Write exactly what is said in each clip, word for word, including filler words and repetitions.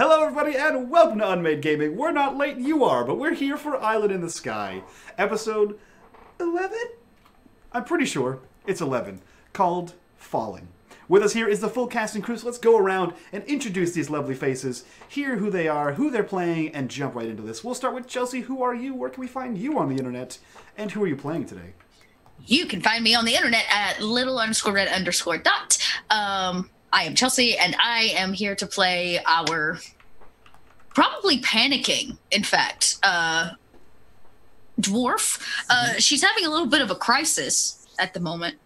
Hello everybody and welcome to Unmade Gaming. We're not late, you are, but we're here for Island in the Sky, episode eleven? I'm pretty sure it's eleven, called Falling. With us here is the full cast and crew, so let's go around and introduce these lovely faces, hear who they are, who they're playing, and jump right into this. We'll start with Chelsea. Who are you? Where can we find you on the internet? And who are you playing today? You can find me on the internet at little underscore red underscore dot. Um... I am Chelsea, and I am here to play our probably panicking, in fact, uh, dwarf. Uh, she's having a little bit of a crisis at the moment.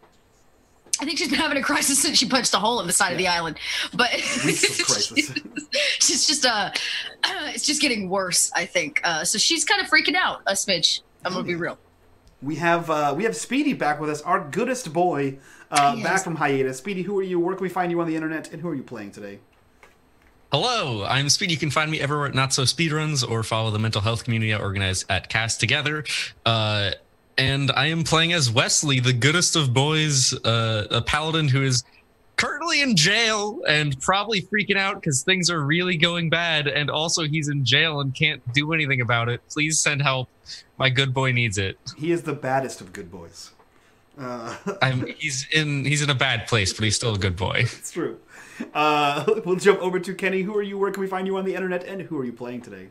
I think she's been having a crisis since she punched a hole in the side yeah. of the island. But crisis. she's just uh, it's just getting worse, I think. Uh, so she's kind of freaking out a smidge. I'm gonna be real. We have uh, we have Speedy back with us, our goodest boy, uh, yes. back from hiatus. Speedy, who are you? Where can we find you on the internet? And who are you playing today? Hello, I'm Speedy. You can find me everywhere at Not So Speedruns or follow the mental health community I organize at Cast Together. Uh, and I am playing as Wesley, the goodest of boys, uh, a paladin who is currently in jail and probably freaking out because things are really going bad. And also he's in jail and can't do anything about it. Please send help. My good boy needs it. He is the baddest of good boys. Uh, I'm, he's in he's in a bad place, but he's still a good boy. It's true. Uh, we'll jump over to Kenny. Who are you? Where can we find you on the internet? And who are you playing today?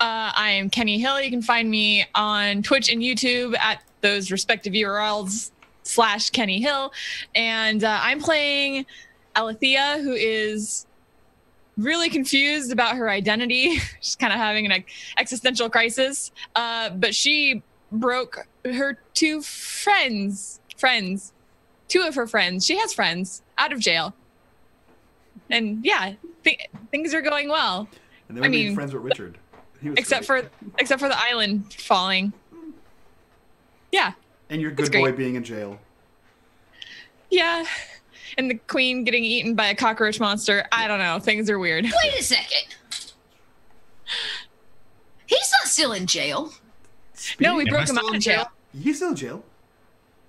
Uh, I am Kenny Hill. You can find me on Twitch and YouTube at those respective U R Ls. Slash Kenny Hill, and uh, I'm playing Alethea, who is really confused about her identity. She's kind of having an existential crisis, uh, but she broke her two friends, friends, two of her friends. She has friends out of jail, and yeah, th things are going well. And they were I mean, friends with Richard, he was except great. for except for the island falling. Yeah. And your good boy being in jail. Yeah. And the queen getting eaten by a cockroach monster. I don't know. Things are weird. Wait a second. He's not still in jail. Speedy. No, we Am broke I him out of jail? jail. He's still in jail.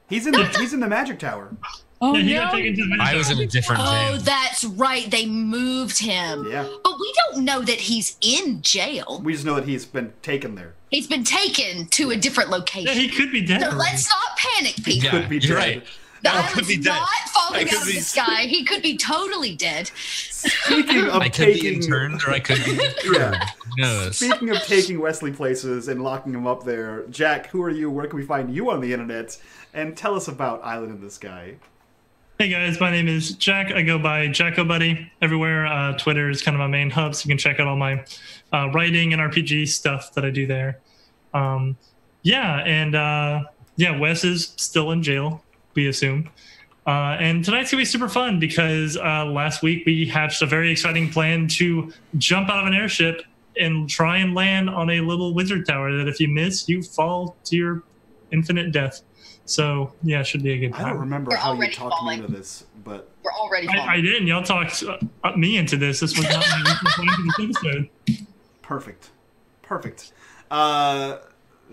He's in, no, the, no. He's in the magic tower. Oh, yeah, he no. got taken to the magic I was in a different jail. Oh, that's right. They moved him. Yeah. But we don't know that he's in jail. We just know that he's been taken there. He's been taken to a different location. Yeah, he could be dead. So let's not panic, people. He could be dead. Right. The island's could be dead. not falling out of the sky. He could be totally dead. Speaking of I taking... could be interned or I could be yeah. no. Speaking of taking Wesley places and locking him up there, Jack, who are you? Where can we find you on the internet? And tell us about Island in the Sky. Hey guys, my name is Jack. I go by JackoBuddy everywhere. Uh, Twitter is kind of my main hub, so you can check out all my uh, writing and R P G stuff that I do there. Um, yeah, and uh, yeah, Wes is still in jail, we assume. Uh, and tonight's going to be super fun because uh, last week we hatched a very exciting plan to jump out of an airship and try and land on a little wizard tower that if you miss, you fall to your infinite death. So, yeah, it should be a good time. I don't remember We're how you talked falling. me into this, but... We're already falling. I, I didn't. Y'all talked uh, me into this. This was not me. episode. Perfect. Perfect. Uh,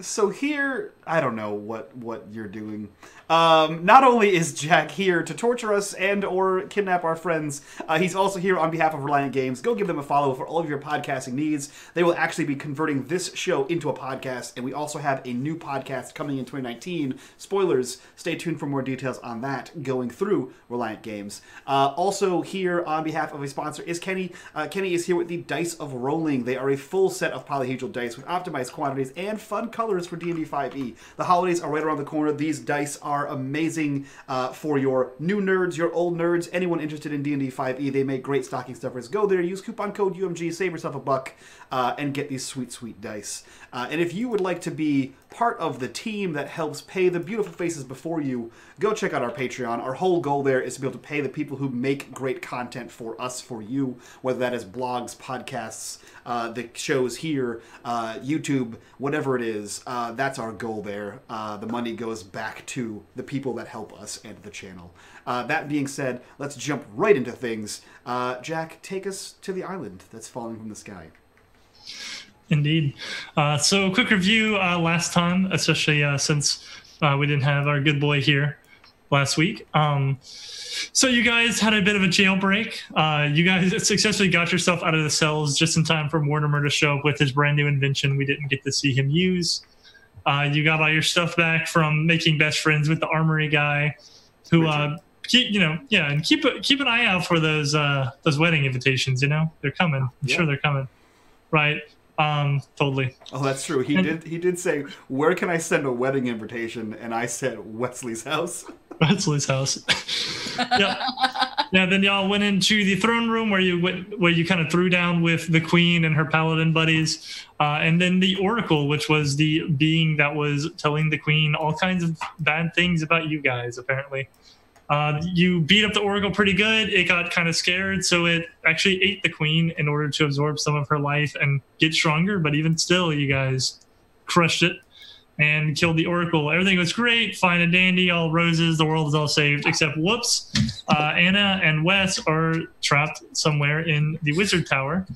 so here, I don't know what, what you're doing. Um, not only is Jack here to torture us and or kidnap our friends, uh, he's also here on behalf of Reliant Games. Go give them a follow for all of your podcasting needs. They will actually be converting this show into a podcast, and we also have a new podcast coming in twenty nineteen. Spoilers, stay tuned for more details on that going through Reliant Games. Uh, also here on behalf of a sponsor is Kenny. Uh, Kenny is here with the Dice of Rolling. They are a full set of polyhedral dice with optimized quantities and fun colors for D and D five E. The holidays are right around the corner. These dice are Are amazing uh, for your new nerds, your old nerds, anyone interested in D and D five E. They make great stocking stuffers. Go there, use coupon code U M G, save yourself a buck, uh, and get these sweet, sweet dice. Uh, and if you would like to be part of the team that helps pay the beautiful faces before you, go check out our Patreon. Our whole goal there is to be able to pay the people who make great content for us, for you, whether that is blogs, podcasts, uh, the shows here, uh, YouTube, whatever it is. Uh, that's our goal there. Uh, the money goes back to the people that help us and the channel. Uh, that being said, let's jump right into things. Uh, Jack, take us to the island that's falling from the sky. Indeed. Uh, so quick review uh, last time, especially uh, since uh, we didn't have our good boy here. last week. Um, so you guys had a bit of a jailbreak. Uh, you guys successfully got yourself out of the cells just in time for Mortimer to show up with his brand new invention we didn't get to see him use. Uh, you got all your stuff back from making best friends with the armory guy who, uh, keep, you know, yeah, and keep, keep an eye out for those, uh, those wedding invitations, you know, they're coming. I'm yeah. sure they're coming. Right. Um, totally. Oh, that's true. He and, did, he did say, where can I send a wedding invitation? And I said, Wesley's house. Wesley's house. Yeah. Yeah. Then y'all went into the throne room where you went, where you kind of threw down with the queen and her paladin buddies. Uh, and then the oracle, which was the being that was telling the queen all kinds of bad things about you guys, apparently. Uh, you beat up the oracle pretty good. It got kind of scared, so it actually ate the queen in order to absorb some of her life and get stronger. But even still, you guys crushed it and killed the oracle. Everything was great, fine and dandy, all roses. The world is all saved, except whoops, uh, Anna and Wes are trapped somewhere in the wizard tower,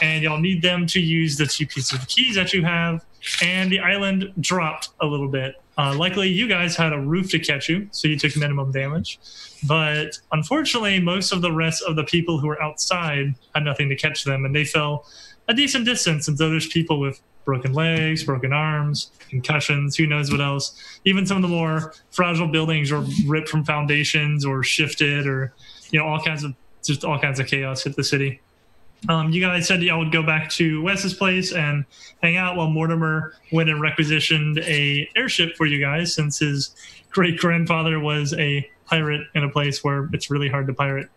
and y'all need them to use the two pieces of keys that you have. And the island dropped a little bit. Uh, luckily, you guys had a roof to catch you, so you took minimum damage. But unfortunately, most of the rest of the people who were outside had nothing to catch them, and they fell a decent distance. And so there's people with broken legs, broken arms, concussions, who knows what else. Even some of the more fragile buildings were ripped from foundations or shifted, or you know, all kinds of just all kinds of chaos hit the city. Um, you guys said y'all would go back to Wes's place and hang out while Mortimer went and requisitioned a airship for you guys, since his great-grandfather was a pirate in a place where it's really hard to pirate.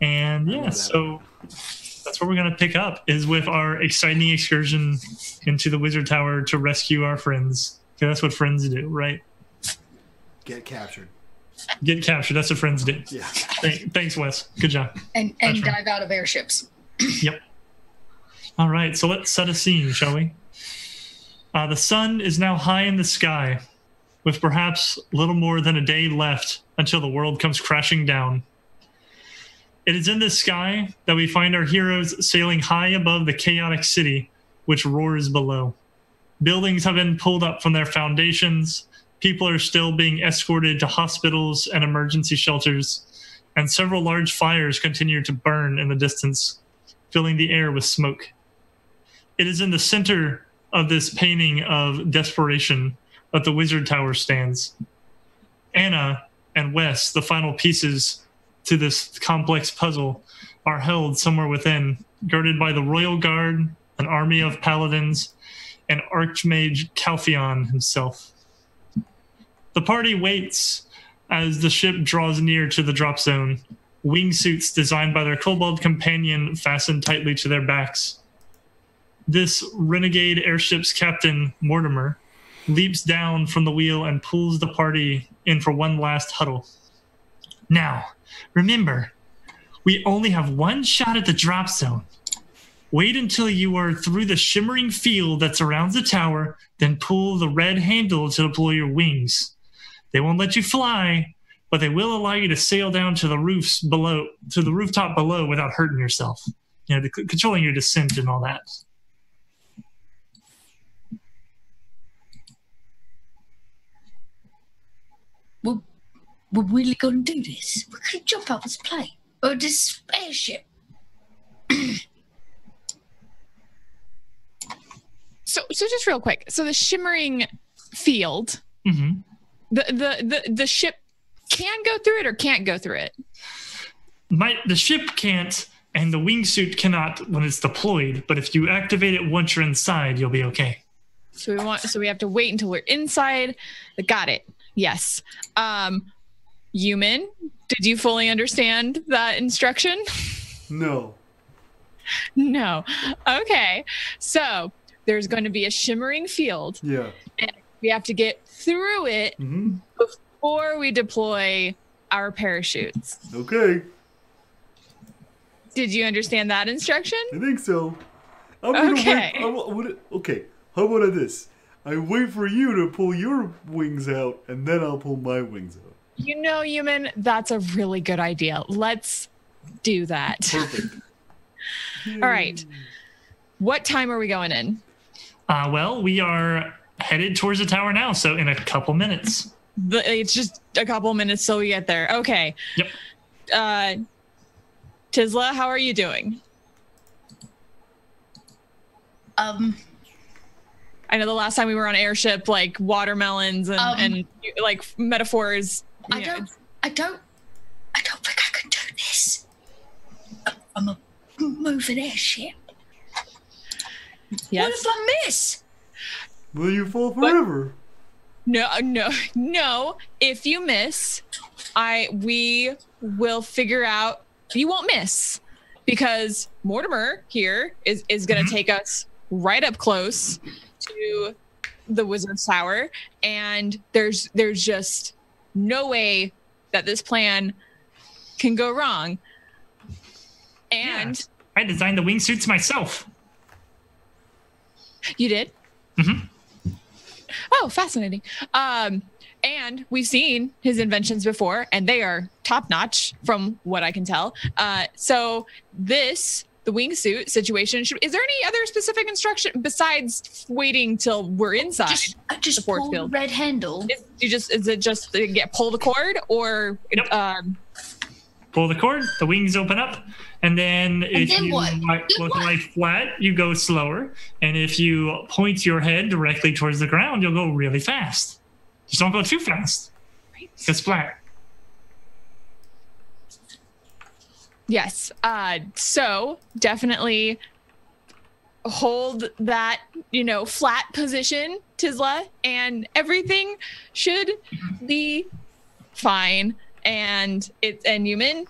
And yeah, so that's where we're going to pick up, is with our exciting excursion into the Wizard Tower to rescue our friends. Because that's what friends do, right? Get captured. Get captured. That's what friends do. Yeah. Thank, thanks, Wes. Good job. And, and dive right out of airships. Yep. All right, so let's set a scene, shall we? Uh, the sun is now high in the sky, with perhaps little more than a day left until the world comes crashing down. It is in this sky that we find our heroes sailing high above the chaotic city, which roars below. Buildings have been pulled up from their foundations, people are still being escorted to hospitals and emergency shelters, and several large fires continue to burn in the distance, filling the air with smoke. It is in the center of this painting of desperation that the Wizard Tower stands. Anna and Wes, the final pieces to this complex puzzle, are held somewhere within, guarded by the Royal Guard, an army of paladins, and Archmage Calphion himself. The party waits as the ship draws near to the drop zone, wingsuits designed by their kobold companion fastened tightly to their backs. This renegade airship's captain, Mortimer, leaps down from the wheel and pulls the party in for one last huddle. Now, remember, we only have one shot at the drop zone. Wait until you are through the shimmering field that surrounds the tower, then pull the red handle to deploy your wings. They won't let you fly, but they will allow you to sail down to the roofs below, to the rooftop below, without hurting yourself. You know, the, controlling your descent and all that. Well, we're really gonna do this. We're gonna jump off this plane or this airship. so, so just real quick. So the shimmering field. Mm-hmm. The, the the the ship can go through it or can't go through it? Might, the ship can't, and the wingsuit cannot when it's deployed. But if you activate it once you're inside, you'll be okay. So we want. So we have to wait until we're inside. Got it. Yes. Um, Yuman, did you fully understand that instruction? No. No. Okay. So there's going to be a shimmering field. Yeah. And we have to get through it mm-hmm. before we deploy our parachutes. Okay. Did you understand that instruction? I think so. I'm gonna okay. Wait, I'm, I'm gonna, okay. How about this? I wait for you to pull your wings out, and then I'll pull my wings out. You know, Yuman, that's a really good idea. Let's do that. Perfect. All right. What time are we going in? Uh, well, we are headed towards the tower now, so in a couple minutes. it's just a couple minutes till we get there. Okay. Yep. Uh, Tizla, how are you doing? Um, I know the last time we were on airship, like watermelons and, um, and like metaphors. I know, don't, I don't, I don't think I can do this. I'm a moving airship. Yes. What if I miss? Will you fall forever? But no, no, no. If you miss, I we will figure out. You won't miss because Mortimer here is is going to take us right up close to the Wizard's Tower, and there's there's just no way that this plan can go wrong. And yeah, I designed the wingsuits myself. You did? Mm-hmm. Oh, fascinating. Um, and we've seen his inventions before, and they are top-notch from what I can tell. Uh, so this, the wingsuit situation, should, is there any other specific instruction besides waiting till we're inside? Just, I just the pull field? Red handle. Is, you just, is it just yeah, pull the cord or... Nope. Um, pull the cord, the wings open up, and then and if then you lie flat, you go slower. And if you point your head directly towards the ground, you'll go really fast. Just don't go too fast. It's flat. Yes. Uh, so definitely hold that, you know, flat position, Tizla, and everything should be fine. And it and Yuman,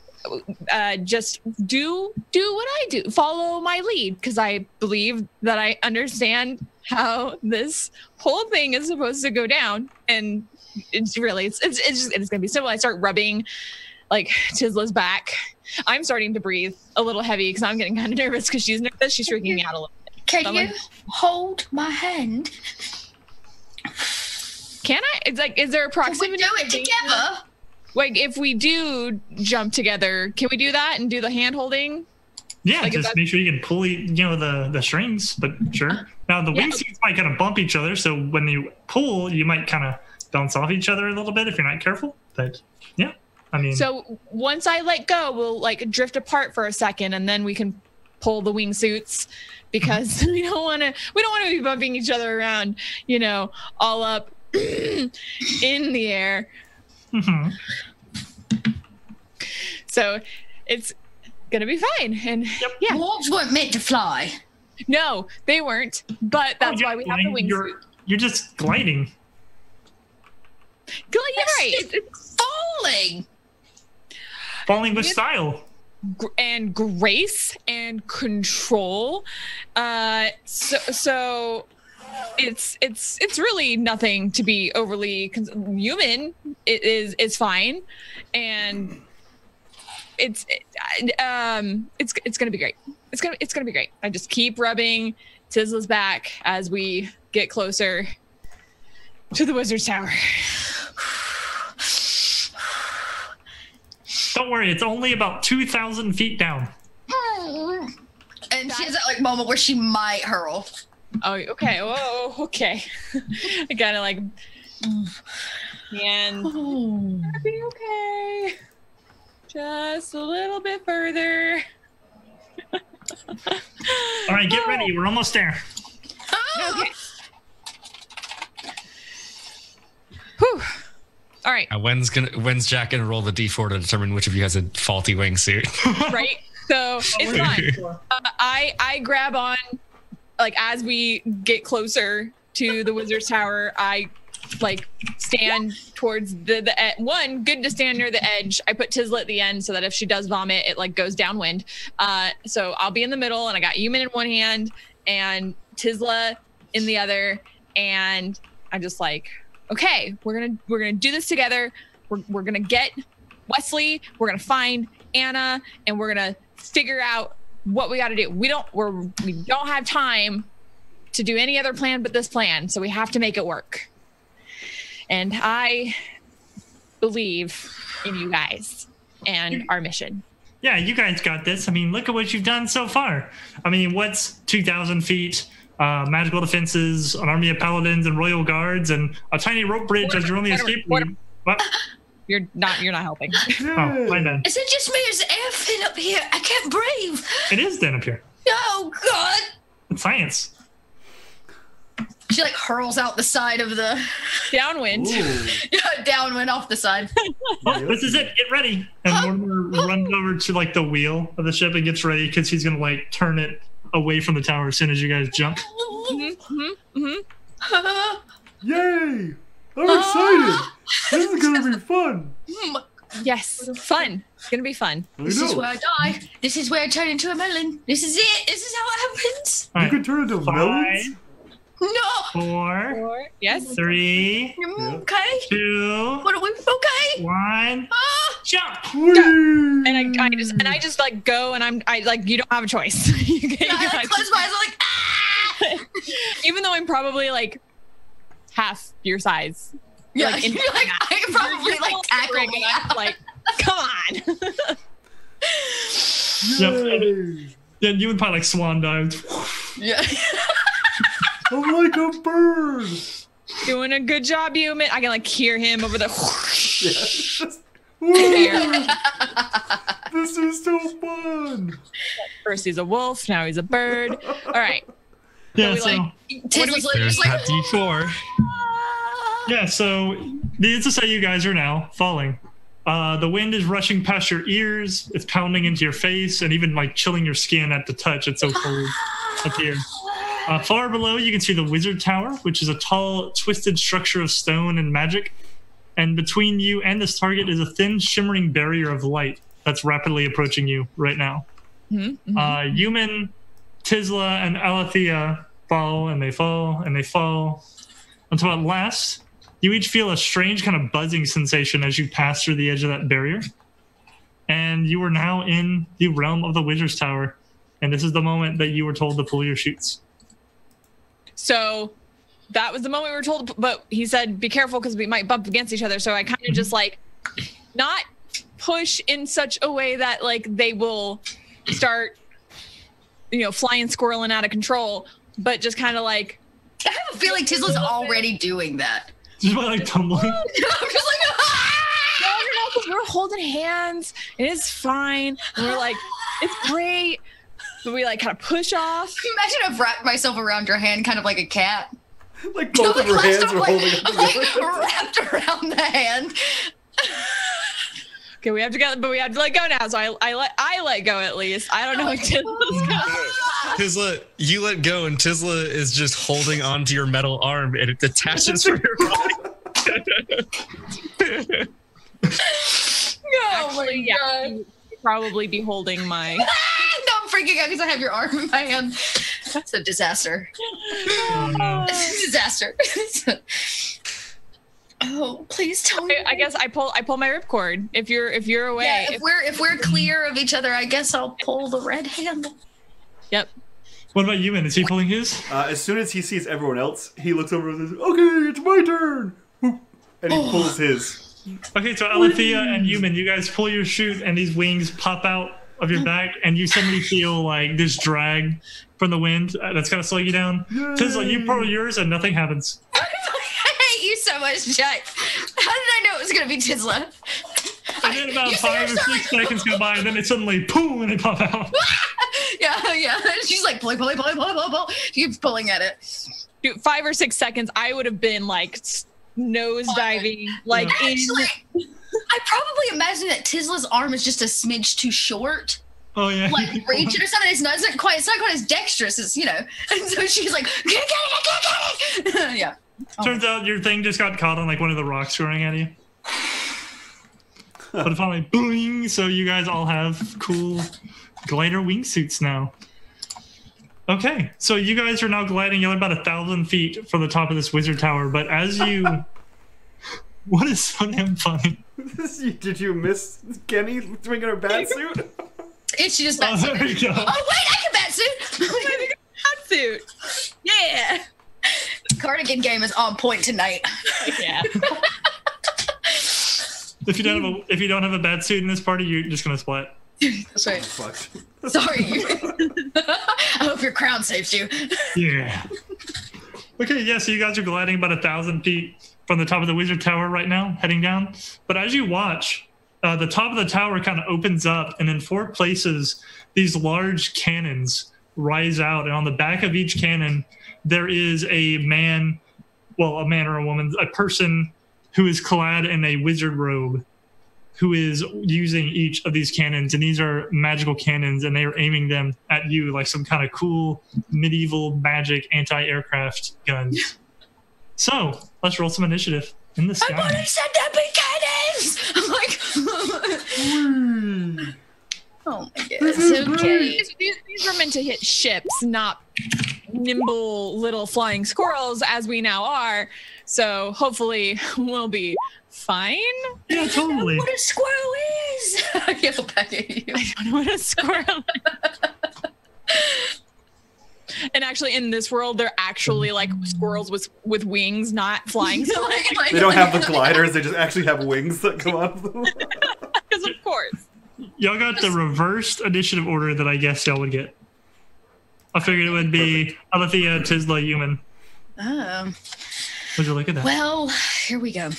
uh, just do do what I do. Follow my lead, because I believe that I understand how this whole thing is supposed to go down. And it's really it's it's it's, just, it's gonna be simple. I start rubbing like Tizla's back. I'm starting to breathe a little heavy because I'm getting kind of nervous because she's nervous. She's freaking out a little bit. Can so you like, hold my hand? Can I? It's like, is there a proximity? Can we do it together? Like, if we do jump together, can we do that and do the hand-holding? Yeah, like just make sure you can pull, you know, the, the strings, but sure. Now, the yeah. wingsuits might kind of bump each other, so when you pull, you might kind of bounce off each other a little bit if you're not careful. But, yeah, I mean... So, once I let go, we'll, like, drift apart for a second, and then we can pull the wingsuits, because we don't want to we don't want to be bumping each other around, you know, all up in the air. Mm-hmm. So it's gonna be fine. And yep. yeah, warps weren't meant to fly. No, they weren't. But that's oh, why we gliding. have the wingsuit. You're, you're just gliding. Gliding, right? It's falling. Falling with, with style, and grace, and control. Uh, so so. It's it's it's really nothing to be overly cons Yuman it is is fine, and it's it, um it's it's gonna be great. It's gonna it's gonna be great. I just keep rubbing Tizla's back as we get closer to the Wizard's Tower. Don't worry, it's only about two thousand feet down. And she has that like moment where she might hurl. Oh, okay. Oh, okay. I gotta like, and oh. It's gonna be okay. Just a little bit further. All right, get oh. ready. We're almost there. Oh. Okay. Whew. All right. Uh, when's gonna? When's Jack gonna roll the d four to determine which of you has a faulty wingsuit? Right. So it's fine. Uh, I I grab on. Like, as we get closer to the Wizard's Tower, I, like, stand towards the, the e one, good to stand near the edge. I put Tizla at the end so that if she does vomit, it, like, goes downwind. Uh, so I'll be in the middle, and I got Yuman in one hand and Tizla in the other. And I'm just like, okay, we're going to we're gonna do this together. We're, we're going to get Wesley. We're going to find Anna, and we're going to figure out what we got to do. We don't we're we don't have time to do any other plan but this plan, so we have to make it work. And I believe in you guys and you, our mission. Yeah, you guys got this. I mean, look at what you've done so far. I mean, what's two thousand feet uh, magical defenses, an army of paladins and royal guards, and a tiny rope bridge as your only escape route. What? You're not. You're not helping. Oh, fine then. Is it just me? Is the air thin up here? I can't breathe. It is thin up here. Oh God! It's science. She like hurls out the side of the downwind. Downwind off the side. Oh, this is it. Get ready. And Mortimer oh. runs over to like the wheel of the ship and gets ready because he's gonna like turn it away from the tower as soon as you guys jump. Mm-hmm. Mm-hmm. Yay! I'm excited. This is gonna be fun. Yes, fun. It's gonna be fun. This is where I die. This is where I turn into a melon. This is it. This is how it happens. Right. You could turn into melons. No. Four. Four. Yes. Three. Yeah. Okay. Two. What are we? Okay. One. Ah. Jump. Whee. And I, I just and I just like go and I'm I like you don't have a choice. you you I like, like, close my eyes. I'm like ah. Even though I'm probably like half your size. Yeah, like, in, you're like, I can probably like tackle me out. Like, come on. Yep. Yeah, you would probably like swan dive. Yeah. I'm like a bird. Doing a good job, Yuman. I can like hear him over the. This is so fun. First he's a wolf, now he's a bird. All right. Yeah. So, so we, like, what do we there's like, that D four. Yeah, so needless to say, you guys are now falling. Uh, the wind is rushing past your ears. It's pounding into your face and even like chilling your skin at the touch. It's so cold up here. Uh, far below, you can see the Wizard Tower, which is a tall, twisted structure of stone and magic. And between you and this target is a thin, shimmering barrier of light that's rapidly approaching you right now. Mm-hmm. uh, Yuman, Tizla, and Alethea fall, and they fall, and they fall. Until at last, you each feel a strange kind of buzzing sensation as you pass through the edge of that barrier. And you are now in the realm of the Wizard's Tower. And this is the moment that you were told to pull your chutes. So that was the moment we were told, but he said, be careful because we might bump against each other. So I kind of just like not push in such a way that like they will start, you know, flying, squirreling out of control, but just kind of like. I have a feeling Tizla's already doing that. Just by like tumbling. I'm just like, ah! No, no, because we're holding hands and it's fine. And we're like, it's great. So we like kind of push off. Imagine I've wrapped myself around your hand, kind of like a cat. Like both no, of her hands are like, holding. I'm like wrapped around the hand. Okay, we have to go, but we have to let go now. So I, I let, I let go at least. I don't know if Tizla's going. Tizla, you let go, and Tizla is just holding onto your metal arm, and it detaches from your body. Oh my yeah, God! Probably be holding my. Freaking out because I have your arm in my hand. That's a disaster. Oh, no. It's a disaster. Oh, please tell me. I, I guess I pull. I pull my ripcord. If you're, if you're away. Yeah, if, if we're, if we're clear of each other, I guess I'll pull the red handle. Yep. What about you, man? Is he pulling his? Uh, as soon as he sees everyone else, he looks over and says, "Okay, it's my turn," and he oh. pulls his. Okay, so Alethea and Yuman, you guys pull your chute, and these wings pop out of your back, and you suddenly feel like this drag from the wind uh, that's gonna slow you down. Tizla, you pull yours and nothing happens. I hate you so much, Jack. How did I know it was gonna be Tizla? And then about you five or six like... seconds go by, and then it suddenly poof, and it pop out. Yeah, yeah. She's like pull, pull, pull, pull, pull, pull. She keeps pulling at it. Dude, five or six seconds, I would have been like nose diving, oh, like yeah. in. I probably imagine that Tizla's arm is just a smidge too short. Oh yeah, like reaching or something. It's not, it's not quite. It's not quite as dexterous as you know. And so she's like, "Get it, get it, get it!" Yeah. Turns oh. out your thing just got caught on like one of the rocks growing at you. But finally, boing! So you guys all have cool glider wingsuits now. Okay, so you guys are now gliding. You're about a thousand feet from the top of this wizard tower. But as you, what is so damn funny? Did you miss Kenny doing her bat suit? It's just bat suit. Oh, there you go. Oh wait, I can bat suit. I can bat suit. Yeah. The cardigan game is on point tonight. Yeah. If you don't have a if you don't have a bat suit in this party, you're just gonna splat. That's right. Oh, fuck. Sorry. hope your crown saves you. Yeah. Okay, yeah, so you guys are gliding about a thousand feet from the top of the wizard tower right now, heading down. But as you watch, uh, the top of the tower kind of opens up, and in four places, these large cannons rise out. And on the back of each cannon, there is a man, well, a man or a woman, a person who is clad in a wizard robe, who is using each of these cannons. And these are magical cannons, and they are aiming them at you like some kind of cool medieval magic anti-aircraft guns. Yeah. So let's roll some initiative in the sky. I want to send up in cannons! I'm like... mm. Oh my goodness, okay. These, these were meant to hit ships, not nimble little flying squirrels as we now are. So hopefully we'll be fine. Yeah, totally. I don't know what a squirrel is. I yell back at you. I don't know what a squirrel is. And actually, in this world, they're actually like squirrels with with wings, not flying. So like, like, they don't have the gliders. They just actually have wings that come off them. Because of course. Y'all got the reversed initiative order that I guess y'all would get. I figured it would be Alethea, Tizla, Yuman. Oh. Would you look at that? Well, here we go.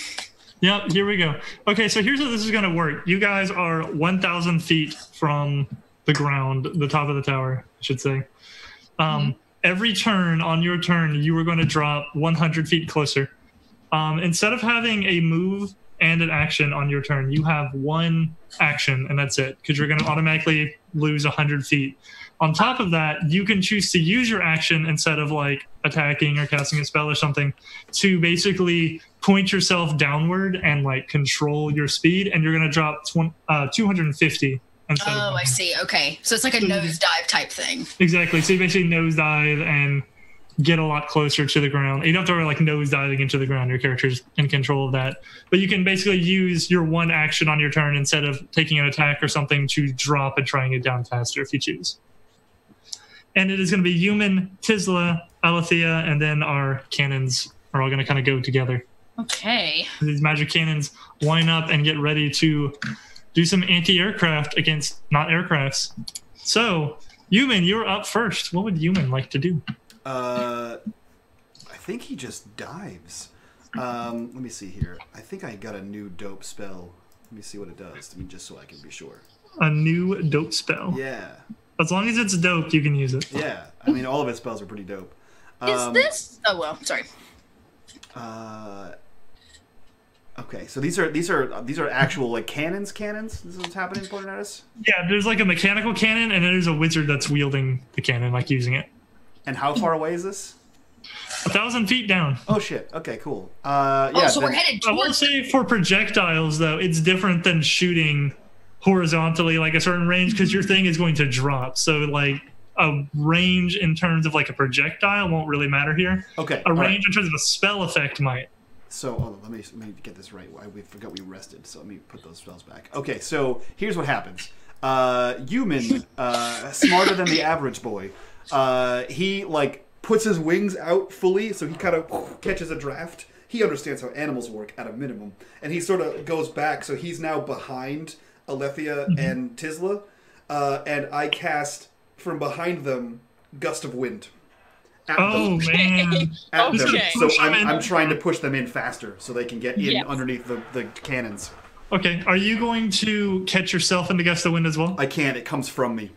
Yep, here we go. Okay, so here's how this is going to work. You guys are one thousand feet from the ground, the top of the tower, I should say. Um, mm-hmm. Every turn, on your turn, you are going to drop one hundred feet closer. Um, instead of having a move and an action on your turn, you have one action, and that's it, because you're going to automatically lose one hundred feet. On top of that, you can choose to use your action instead of like attacking or casting a spell or something to basically point yourself downward and like control your speed, and you're going to drop uh, two hundred fifty instead of... Oh, I see. Okay. So it's like a nosedive type thing. Exactly. So you basically nosedive and get a lot closer to the ground. You don't have to worry like nosediving into the ground. Your character's in control of that. But you can basically use your one action on your turn instead of taking an attack or something to drop and trying it down faster if you choose. And it is going to be Yuman, Tizla, Alethea, and then our cannons are all going to kind of go together. Okay. These magic cannons line up and get ready to do some anti-aircraft against not aircrafts. So, Yuman, you're up first. What would Yuman like to do? Uh, I think he just dives. Um, let me see here. I think I got a new dope spell. Let me see what it does. I mean, just so I can be sure. A new dope spell. Yeah. As long as it's dope, you can use it. Yeah. I mean, all of its spells are pretty dope. Um, Is this... Oh, well, sorry. Uh, okay, so these are these are, these are actual, like, cannons, cannons? This is what's happening, pointed at us? Yeah, there's, like, a mechanical cannon, and there's a wizard that's wielding the cannon, like, using it. And how far away is this? A thousand feet down. Oh, shit. Okay, cool. Uh, yeah, oh, so then, we're headed towards... I want to say for projectiles, though, it's different than shooting... horizontally, like a certain range, because your thing is going to drop. So, like, a range in terms of, like, a projectile won't really matter here. Okay. A range right. in terms of a spell effect might. So, hold on. Let me, let me get this right. We forgot we rested, so let me put those spells back. Okay, so here's what happens. Uh, Yuman, uh, smarter than the average boy, uh, he, like, puts his wings out fully, so he kind of catches a draft. He understands how animals work at a minimum. And he sort of goes back, so he's now behind... Alethea mm-hmm. and Tizla, uh, and I cast from behind them Gust of Wind. At oh, them. man. At okay. them. So I'm, I'm trying to push them in faster so they can get in yes. underneath the, the cannons. Okay. Are you going to catch yourself in the Gust of Wind as well? I can't. It comes from me.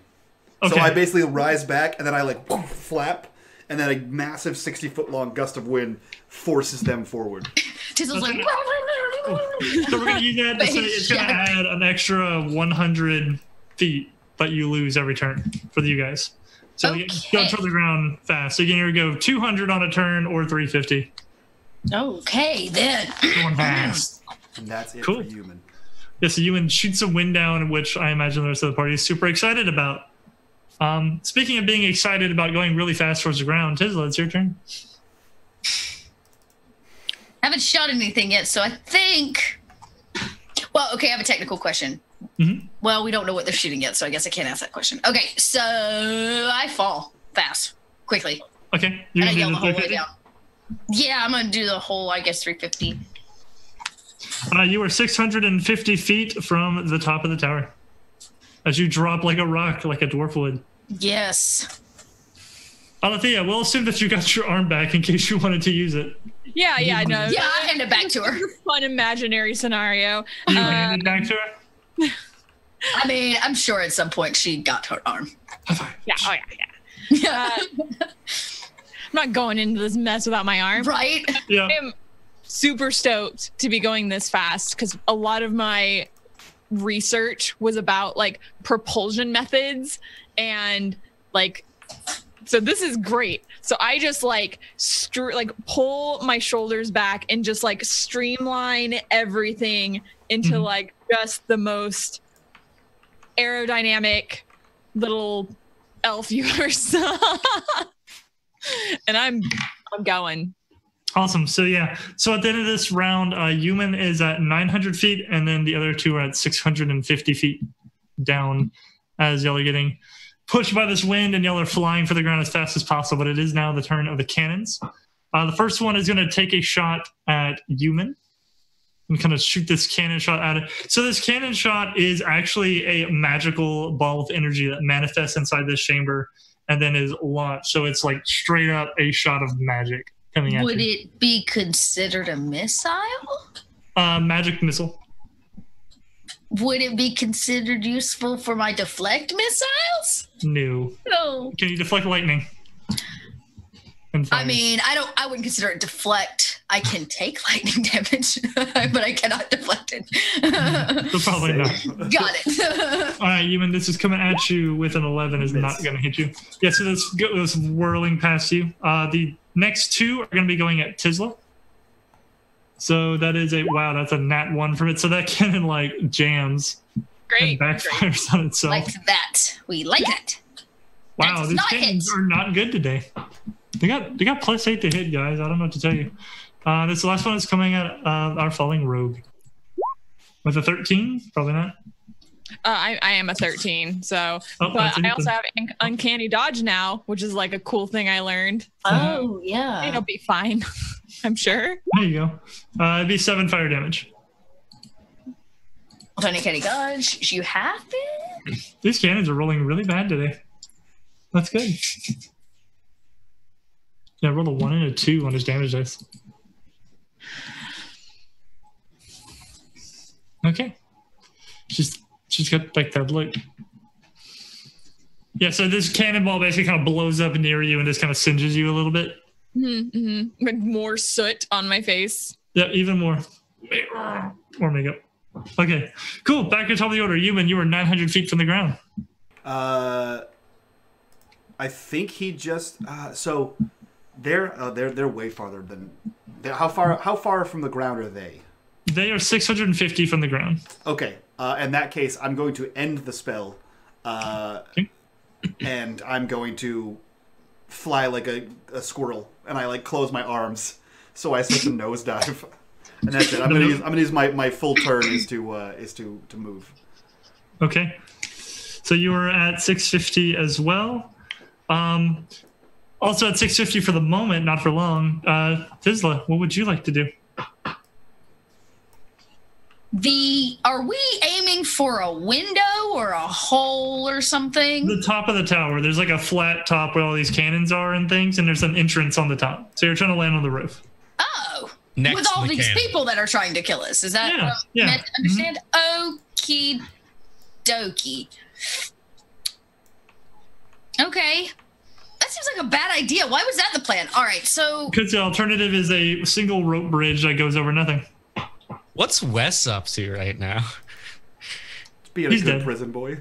Okay. So I basically rise back, and then I like woof, flap, and then a massive sixty-foot-long Gust of Wind forces them forward. Tizla's like... So we're going to use that to say it's going to add an extra one hundred feet that you lose every turn for you guys. So okay. you go to the ground fast. So you can either go two hundred on a turn or three fifty. Okay, then. Going fast. And that's it cool. for Yuman. Yeah, so Yuman shoots a wind down, which I imagine the rest of the party is super excited about. Um, speaking of being excited about going really fast towards the ground, Tizla, it's your turn. I haven't shot anything yet, so I think... Well, okay, I have a technical question. Mm-hmm. Well, we don't know what they're shooting yet, so I guess I can't ask that question. Okay, so I fall fast, quickly. Okay. You're and I yell the whole way down. Yeah, I'm going to do the whole, I guess, three fifty. Uh, you are six hundred fifty feet from the top of the tower as you drop like a rock, like a dwarf would. Yes. Alethea, we'll assume that you got your arm back in case you wanted to use it. Yeah, yeah, no. Yeah, I hand it back to her. Fun imaginary scenario. You um, hand it back to her? I mean, I'm sure at some point she got her arm. Yeah, oh yeah, yeah. Uh, I'm not going into this mess without my arm. Right? Yeah. I'm super stoked to be going this fast because a lot of my research was about like propulsion methods and like, so this is great. So I just like str like pull my shoulders back and just like streamline everything into mm-hmm. like just the most aerodynamic little elf universe. And I'm I'm going. Awesome. So yeah. So at the end of this round, uh, Yuman is at nine hundred feet, and then the other two are at six hundred fifty feet down. As y'all are getting pushed by this wind, and y'all are flying for the ground as fast as possible. But it is now the turn of the cannons. Uh, the first one is going to take a shot at Yuman and kind of shoot this cannon shot at it. So this cannon shot is actually a magical ball of energy that manifests inside this chamber and then is launched. So it's like straight up a shot of magic coming at you. Would it be considered a missile? Uh, magic missile. Would it be considered useful for my deflect missiles? No. No. Can you deflect lightning? I mean, I don't. I wouldn't consider it deflect. I can take lightning damage, but I cannot deflect it. So probably not. Got it. All right, Yuman, this is coming at you with an eleven. Is not going to hit you. Yeah, so this goes whirling past you. Uh, the next two are going to be going at Tizla. So that is a wow. That's a nat one from it. So that cannon like jams. Great. And backfires great. On itself. Like that. We like it. Wow, these cannons are not good today. They got they got plus eight to hit, guys. I don't know what to tell you. Uh, this last one is coming at uh, our falling rogue with a thirteen. Probably not. Uh, I I am a thirteen, so oh, but I also have uncanny dodge now, which is like a cool thing I learned. So oh yeah, it'll be fine. I'm sure. There you go. Uh, it'd be seven fire damage. Uncanny dodge. You happy? These cannons are rolling really bad today. That's good. Yeah, I rolled a one and a two on his damage dice. Okay. She's, she's got like that look. Yeah, so this cannonball basically kind of blows up near you and just kind of singes you a little bit. Mm-hmm. With more soot on my face. Yeah, even more. More makeup. Okay, cool. Back to the top of the order. Yuman, you were nine hundred feet from the ground. Uh, I think he just... Uh, so... They're uh, they're they're way farther than. How far how far from the ground are they? They are six hundred fifty from the ground. Okay, uh, in that case, I'm going to end the spell, uh, okay. And I'm going to fly like a, a squirrel, and I like close my arms so I start to nosedive, and that's it. I'm gonna use I'm gonna use my, my full turn is to uh, is to to move. Okay, so you were at six fifty as well. Um. Also at six fifty for the moment, not for long. Uh, Tizla, what would you like to do? The are we aiming for a window or a hole or something? The top of the tower. There's like a flat top where all these cannons are and things, and there's an entrance on the top. So you're trying to land on the roof. Oh, next with all these cannon. people that are trying to kill us. Is that yeah, what yeah. meant to understand? Mm-hmm. Okie dokie. Okay. That seems like a bad idea. Why was that the plan? All right, so... Because the alternative is a single rope bridge that goes over nothing. What's Wes up to right now? Being He's a good dead. prison boy.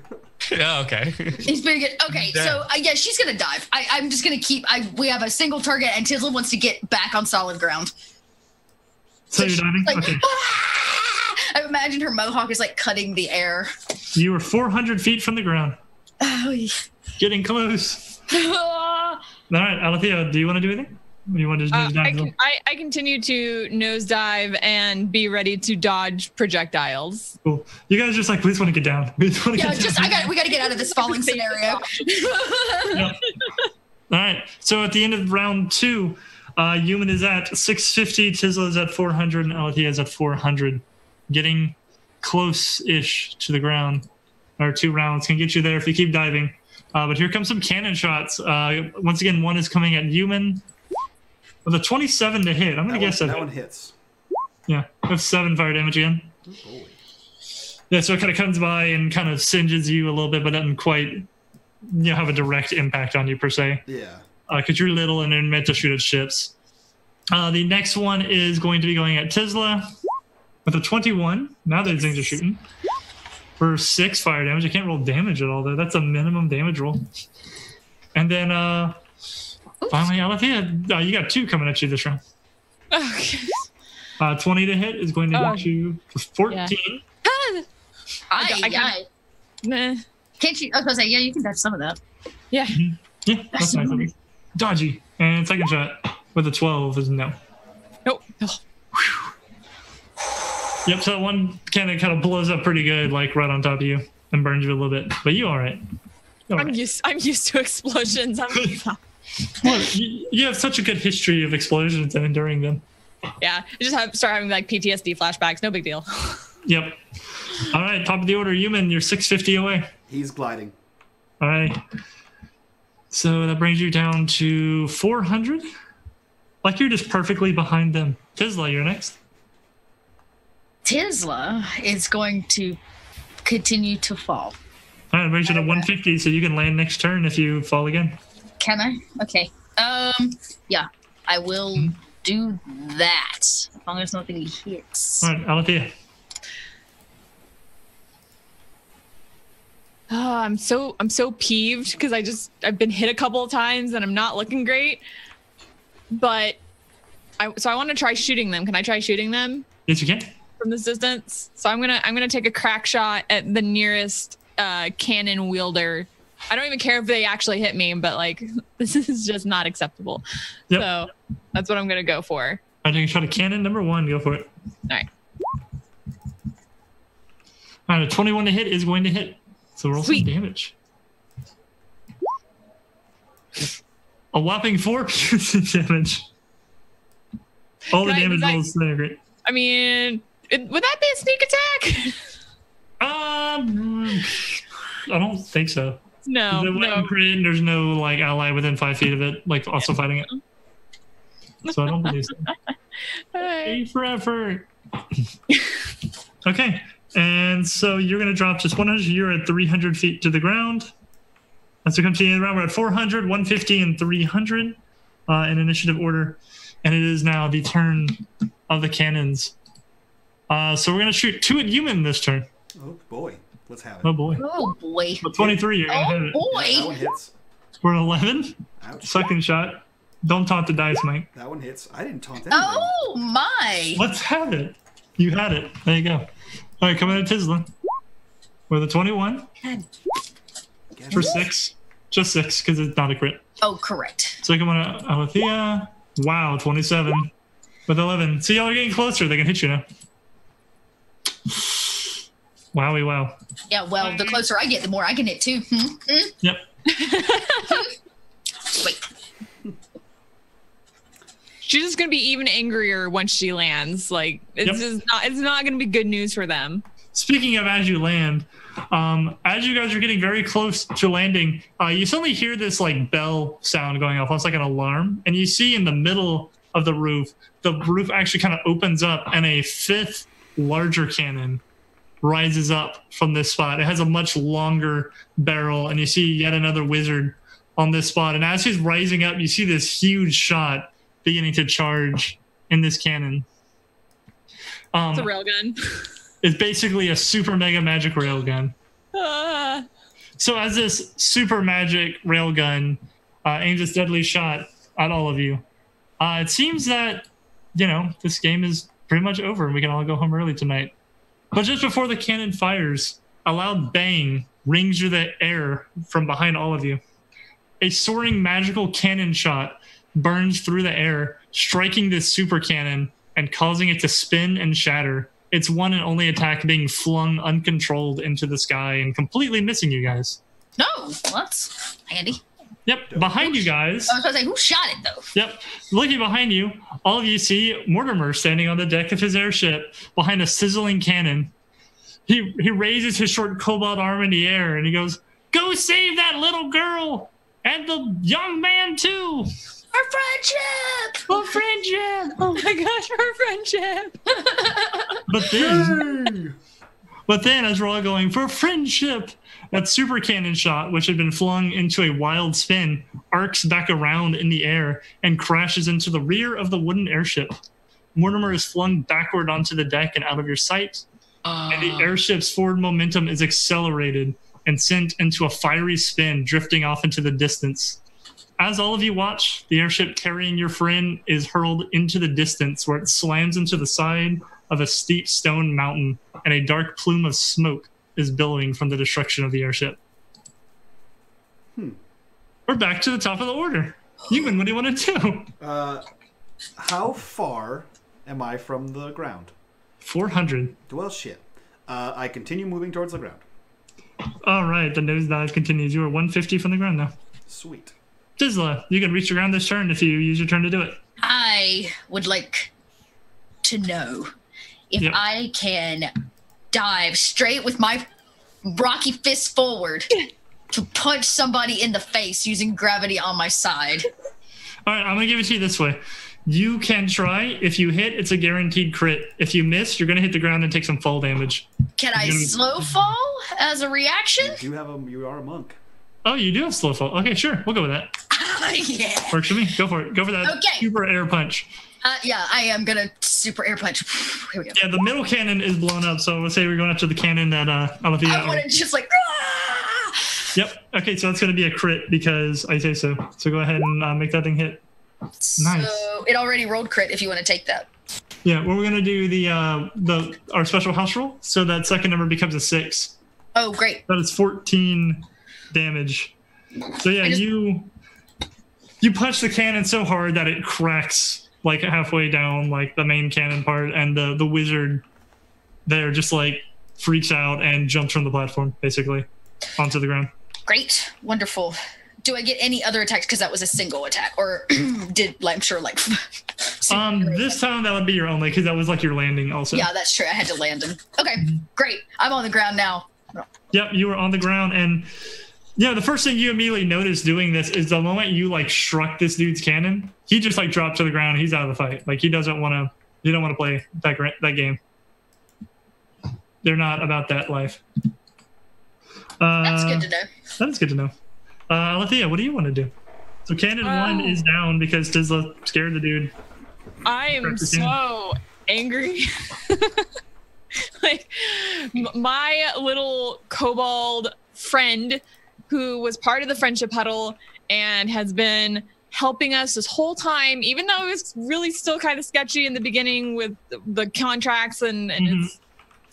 Yeah, okay. He's being good. Okay, dead. so, uh, yeah, she's going to dive. I, I'm just going to keep... I, we have a single target, and Tizla wants to get back on solid ground. So, so you're diving? Like, okay. Ah! I imagine her mohawk is, like, cutting the air. You were four hundred feet from the ground. Oh, yeah. Getting close. All right, Alethea, do you want to do anything? Or you want to just nose uh, dive? I, can, I, I continue to nosedive and be ready to dodge projectiles. Cool. You guys just like, we just want to get down. We just want to yeah, get just, down. I got, we got to get out of this falling scenario. Yep. All right. So at the end of round two, uh, Yuman is at six fifty, Tizla is at four hundred, and Alethea is at four hundred. Getting close-ish to the ground. Our two rounds can get you there if you keep diving. Uh, but here comes some cannon shots. Uh, once again, one is coming at Yuman with a twenty-seven to hit. I'm going to guess that, that one hits. Yeah, that's seven fire damage again. Oh, boy. Yeah, so it kind of comes by and kind of singes you a little bit, but doesn't quite, you know, have a direct impact on you per se. Yeah. Because uh, you're little and they're meant to shoot at ships. Uh, the next one is going to be going at Tizla with a twenty-one. Now those things are shooting. For six fire damage. I can't roll damage at all, though. That's a minimum damage roll. And then, uh, finally, Alethea, uh, you got two coming at you this round. Okay. Uh, twenty to hit is going to oh. hit you for fourteen. Yeah. I, I, I, I, nah. Can't you? I was going to say, yeah, you can dodge some of that. Yeah. Mm-hmm. Yeah, that's, that's nice. Movie. Dodgy. And second shot with a twelve is no. Nope. Oh. Yep, so that one cannon kind of blows up pretty good, like right on top of you, and burns you a little bit. But you all right? All right. I'm used. I'm used to explosions. I'm well, you, you have such a good history of explosions and enduring them. Yeah, I just have, start having like P T S D flashbacks. No big deal. Yep. All right, top of the order, Yuman. You're six fifty away. He's gliding. All right. So that brings you down to four hundred. Like you're just perfectly behind them. Tizla, you're next. Tizla is going to continue to fall. All right, raise it to one fifty, so you can land next turn if you fall again. Can I? Okay. Um. Yeah, I will mm. do that as long as nothing hits. All right, Alethea. Oh, I'm so I'm so peeved because I just I've been hit a couple of times and I'm not looking great. But I so I want to try shooting them. Can I try shooting them? Yes, you can. From this distance, so I'm gonna I'm gonna take a crack shot at the nearest uh, cannon wielder. I don't even care if they actually hit me, but like this is just not acceptable. Yep. So that's what I'm gonna go for. I think you shot a cannon number one. Go for it. All right. All right, a twenty-one to hit is going to hit. So roll Sweet. some damage. A whopping four piercing damage. All the I, damage rolls are great. I mean. It, would that be a sneak attack? um, I don't think so. No, the no. Crit, there's no like ally within five feet of it, like also fighting it. So I don't believe so. Right. Hey, for effort. Okay, and so you're gonna drop just one hundred. You're at three hundred feet to the ground. As we come to the end of the round, we're at four hundred, one fifty, and three hundred uh, in initiative order, and it is now the turn of the cannons. Uh, so we're going to shoot two at Yuman this turn. Oh, boy. Let's have it. Oh, boy. Oh, boy. But twenty-three, you're going to hit it. Oh, boy. That one hits. We're at eleven. Ouch. Second shot. Don't taunt the dice, Mike. That one hits. I didn't taunt that one. Oh, my. Let's have it. You had it. There you go. All right, coming at Tizla. With a twenty-one. God. For six. Just six, because it's not a crit. Oh, correct. So come on, Alethea. Wow, twenty-seven. With eleven. See, y'all are getting closer. They can hit you now. Wowie wow. Yeah, well, the closer I get, the more I can hit too. Hmm? Hmm? Yep. Wait. She's just gonna be even angrier once she lands. Like it's yep. just not it's not gonna be good news for them. Speaking of as you land, um, as you guys are getting very close to landing, uh, you suddenly hear this like bell sound going off, almost like an alarm, and you see in the middle of the roof, the roof actually kind of opens up and a fifth larger cannon rises up from this spot. It has a much longer barrel, and you see yet another wizard on this spot. And as he's rising up, you see this huge shot beginning to charge in this cannon. Um, it's a railgun. It's basically a super mega magic railgun. Uh. So as this super magic railgun uh, aims its deadly shot at all of you, uh, it seems that, you know, this game is pretty much over and we can all go home early tonight. But just before the cannon fires, a loud bang rings through the air from behind all of you. A soaring magical cannon shot burns through the air, striking this super cannon and causing it to spin and shatter. Its one and only attack being flung uncontrolled into the sky and completely missing you guys. No, oh, that's handy. Yep, behind you guys. I was going to say, who shot it, though? Yep, looking behind you, all of you see Mortimer standing on the deck of his airship behind a sizzling cannon. He he raises his short cobalt arm in the air, and he goes, Go save that little girl and the young man too. Our friendship. Our friendship. Oh my gosh, our friendship. But then, but then as we're all going for friendship, that super cannon shot, which had been flung into a wild spin, arcs back around in the air and crashes into the rear of the wooden airship. Mortimer is flung backward onto the deck and out of your sight, uh. and the airship's forward momentum is accelerated and sent into a fiery spin, drifting off into the distance. As all of you watch, the airship carrying your friend is hurled into the distance, where it slams into the side of a steep stone mountain, and a dark plume of smoke is billowing from the destruction of the airship. Hmm. We're back to the top of the order. Yuman, what do you want to do? Uh, how far am I from the ground? four hundred. Well, shit. Uh, I continue moving towards the ground. All right, the nosedive continues. You are one fifty from the ground now. Sweet. Tizla, you can reach the ground this turn if you use your turn to do it. I would like to know if yep. I can dive straight with my rocky fist forward to punch somebody in the face using gravity on my side. All right, I'm going to give it to you this way. You can try. If you hit, it's a guaranteed crit. If you miss, you're going to hit the ground and take some fall damage. Can I gonna... slow fall as a reaction? You, do have a, you are a monk. Oh, you do have slow fall. Okay, sure. We'll go with that. Uh, yeah. Works for me. Go for it. Go for that okay. super air punch. Uh, yeah, I am going to super air punch. Here we go. Yeah, the middle cannon is blown up, so we'll say we're going after the cannon that uh, Alethea... I want to just like... Aah! Yep. Okay, so that's going to be a crit because I say so. So go ahead and uh, make that thing hit. Nice. So it already rolled crit if you want to take that. Yeah, well, we're going to do the uh, the our special house roll, so that second number becomes a six. Oh, great. That is fourteen... damage. So yeah, just, you you punch the cannon so hard that it cracks like halfway down, like the main cannon part, and the the wizard there just like freaks out and jumps from the platform basically onto the ground. Great, wonderful. Do I get any other attacks because that was a single attack, or did like, I'm sure like um this time that would be your only because that was like your landing also. Yeah, that's true. I had to land him. Okay, great. I'm on the ground now. Yep, you were on the ground and. Yeah, the first thing you immediately notice doing this is the moment you like struck this dude's cannon, he just like dropped to the ground. And he's out of the fight. Like he doesn't want to. You don't want to play that that game. They're not about that life. Uh, that's good to know. That's good to know. Uh, Alethea, what do you want to do? So cannon oh. one is down because Tizla scared the dude. I am so angry. Like my little kobold friend. Who was part of the friendship huddle and has been helping us this whole time, even though it was really still kind of sketchy in the beginning with the, the contracts and, and mm-hmm. it's,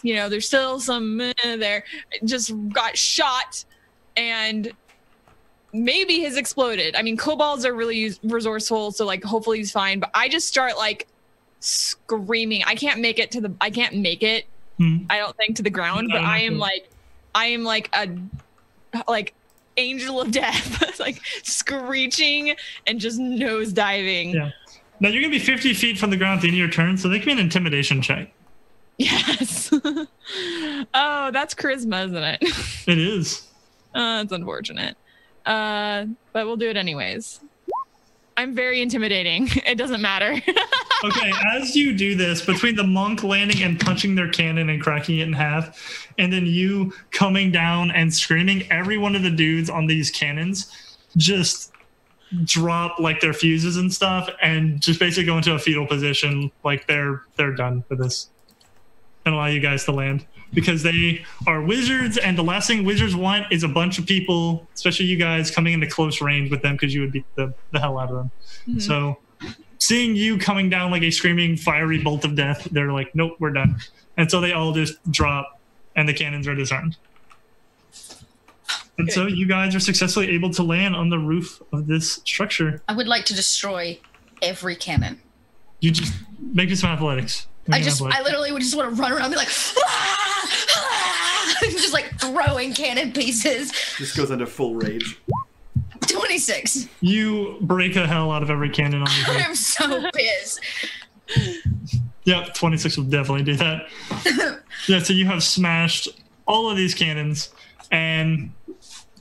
you know, there's still some uh, there, just got shot and maybe has exploded. I mean, kobolds are really resourceful, so like hopefully he's fine, but I just start like screaming. I can't make it to the, I can't make it, mm-hmm. I don't think to the ground, no, but I am sure. like, I am like a, like, angel of death, like screeching and just nose diving. Yeah. Now you're gonna be fifty feet from the ground at the end of your turn, so they can be an intimidation check. Yes. Oh, that's charisma, isn't it? It is. Uh, it's unfortunate. Uh, but we'll do it anyways. I'm very intimidating. It doesn't matter. Okay, as you do this, between the monk landing and punching their cannon and cracking it in half, and then you coming down and screaming, every one of the dudes on these cannons just drop like their fuses and stuff and just basically go into a fetal position like they're they're done for this and allow you guys to land. Because they are wizards, and the last thing wizards want is a bunch of people, especially you guys, coming into close range with them because you would beat the, the hell out of them. Mm-hmm. So seeing you coming down like a screaming, fiery bolt of death, they're like, nope, we're done. And so they all just drop, and the cannons are disarmed. And so you guys are successfully able to land on the roof of this structure. I would like to destroy every cannon. You just make me some athletics. Make I just, athletics. I literally would just want to run around and be like, ah! Just like throwing cannon pieces. This goes into full rage. twenty-six. You break the hell out of every cannon on your head. I'm so pissed. Yep, twenty-six will definitely do that. Yeah, so you have smashed all of these cannons, and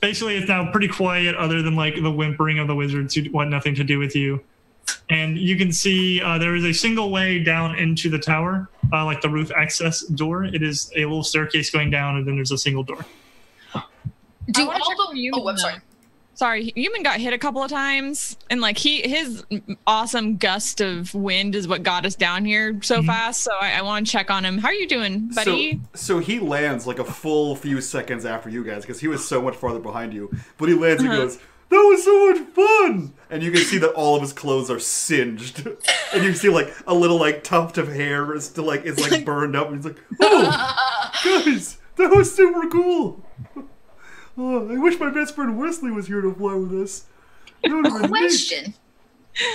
basically it's now pretty quiet other than like the whimpering of the wizards who want nothing to do with you. And you can see uh, there is a single way down into the tower, uh, like the roof access door. It is a little staircase going down, and then there's a single door. Do all the Yuman, oh, I'm sorry. Sorry, Yuman got hit a couple of times, and like he, his awesome gust of wind is what got us down here so mm-hmm. fast. So I, I want to check on him. How are you doing, buddy? So, so he lands like a full few seconds after you guys because he was so much farther behind you. But he lands and uh-huh. goes, "That was so much fun!" And you can see that all of his clothes are singed. And you see, like, a little, like, tuft of hair is, to, like, is like, burned up. And he's like, "Oh, guys, that was super cool. Oh, I wish my best friend Wesley was here to fly with us. Question.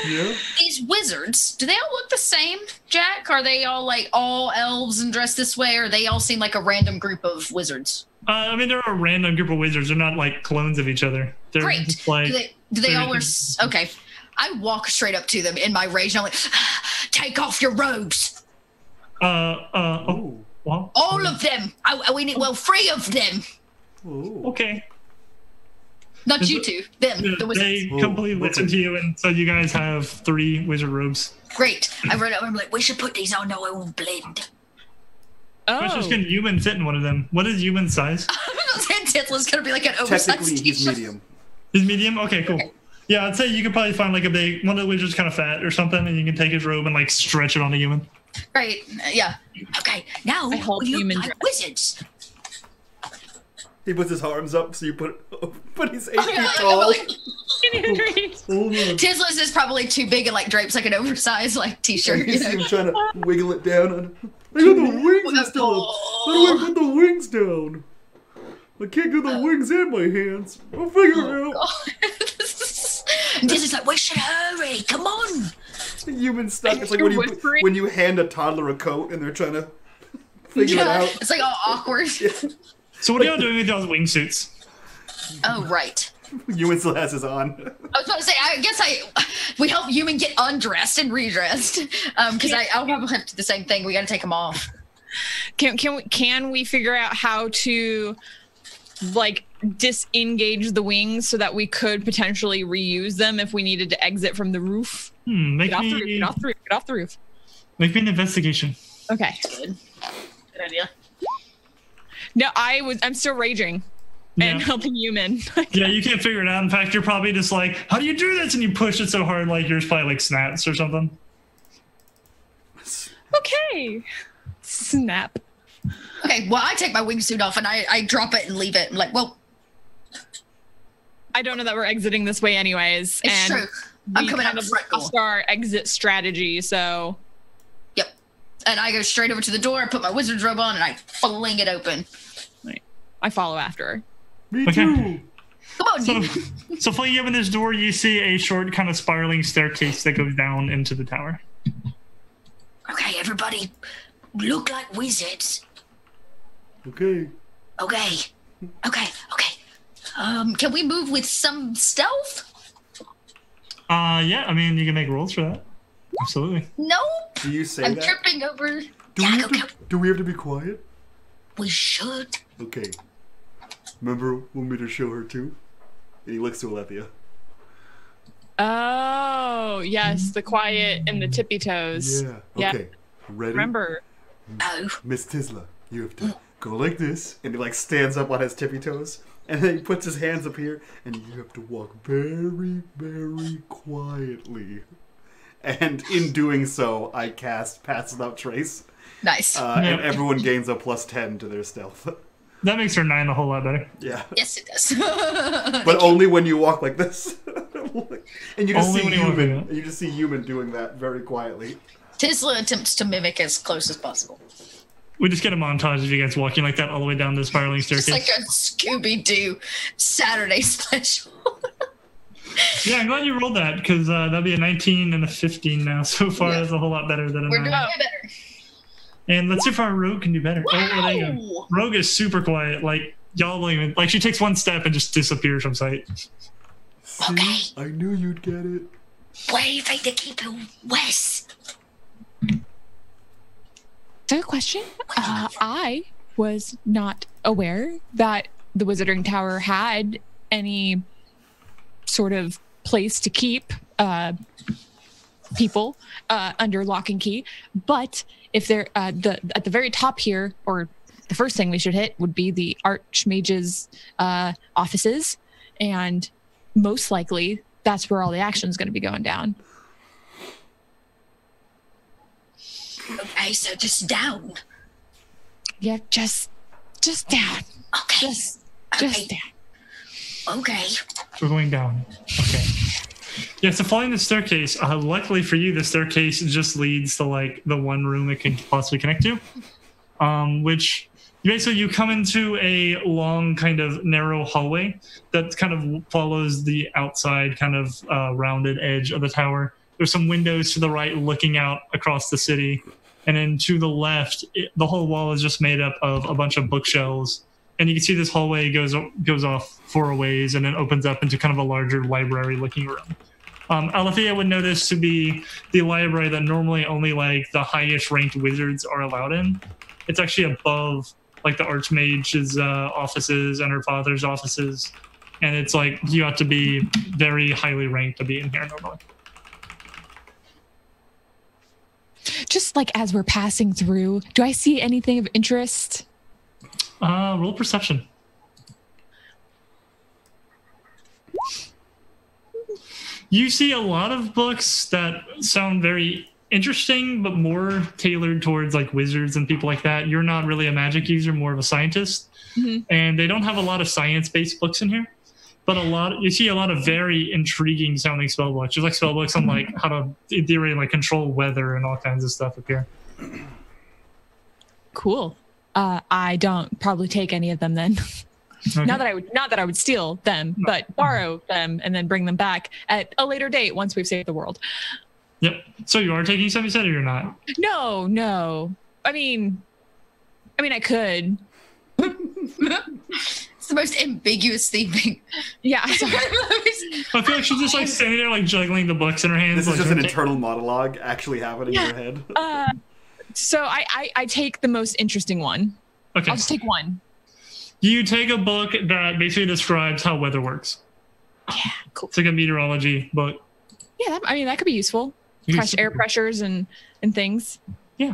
Yeah? These wizards, do they all look the same, Jack? Are they all, like, all elves and dressed this way? Or they all seem like a random group of wizards? Uh, I mean, they're a random group of wizards. They're not, like, clones of each other. They're Great. Just, like, do they, do they all wear... Okay. I walk straight up to them in my rage, and I'm like, "Take off your robes." Uh, uh, oh. Well, all of them. I, we need, well, three of them. Ooh. Okay. Not you two. Them, the, the wizards. They completely listen to you, and so you guys have three wizard robes. Great. I run up, I'm like, "We should put these on, no, it won't blend." Oh. Questions, can Yuman fit in one of them? What is Yuman's size? Tizla's gonna be like an oversized Technically, t-shirt. He's medium. He's medium? Okay, cool. Okay. Yeah, I'd say you could probably find like a big one of the wizards kind of fat or something, and you can take his robe and like stretch it on the Yuman. Right. Uh, yeah. Okay. Now I hold Yuman like wizards. He puts his arms up, so you put. Oh, but he's eight oh, feet yeah, tall. Tizla's is probably too big and like drapes like an oversized like t-shirt. He's you know? trying to wiggle it down. On I got the wings and stuff. How do I put the wings down? I can't do the oh. wings in my hands. I'll figure oh, it out. This is like, "We should hurry. Come on." Human stuck. It's like when you when you hand a toddler a coat and they're trying to figure yeah. it out. It's like all awkward. Yeah. So what are y'all doing with those wingsuits? Oh right. Yuman still has his on. I was about to say, I guess I, we help Yuman get undressed and redressed, because um, yeah. I, I'll probably have to do the same thing. We got to take them off. Can can we can we figure out how to, like, disengage the wings so that we could potentially reuse them if we needed to exit from the roof? Hmm, make get off me, the roof! Get off the roof! Get off the roof! Make me an investigation. Okay. Good, Good idea. No, I was. I'm still raging. And yeah. helping Yuman. Yeah, you can't figure it out. In fact, you're probably just like, "How do you do this?" And you push it so hard, like yours probably like snaps or something. Okay. Snap. Okay, well, I take my wingsuit off and I, I drop it and leave it. I'm like, well. I don't know that we're exiting this way anyways. It's and true. I'm coming out of the lost our exit strategy, so. Yep. And I go straight over to the door, I put my wizard's robe on, and I fling it open. Right. I follow after her. Me okay. too. Come on, so, so fling open this door, you see a short kind of spiraling staircase that goes down into the tower. Okay, everybody, look like wizards. Okay. Okay. Okay. Okay. Um, can we move with some stealth? Uh, yeah. I mean, you can make rolls for that. Absolutely. Nope. Do you say I'm that? tripping over. Do, yeah, we okay. to, do we have to be quiet? We should. Okay. Remember when we just show her too? And he looks to Alethea. Oh, yes. The quiet and the tippy toes. Yeah. yeah. Okay. Ready? Remember. Oh. Miss Tizla, you have to go like this. And he like stands up on his tippy toes. And then he puts his hands up here. And you have to walk very, very quietly. And in doing so, I cast Pass Without Trace. Nice. Uh, yeah. And everyone gains a plus ten to their stealth. That makes her nine a whole lot better. Yeah. Yes, it does. But only when you walk like this. And you just only see Yuman. You, you just see Yuman doing that very quietly. Tizla attempts to mimic as close as possible. We just get a montage of you guys walking like that all the way down the spiraling staircase. It's like a Scooby-Doo Saturday special. Yeah, I'm glad you rolled that, because uh, that'll be a nineteen and a fifteen now. So far, yeah. That's a whole lot better than a We're nine. Doing better. And let's see if our rogue can do better. Wow. Oh, there you go. Rogue is super quiet. Like, y'all don't even... Like, she takes one step and just disappears from sight. See? Okay. I knew you'd get it. Why do you think they keep it west? Is there a question? Uh, I was not aware that the Wizarding Tower had any sort of place to keep uh, people uh, under lock and key. But if they're uh, the, at the very top here, or the first thing we should hit would be the Archmage's uh, offices. And most likely, that's where all the action is going to be going down. Okay, so just down. Yeah, just, just down. Okay. Just, just okay. down. Okay. We're going down. Okay. Yeah, so following the staircase, uh, luckily for you, the staircase just leads to, like, the one room it can possibly connect to, um, which... Basically, you come into a long, kind of narrow hallway that kind of follows the outside, kind of uh, rounded edge of the tower. There's some windows to the right looking out across the city. And then to the left, it, the whole wall is just made up of a bunch of bookshelves. And you can see this hallway goes goes off four ways and then opens up into kind of a larger library-looking room. Um, Alethea would know this to be the library that normally only, like, the highest-ranked wizards are allowed in. It's actually above... like the Archmage's uh, offices and her father's offices. And it's like, you have to be very highly ranked to be in here normally. Just like as we're passing through, do I see anything of interest? Uh, roll perception. You see a lot of books that sound very interesting, but more tailored towards like wizards and people like that. You're not really a magic user, more of a scientist. Mm-hmm. And they don't have a lot of science-based books in here, but a lot, you see a lot of very intriguing sounding spell books. There's like spell books on like how to, in theory, like control weather and all kinds of stuff up here. Cool. Uh, I don't probably take any of them then. Okay. Not that I would, not that I would steal them, no. but borrow mm-hmm. them and then bring them back at a later date once we've saved the world. Yep. So you are taking some, you said, or you're not? No, no. I mean, I mean, I could. It's the most ambiguous thing. Yeah. Sorry. I feel like she's just like standing there, like juggling the books in her hands. This like, is just an internal monologue actually happening yeah. in her head. uh, so I, I, I take the most interesting one. Okay. I'll just take one. You take a book that basically describes how weather works. Yeah. Cool. It's like a meteorology book. Yeah, I mean, that could be useful. Press, air pressures and, and things. Yeah,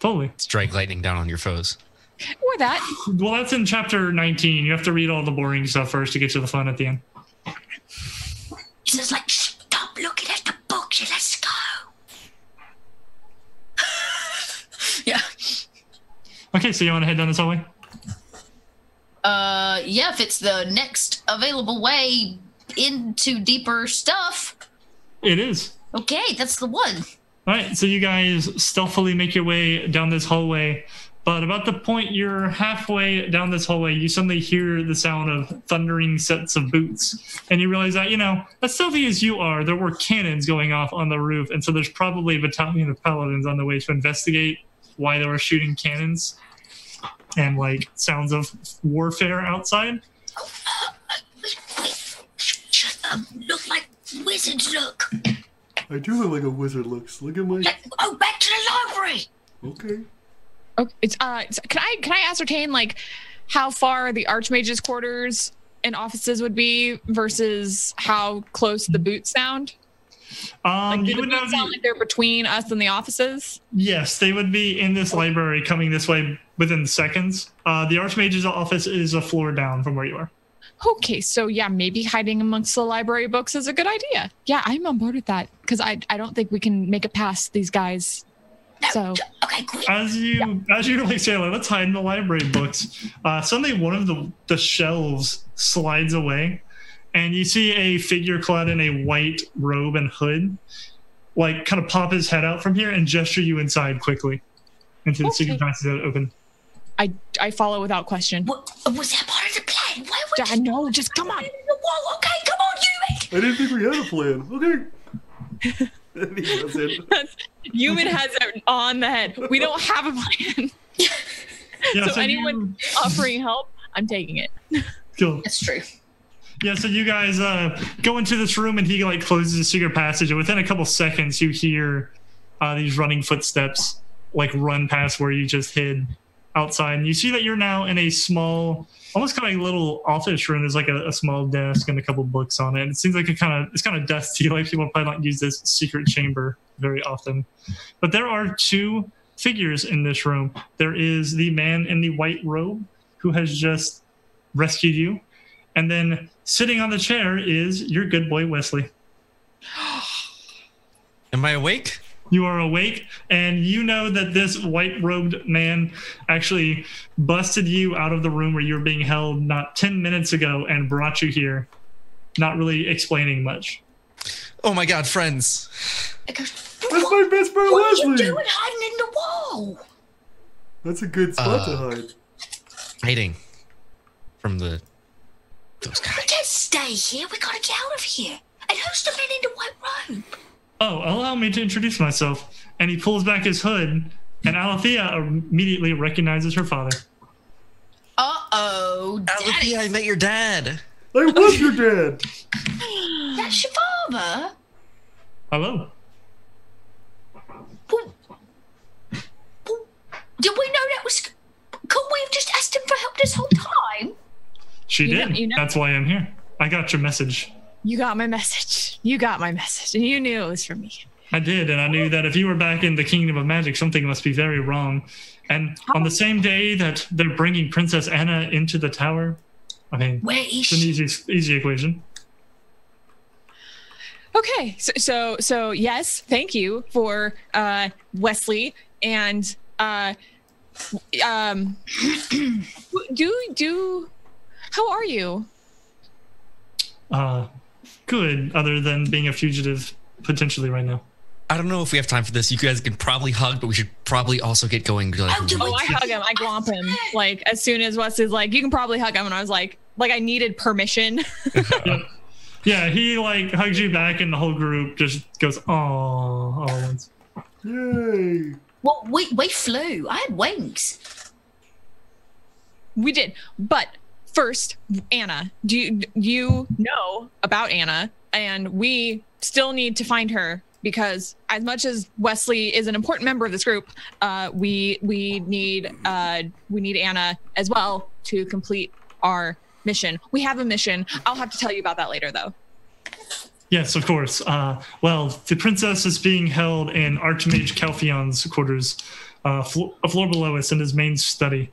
totally. Strike lightning down on your foes. Or that. Well, that's in chapter nineteen. You have to read all the boring stuff first to get to the fun at the end. It's just like, stop looking at the books and let's go. Yeah. Okay, so you want to head down this hallway? Uh, yeah, if it's the next available way into deeper stuff. It is. Okay, that's the one. All right, so you guys stealthily make your way down this hallway, but about the point you're halfway down this hallway, you suddenly hear the sound of thundering sets of boots, and you realize that, you know, as stealthy as you are, there were cannons going off on the roof, and so there's probably a battalion of paladins on the way to investigate why they were shooting cannons and, like, sounds of warfare outside. Oh, uh, wait, wait. Shut up. Look like wizards look. I do look like a wizard looks. Look at my. Oh, back to the library. Okay. Okay. It's uh. It's, can I can I ascertain like how far the Archmage's quarters and offices would be versus how close the boots sound? Um, like, do the boots not sound like they're between us and the offices? Yes, they would be in this library, coming this way within seconds. Uh, the Archmage's office is a floor down from where you are. Okay, so yeah, maybe hiding amongst the library books is a good idea. Yeah, I'm on board with that because I I don't think we can make it past these guys. So okay, quick. As you yeah. as you like say, like, let's hide in the library books. Uh, suddenly, one of the the shelves slides away, and you see a figure clad in a white robe and hood, like kind of pop his head out from here and gesture you inside quickly into the okay. secret passage that open. I I follow without question. What, was that part of the plan? Why would I know? Just come on. Whoa, okay, come on, Yuman. I didn't think we had a plan. Okay. Yuman has it on the head. We don't have a plan. Yeah, so, so anyone you... offering help, I'm taking it. Cool. That's true. Yeah, so you guys uh, go into this room, and he like closes the secret passage, and within a couple seconds, you hear uh, these running footsteps like run past where you just hid. outside, and you see that you're now in a small, almost kind of a little office room. There's like a, a small desk and a couple books on it. It seems like it kind of, it's kind of dusty. Like people probably don't use this secret chamber very often. But there are two figures in this room. There is the man in the white robe who has just rescued you. And then sitting on the chair is your good boy, Wesley. Am I awake? You are awake, and you know that this white-robed man actually busted you out of the room where you were being held not ten minutes ago and brought you here, not really explaining much. Oh, my God, friends. Goes, That's my best friend, what Wesley. What are you doing hiding in the wall? That's a good spot uh, to hide. Hiding from the... those guys. We can't stay here. We got to get out of here. And who's the man in the white robe? Oh, allow me to introduce myself. And he pulls back his hood, and Alethea immediately recognizes her father. Uh-oh, Alethea, I met your dad. I was your dad. That's your father? Hello. Well, well, did we know that was... Couldn't we have just asked him for help this whole time? She you did. Know, you know. That's why I'm here. I got your message. You got my message. You got my message. And you knew it was from me. I did, and I knew that if you were back in the Kingdom of Magic, something must be very wrong. And on the same day that they're bringing Princess Anna into the tower, I mean, Where is it's an easy, easy equation. Okay, so, so so yes, thank you for uh, Wesley. And uh, um, do, do, how are you? Uh... Good, other than being a fugitive potentially right now. I don't know if we have time for this. You guys can probably hug, but we should probably also get going. Like, oh, oh, I hug him. I glomp him. Like, as soon as Wes is like, you can probably hug him. And I was like, like I needed permission. Yeah. Yeah, he like hugs you back and the whole group just goes, oh. Yay. Well, we, we flew. I had wings. We did, but... First, Anna, do you, you know about Anna, and we still need to find her because as much as Wesley is an important member of this group, uh, we we need uh, we need Anna as well to complete our mission. We have a mission. I'll have to tell you about that later, though. Yes, of course. Uh, well, the princess is being held in Archmage Calphion's quarters, uh, flo a floor below us in his main study.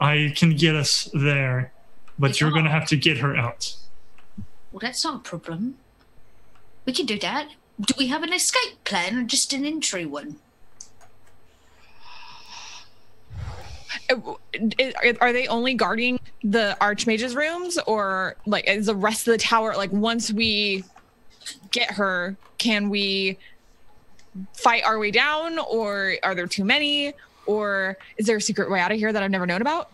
I can get us there. But you're going to have to get her out. Well, that's not a problem. We can do that. Do we have an escape plan or just an entry one? Are they only guarding the Archmage's rooms, or like is the rest of the tower, like once we get her, can we fight our way down, or are there too many, or is there a secret way out of here that I've never known about?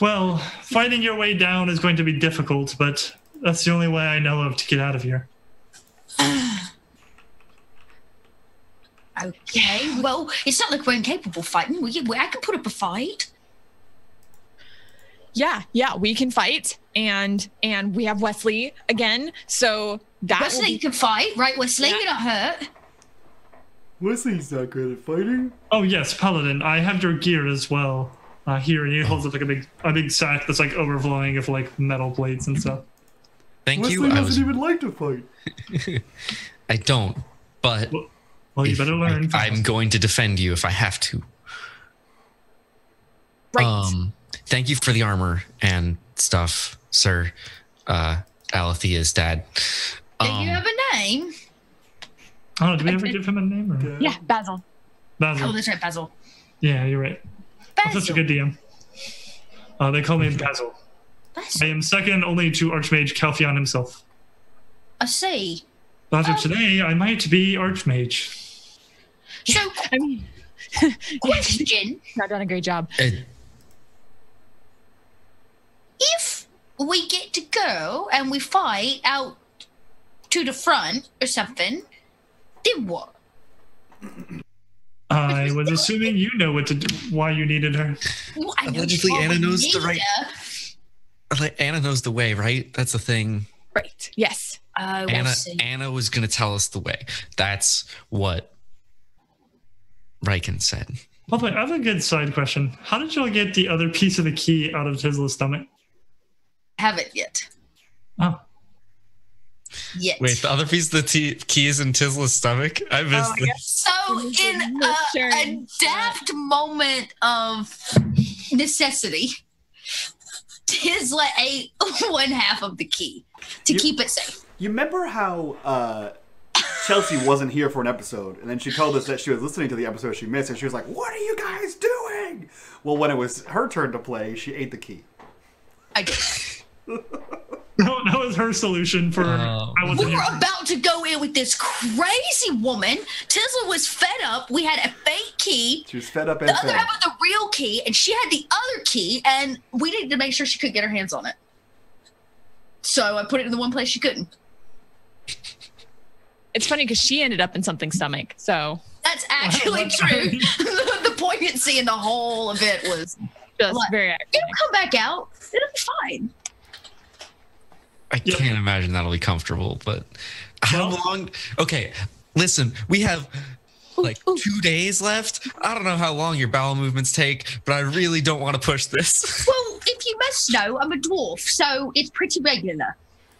Well, fighting your way down is going to be difficult, but that's the only way I know of to get out of here. Okay, well, it's not like we're incapable of fighting. We, I can put up a fight. Yeah, yeah, we can fight, and and we have Wesley again, so that Wesley be... can fight, right, Wesley? Yeah. You're not hurt. Wesley's not good at fighting. Oh, yes, Paladin, I have your gear as well. Uh, here, and he holds up like a big, a big sack that's like overflowing of like metal plates and stuff. Thank Wesley you. Wesley doesn't was... even like to fight. I don't, but well, well you better learn. I, I'm going to defend you if I have to. Right. Um, thank you for the armor and stuff, sir. Uh, Alethea's dad. Um, do you have a name? Oh, did we ever give him a name? Or... Yeah, Basil. Basil. Oh, that's right, Basil. Yeah, you're right. Basil. I'm such a good D M. Uh, they call me Basil. Basil. I am second only to Archmage Calphion himself. I see. But um, today, I might be Archmage. So, I mean, question. Not done a great job. Hey. If we get to go and we fight out to the front or something, then what? I was assuming you know what to do, why you needed her. Well, I know allegedly, Anna knows the right. Anna knows the way, right? That's the thing. Right. Yes. Uh, Anna. We'll Anna was going to tell us the way. That's what Riken said. Well, I have a good side question. How did y'all get the other piece of the key out of Tizla's stomach? Haven't yet. Oh. Yet. Wait, the other piece of the t- key is in Tizla's stomach? I missed oh, this. So in a, a daft moment of necessity, Tizla ate one half of the key to you, keep it safe. You remember how uh, Chelsea wasn't here for an episode, and then she told us that she was listening to the episode she missed, and she was like, what are you guys doing? Well, when it was her turn to play, she ate the key. I did. No, that was her solution for... Um, I wasn't we were here. About to go in with this crazy woman. Tizla was fed up. We had a fake key. She was fed up and the fed. Other half was the real key, and she had the other key, and we needed to make sure she could get her hands on it. So I put it in the one place she couldn't. It's funny because she ended up in something's stomach, so... That's actually true. The poignancy in the whole of it was... Just like, very accurate. It'll come back out. It'll be fine. I yep. can't imagine that'll be comfortable, but how well, long? Okay, listen, we have like ooh, ooh. two days left. I don't know how long your bowel movements take, but I really don't want to push this. Well, if you must know, I'm a dwarf, so it's pretty regular.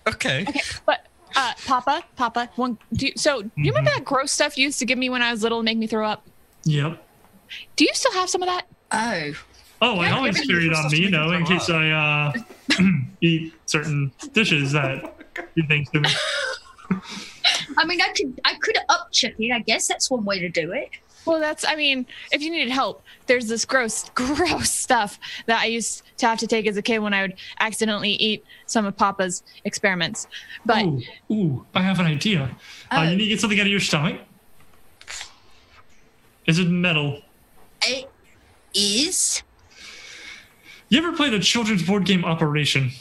Okay. Okay, but uh, Papa, Papa, one. Do you, so do you remember mm-hmm. that gross stuff you used to give me when I was little and make me throw up? Yep. Do you still have some of that? Oh. Oh, I always carry it on me, you know, in case up. I uh, eat certain dishes that he thinks to me. I mean, I could I could up chicken. I guess that's one way to do it. Well, that's, I mean, if you needed help, there's this gross, gross stuff that I used to have to take as a kid when I would accidentally eat some of Papa's experiments. But ooh, ooh I have an idea. Uh, uh, you need to get something out of your stomach. Is it metal? It is. You ever played a children's board game Operation?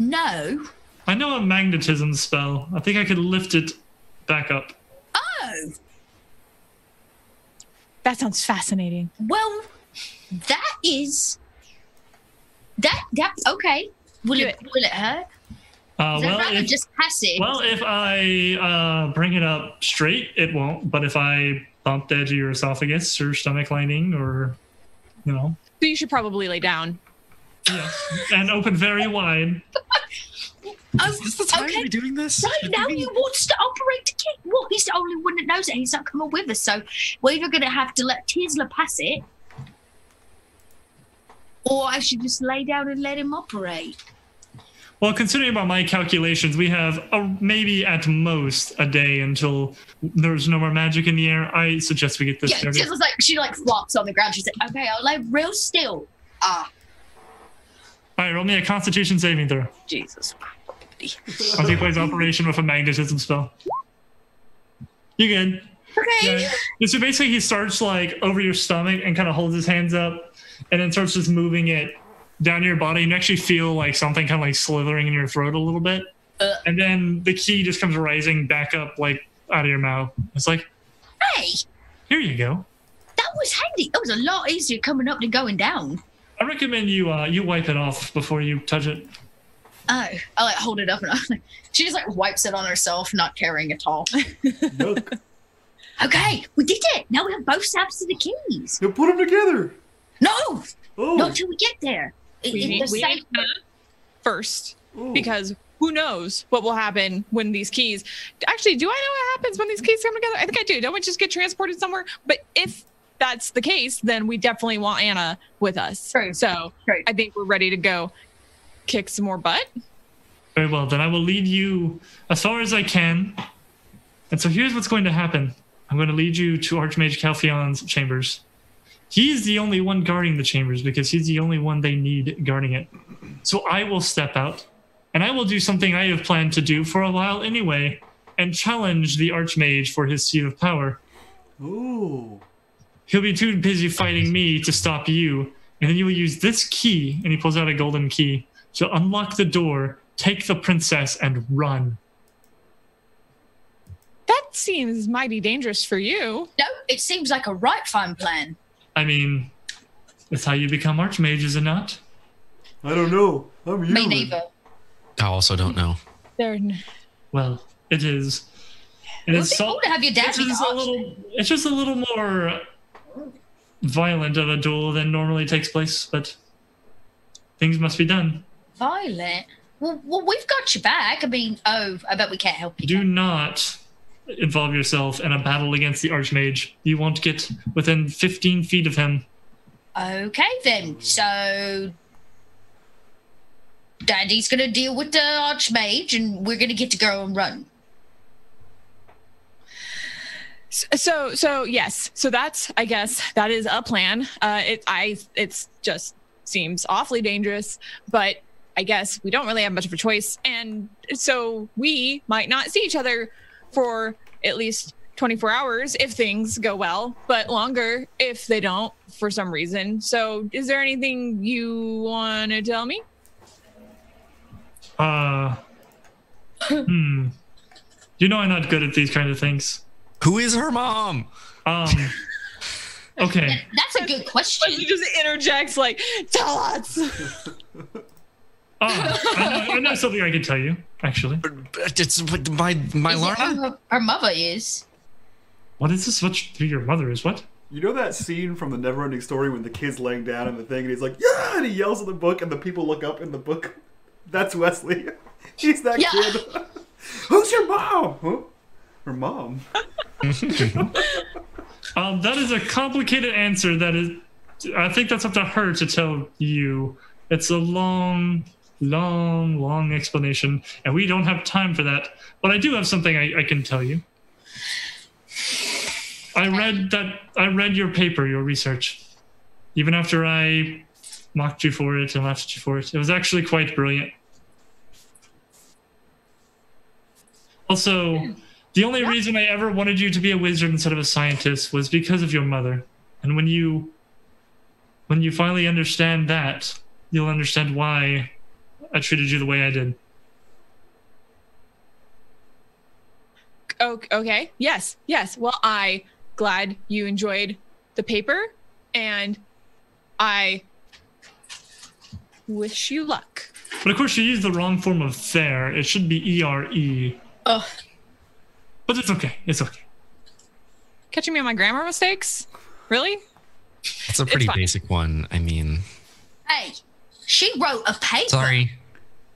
No. I know a magnetism spell. I think I could lift it back up. Oh! That sounds fascinating. Well, that is... That, that, okay. Will it, will it hurt? Uh, well, rather if, just pass it. Well, if I uh, bring it up straight, it won't. But if I bump the edge of your esophagus or stomach lining or, you know... So you should probably lay down. Yeah, and open very wide. Oh, is this the time okay. you're doing this? Right Should now, be... he wants to operate the kid. Well, he's the only one that knows it. He's not coming with us, so we're either going to have to let Tizla pass it, or I should just lay down and let him operate. Well, considering by my calculations, we have a, maybe at most a day until there's no more magic in the air. I suggest we get this. Yeah, Tizla's like she like flops on the ground. She's like, "Okay, I'll lay real still." Ah. All right, roll me a Constitution saving throw. Jesus Christ! As he plays Operation with a magnetism spell. You good? Okay. Yeah. So basically, he starts like over your stomach and kind of holds his hands up, and then starts just moving it down your body, and you actually feel like something kind of like slithering in your throat a little bit. Uh, and then the key just comes rising back up, like out of your mouth. It's like, hey, here you go. That was handy. That was a lot easier coming up than going down. I recommend you uh, you wipe it off before you touch it. Oh, I like hold it up and I like, she just like wipes it on herself, not caring at all. Look. Okay, we did it. Now we have both sides of the keys. You put them together. No, oh. not till we get there. We need to first, Ooh. because who knows what will happen when these keys... Actually, do I know what happens when these keys come together? I think I do. Don't we just get transported somewhere? But if that's the case, then we definitely want Anna with us. True. So True. I think we're ready to go kick some more butt. Very well. Then I will lead you as far as I can. And so here's what's going to happen. I'm going to lead you to Archmage Calphion's chambers. He's the only one guarding the chambers because he's the only one they need guarding it. So I will step out, and I will do something I have planned to do for a while anyway, and challenge the Archmage for his seat of power. Ooh. He'll be too busy fighting me to stop you, and then you will use this key, and he pulls out a golden key, to unlock the door, take the princess, and run. That seems mighty dangerous for you. No, it seems like a right fine plan. I mean, that's how you become Archmage, is it not? I don't know. I'm human. Me neither. I also don't know. N- well, it is And well, it's, so, have your dad it's, just a little, it's just a little more violent of a duel than normally takes place, but things must be done. Violent? Well, well we've got your back. I mean, oh, I bet we can't help you. Do then. not involve yourself in a battle against the Archmage. You won't get within fifteen feet of him. Okay, then. So Daddy's going to deal with the Archmage, and we're going to get to go and run. So, so yes. So that's, I guess, that is a plan. Uh, it, I, it's just seems awfully dangerous, but I guess we don't really have much of a choice. And so we might not see each other for at least twenty-four hours if things go well, but longer if they don't for some reason. So is there anything you want to tell me? Uh, hmm. You know I'm not good at these kind of things. Who is her mom? Um, okay. That's a good question. She just interjects like, tell us. Oh, I know, I know something I can tell you, actually. It's what my, my Lana? Her mother is. What is this? What your mother is? What? You know that scene from The Neverending Story when the kid's laying down in the thing and he's like, yeah, and he yells at the book and the people look up in the book. That's Wesley. He's that yeah. kid. Who's your mom? Huh? Her mom. um, that is a complicated answer. That is, I think that's up to her to tell you. It's a long, long, long explanation, and we don't have time for that. But I do have something I, I can tell you. I read that. I read your paper, your research, even after I mocked you for it and laughed at you for it. It was actually quite brilliant. Also, the only yeah. reason I ever wanted you to be a wizard instead of a scientist was because of your mother. And when you, when you finally understand that, you'll understand why I treated you the way I did. Okay. Yes. Yes. Well, I glad you enjoyed the paper, and I wish you luck. But of course you used the wrong form of there. It should be E R E. Ugh. But it's okay. It's okay. Catching me on my grammar mistakes? Really? It's a pretty it's basic one. I mean... Hey, she wrote a paper. Sorry.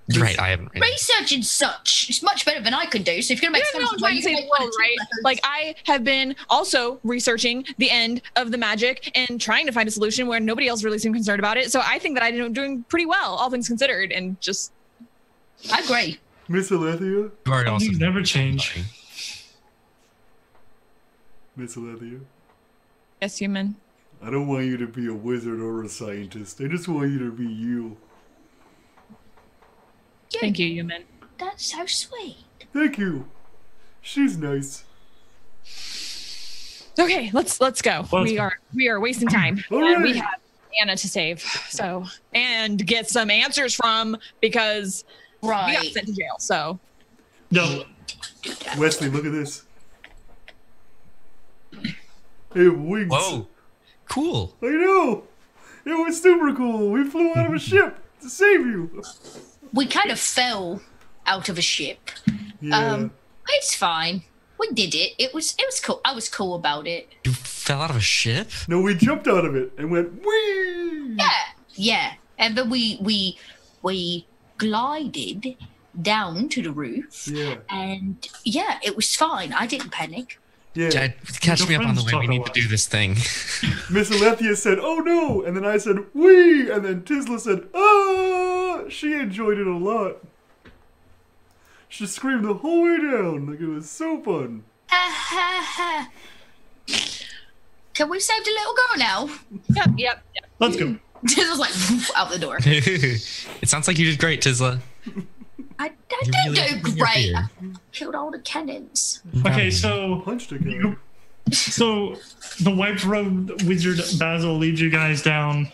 You're right, I haven't read Research it. and such. It's much better than I can do, so if you're going to make sense of what you say, right? Like, I have been also researching the end of the magic and trying to find a solution where nobody else really seemed concerned about it, so I think that I'm doing pretty well, all things considered, and just... I agree. Miss Alethea? Things never change. Miss Alethea? Yes, Yuman? I don't want you to be a wizard or a scientist. I just want you to be you. Yeah. Thank you, Yuman. That's so sweet. Thank you. She's nice. Okay, let's let's go. Well, we are we are wasting time. Right. We have Anna to save, so and get some answers from because right. we got sent to jail. So no, Wesley, look at this. It winks. Whoa, cool. I know. It was super cool. We flew out of a ship to save you. We kind of fell out of a ship. Yeah. Um, it's fine. We did it. It was it was cool. I was cool about it. You fell out of a ship? No, we jumped out of it and went whee. Yeah, yeah. And then we we we glided down to the roof. Yeah. And yeah, it was fine. I didn't panic. Yeah. Dad, catch me up on the way. We need to do this thing. Miss Alethea said, "Oh no!" and then I said, "Wee!" and then Tizla said, "Ah!" She enjoyed it a lot. She screamed the whole way down, like it was so fun. Can we save the little girl now? Yep, yep. yep. Let's go. Tizla's like out the door. It sounds like you did great, Tizla. I, I did really do great. I killed all the cannons. Okay, so you, so the Wiped Road Wizard Basil leads you guys down,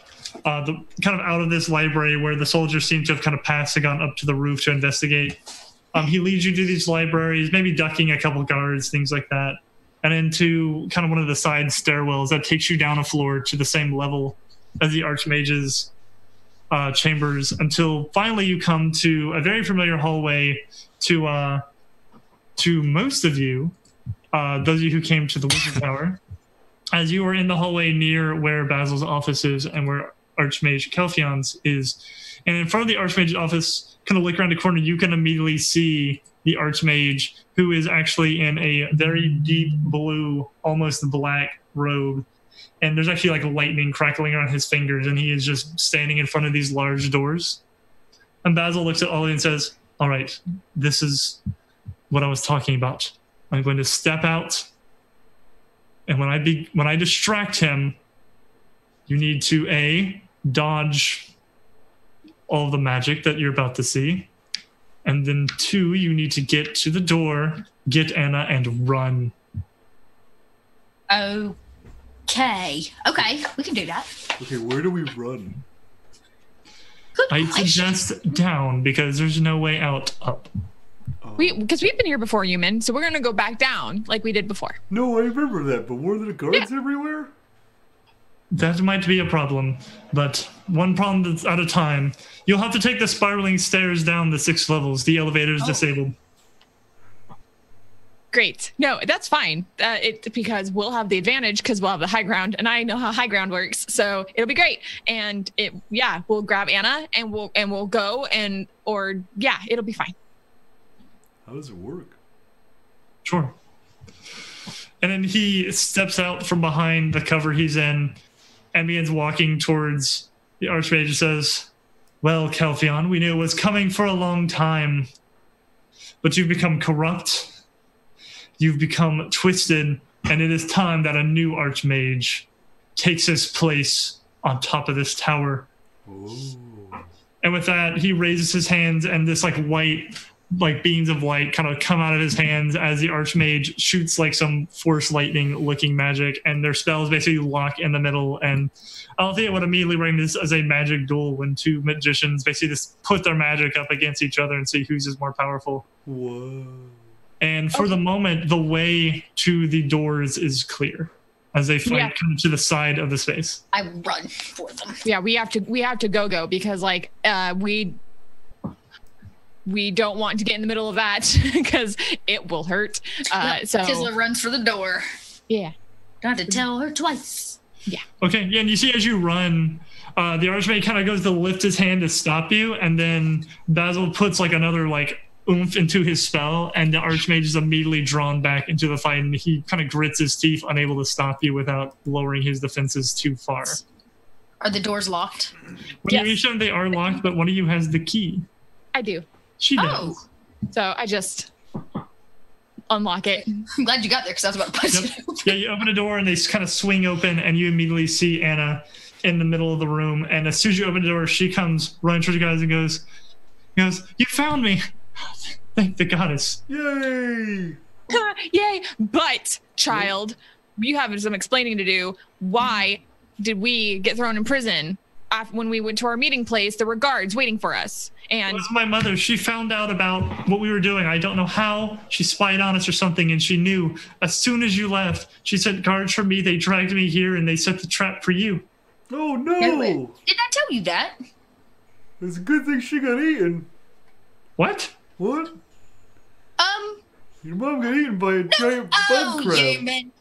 uh, the kind of out of this library where the soldiers seem to have kind of passed and gone up to the roof to investigate. Um, he leads you to these libraries, maybe ducking a couple guards, things like that, and into kind of one of the side stairwells that takes you down a floor to the same level as the Archmage's Uh, chambers, until finally you come to a very familiar hallway to uh, to most of you uh, those of you who came to the Wizard Tower, as you were in the hallway near where Basil's office is and where Archmage Calphion's is, and in front of the Archmage's office, kind of look around the corner, you can immediately see the Archmage, who is actually in a very deep blue, almost black robe. And there's actually like lightning crackling around his fingers, and he is just standing in front of these large doors. And Basil looks at Ollie and says, all right, this is what I was talking about. I'm going to step out, and when I be when I distract him, you need to A, dodge all the magic that you're about to see. And then two, you need to get to the door, get Anna, and run. Okay. Okay, we can do that. Okay, where do we run? I suggest down, because there's no way out up. We, because we've been here before, Yuman, so we're going to go back down like we did before. No, I remember that, but were there guards yeah. everywhere? That might be a problem, but one problem that's at a time. You'll have to take the spiraling stairs down the six levels. The elevator is oh. disabled. Great. No, that's fine. Uh, it because we'll have the advantage because we'll have the high ground, and I know how high ground works, so it'll be great. And it, yeah, we'll grab Anna and we'll and we'll go and or yeah, it'll be fine. How does it work? Sure. And then he steps out from behind the cover he's in and begins walking towards the Archmage and says, well, Calphion, we knew it was coming for a long time, but you've become corrupt, you've become twisted, and it is time that a new Archmage takes his place on top of this tower. Ooh. And with that, he raises his hands, and this like white... like beams of light kind of come out of his hands as the Archmage shoots like some force lightning looking magic, and their spells basically lock in the middle. And Alethea would immediately bring this as a magic duel when two magicians basically just put their magic up against each other and see whose is more powerful. Whoa. And for okay. the moment, the way to the doors is clear as they fight yeah. come to the side of the space. I run for them. Yeah, we have to we have to go go because like uh we We don't want to get in the middle of that because it will hurt. Uh, so Tizla runs for the door. Yeah. Got to tell her twice. Yeah. Okay. Yeah, and you see as you run, uh, the Archmage kind of goes to lift his hand to stop you, and then Basil puts like another like oomph into his spell, and the Archmage is immediately drawn back into the fight, and he kind of grits his teeth, unable to stop you without lowering his defenses too far. Are the doors locked? When yes. you they are locked, but one of you has the key. I do. She does. Oh. So I just unlock it. I'm glad you got there because I was about to punch yep. it open. Yeah, you open a door and they kind of swing open, and you immediately see Anna in the middle of the room. And as soon as you open the door, she comes running towards you guys and goes, goes, you found me. Thank the goddess. Yay. Yay. But, child, you have some explaining to do. Why did we get thrown in prison? When we went to our meeting place, there were guards waiting for us. And it was my mother. She found out about what we were doing. I don't know how. She spied on us or something, and she knew. As soon as you left, she sent guards for me. They dragged me here, and they set the trap for you. Oh, no. Didn't I tell you that? It's a good thing she got eaten. What? What? Um. Your mom got eaten by a no, giant oh, bug crab. Human.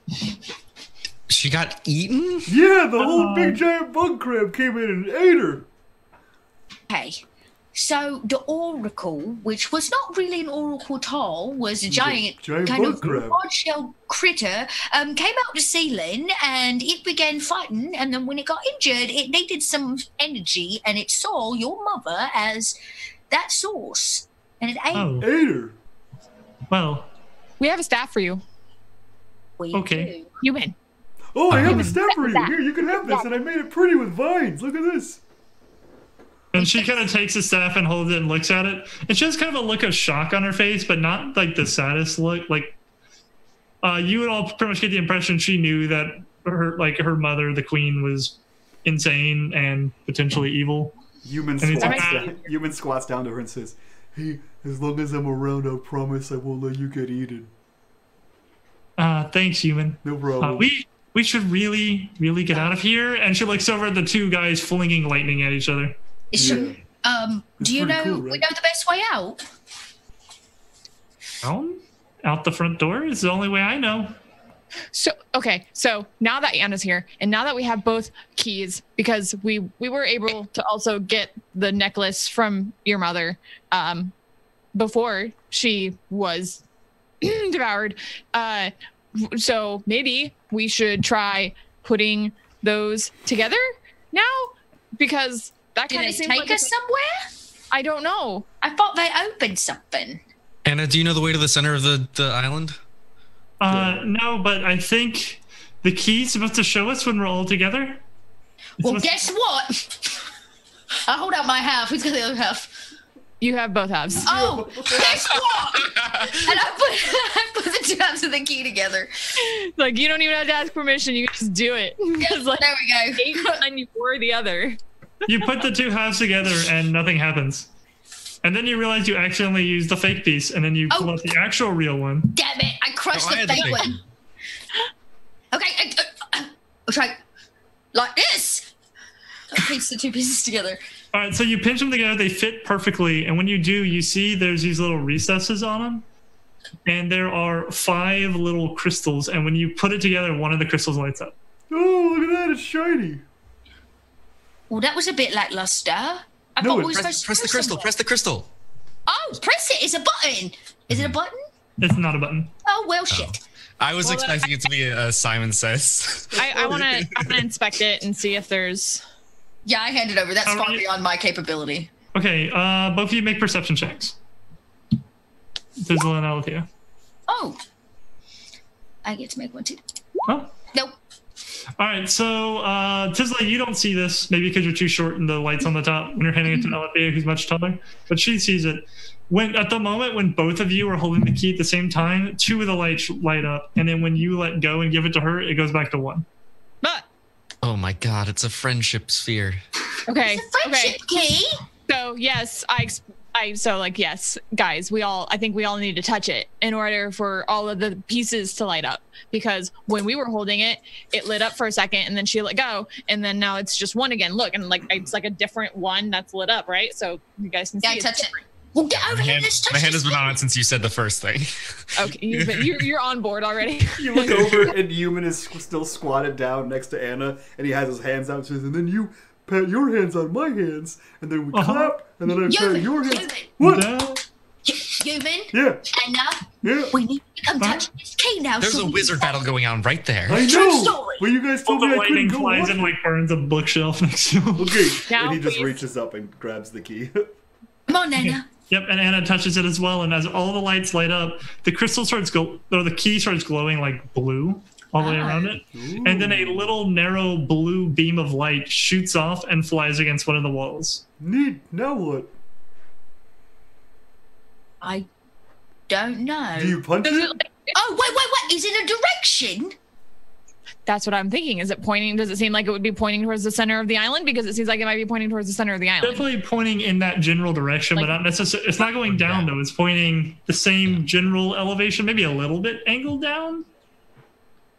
She got eaten? Yeah, the whole uh, big giant bug crab came in and ate her. Okay, so the oracle, which was not really an oracle at all, was a giant, giant kind of hard-shell critter, um, came out the ceiling, and it began fighting, and then when it got injured, it needed some energy, and it saw your mother as that source, and it ate, oh. ate her. Well. We have a staff for you. We okay. do. You win. Oh, I have a staff for you. Here, you can have this. And I made it pretty with vines. Look at this. And she kind of takes the staff and holds it and looks at it. And she has kind of a look of shock on her face, but not like the saddest look. Like, uh, you would all pretty much get the impression she knew that her, like her mother, the queen, was insane and potentially evil. Human squats, down. Human squats down to her and says, hey, as long as I'm around, I promise I won't let you get eaten. Uh, thanks, Human. No problem. Uh, we... We should really, really get out of here. And she looks over at the two guys flinging lightning at each other. Yeah. Um, do you know cool, right? we know the best way out? Down? out the front door is the only way I know. So, okay. So now that Anna's here and now that we have both keys, because we, we were able to also get the necklace from your mother um, before she was devoured. Uh, so maybe we should try putting those together now, because that kind of seems like... Did it take us somewhere? I don't know. I thought they opened something. Anna, do you know the way to the center of the, the island? Uh, no, but I think the key's supposed to show us when we're all together. It's well, guess what? I hold out my half. Who's got the other half? You have both halves. Oh, guess what? And I put, I put the two halves of the key together. Like, you don't even have to ask permission. You can just do it. Yes, like, there we go. Eight, nine, four, the other. You put the two halves together and nothing happens. And then you realize you accidentally used the fake piece, and then you pull oh. out the actual real one. Damn it! I crushed no, the, I fake the fake one. Okay, I, I, I'll try like this. I'll pinch the two pieces together. All right, so you pinch them together; they fit perfectly. And when you do, you see there's these little recesses on them, and there are five little crystals. And when you put it together, one of the crystals lights up. Oh, look at that! It's shiny. Well, that was a bit lackluster. I no, thought we press, press the crystal. Something. Press the crystal. Oh, press it. It's a button. Is it a button? It's not a button. Oh, well, shit. Oh. I was well, expecting I, it to be a, a Simon Says. I, I want to inspect it and see if there's... Yeah, I hand it over. That's far beyond my capability. Okay, uh, both of you make perception checks. Tizla and Alethea. Oh. I get to make one, too. Oh. Nope. All right, so uh, Tizla, you don't see this, maybe because you're too short and the light's on the top when you're handing it to Alethea, who's much taller, but she sees it. When at the moment when both of you are holding the key at the same time, two of the lights light up, and then when you let go and give it to her, it goes back to one. But oh my god, it's a friendship sphere. Okay, it's a friendship okay. key. So yes, I, I so like yes, guys, we all I think we all need to touch it in order for all of the pieces to light up. Because when we were holding it, it lit up for a second, and then she let go, and then now it's just one again. Look, and like it's like a different one that's lit up, right? So you guys can see. Yeah, touch it. Well, get over my here. Hand, touch my hand has been thing. on since you said the first thing. Okay, you've been, you're, you're on board already. You look over, and Yuman is still squatted down next to Anna, and he has his hands out, and then you pat your hands on my hands, and then we uh-huh. clap, and then I Yuman, pat your hands. Yuman. What? No. Yuman, yeah. Anna, yeah. we need to come touch this key now. There's so a wizard battle going on right there. I know. Well, you guys told All me I couldn't go on. The lightning flies and like burns a bookshelf next to him. Okay, now, and he just please. reaches up and grabs the key. Come on, Anna. Yep, and Anna touches it as well, and as all the lights light up, the crystal starts go, or the key starts glowing like blue all the way around it, Ooh. and then a little narrow blue beam of light shoots off and flies against one of the walls. Neat. Now what? I don't know. Do you punch it? Like, oh, wait, wait, wait. Is it a direction? That's what I'm thinking. Is it pointing? Does it seem like it would be pointing towards the center of the island? Because it seems like it might be pointing towards the center of the island. Definitely pointing in that general direction, like, but not necessarily. It's not going down, though. It's pointing the same general elevation, maybe a little bit angled down.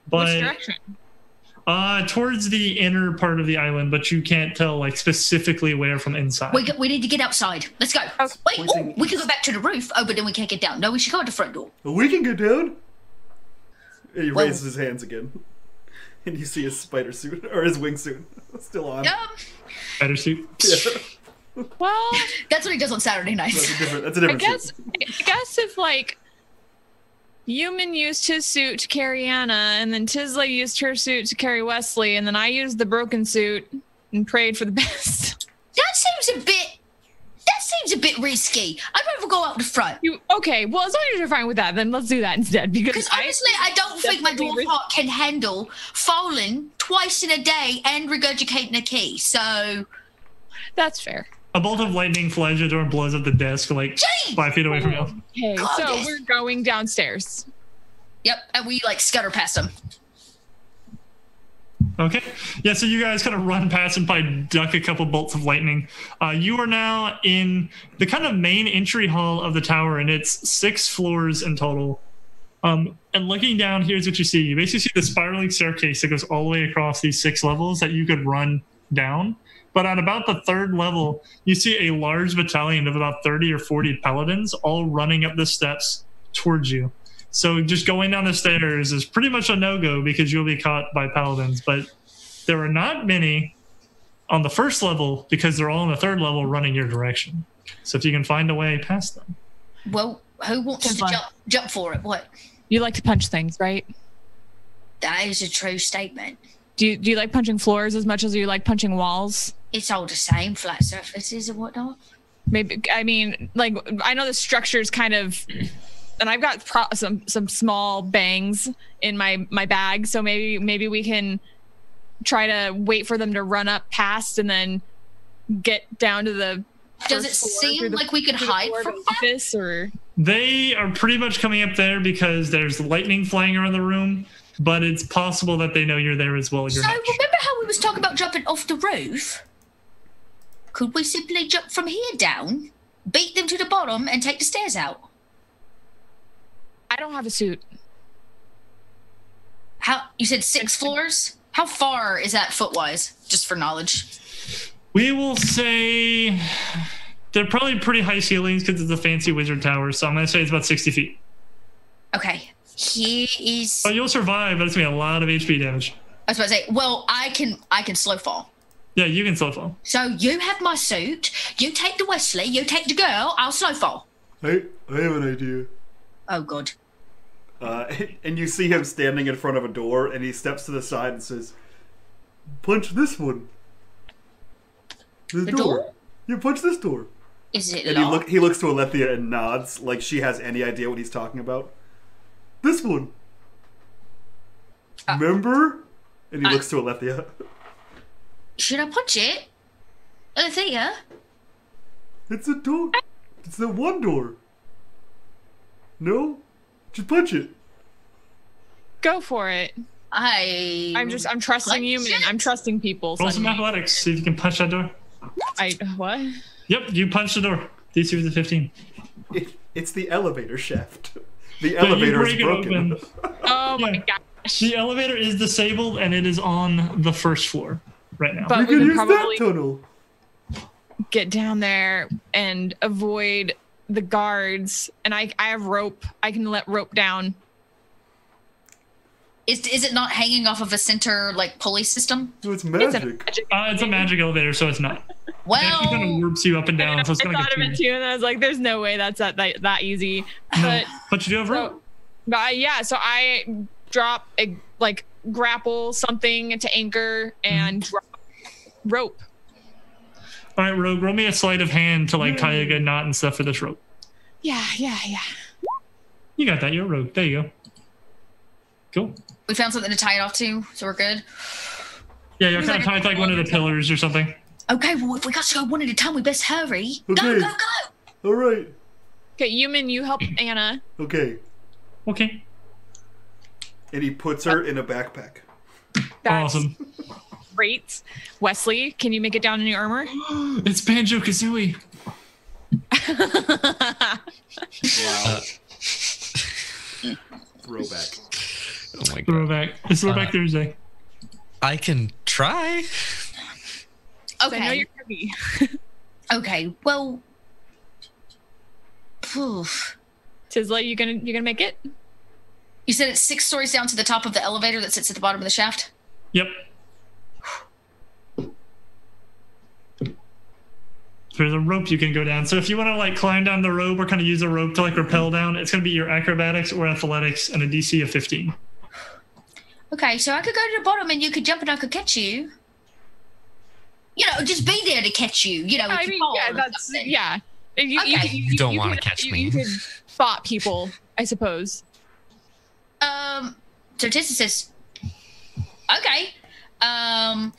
But, which direction? Uh, towards the inner part of the island, but you can't tell like specifically where from inside. We, we need to get outside. Let's go. Wait, ooh, we can go back to the roof. Oh, but then we can't get down. No, we should go to the front door. We can get down. He well, raises his hands again, and you see his spider suit or his wingsuit still on. Um, spider suit. Yeah. Well, that's what he does on Saturday nights. That's a different. That's a different I guess. Suit. I guess if like. Yuman used his suit to carry Anna, and then Tizla used her suit to carry Wesley, and then I used the broken suit and prayed for the best. That seems a bit... That seems a bit risky. I'd rather go out the front. You, okay, well, as long as you're fine with that, then let's do that instead. Because honestly, I, I don't think my dwarf heart can handle falling twice in a day and regurgitating a key, so... That's fair. A bolt of lightning flies your door and blows up the desk like Jeez! five feet away from you. Okay, God, so yes. we're going downstairs. Yep, and we like scutter past them. Okay, yeah, so you guys kind of run past and probably duck a couple bolts of lightning. Uh, you are now in the kind of main entry hall of the tower, and it's six floors in total. Um, and looking down, here's what you see. You basically see the spiraling staircase that goes all the way across these six levels that you could run down. But on about the third level, you see a large battalion of about thirty or forty paladins all running up the steps towards you. So just going down the stairs is pretty much a no-go because you'll be caught by paladins. But there are not many on the first level because they're all on the third level running your direction. So if you can find a way past them. Well, who wants to jump, jump for it? What? You like to punch things, right? That is a true statement. Do you, do you like punching floors as much as you like punching walls? It's all the same, flat surfaces and whatnot. Maybe, I mean, like, I know the structure is kind of... And I've got pro- some some small bangs in my, my bag, so maybe maybe we can try to wait for them to run up past and then get down to the... Does it seem like we could hide from office or? They are pretty much coming up there because there's lightning flying around the room, but it's possible that they know you're there as well. So remember how we was talking about jumping off the roof? Could we simply jump from here down, beat them to the bottom, and take the stairs out? I don't have a suit. How you said six floors? How far is that foot-wise, just for knowledge? We will say they're probably pretty high ceilings because it's a fancy wizard tower, so I'm going to say it's about sixty feet. Okay. Here is... Oh, you'll survive, but it's going to be a lot of H P damage. I was about to say, well, I can, I can slow fall. Yeah, you can slow fall. So you have my suit, you take the Wesley, you take the girl, I'll slow fall. I, I have an idea. Oh, God. Uh, and you see him standing in front of a door, and he steps to the side and says, punch this one. The, the door. door? You punch this door. Is it and locked? He, look, he looks to Alethea and nods, like she has any idea what he's talking about. This one. Uh, Remember? And he I, looks to Alethea. Should I punch it? Alethea? It's a door. It's the one door. No? Just punch it. Go for it. I... I'm just, I'm trusting you, man. I'm trusting people. Roll some athletics, see if you can punch that door. I, what? Yep, you punch the door. D C with a fifteen. It, it's the elevator shaft. The elevator is broken. Oh my gosh. The elevator is disabled and it is on the first floor right now. But we can use that tunnel. Get down there and avoid the guards, and I, I have rope. I can let rope down. Is is it not hanging off of a center, like, pulley system? So it's magic. It's a magic, uh, it's a magic elevator, so it's not. Well, it actually kind of warps you up and down. I, know, so it's I thought of it, too, and I was like, there's no way that's that, that, that easy. But, but you do have rope. So, uh, yeah, so I drop, a, like, grapple something to anchor and mm. drop rope. All right, Rogue, roll me a sleight of hand to, like, tie a good knot and stuff for this rope. Yeah, yeah, yeah. You got that. You're a rogue. There you go. Cool. We found something to tie it off to, so we're good. Yeah, you're kind of tied to, like, one of the pillars or something. Okay, well, if we got to go one at a time, we best hurry. Okay. Go, go, go! All right. Okay, Yuman, you help Anna. Okay. Okay. And he puts her in a backpack. That's awesome. Great. Wesley, can you make it down in your armor? It's Banjo-Kazooie. Wow. Throwback. Oh my God. Throwback. It's Throwback uh, Thursday. I can try. Okay. I know you're heavy. Okay. Well. Poof. Tizla, you gonna you gonna make it? You said it's six stories down to the top of the elevator that sits at the bottom of the shaft? Yep. There's a rope you can go down. So if you want to, like, climb down the rope or kind of use a rope to, like, rappel down, it's going to be your acrobatics or athletics and a D C of fifteen. Okay, so I could go to the bottom and you could jump and I could catch you. You know, just be there to catch you. You know, I mean, yeah, that's, yeah. You, okay. you, you, you, you don't want to catch you, me. You could spot people, I suppose. Um, so Tessa says, okay, um,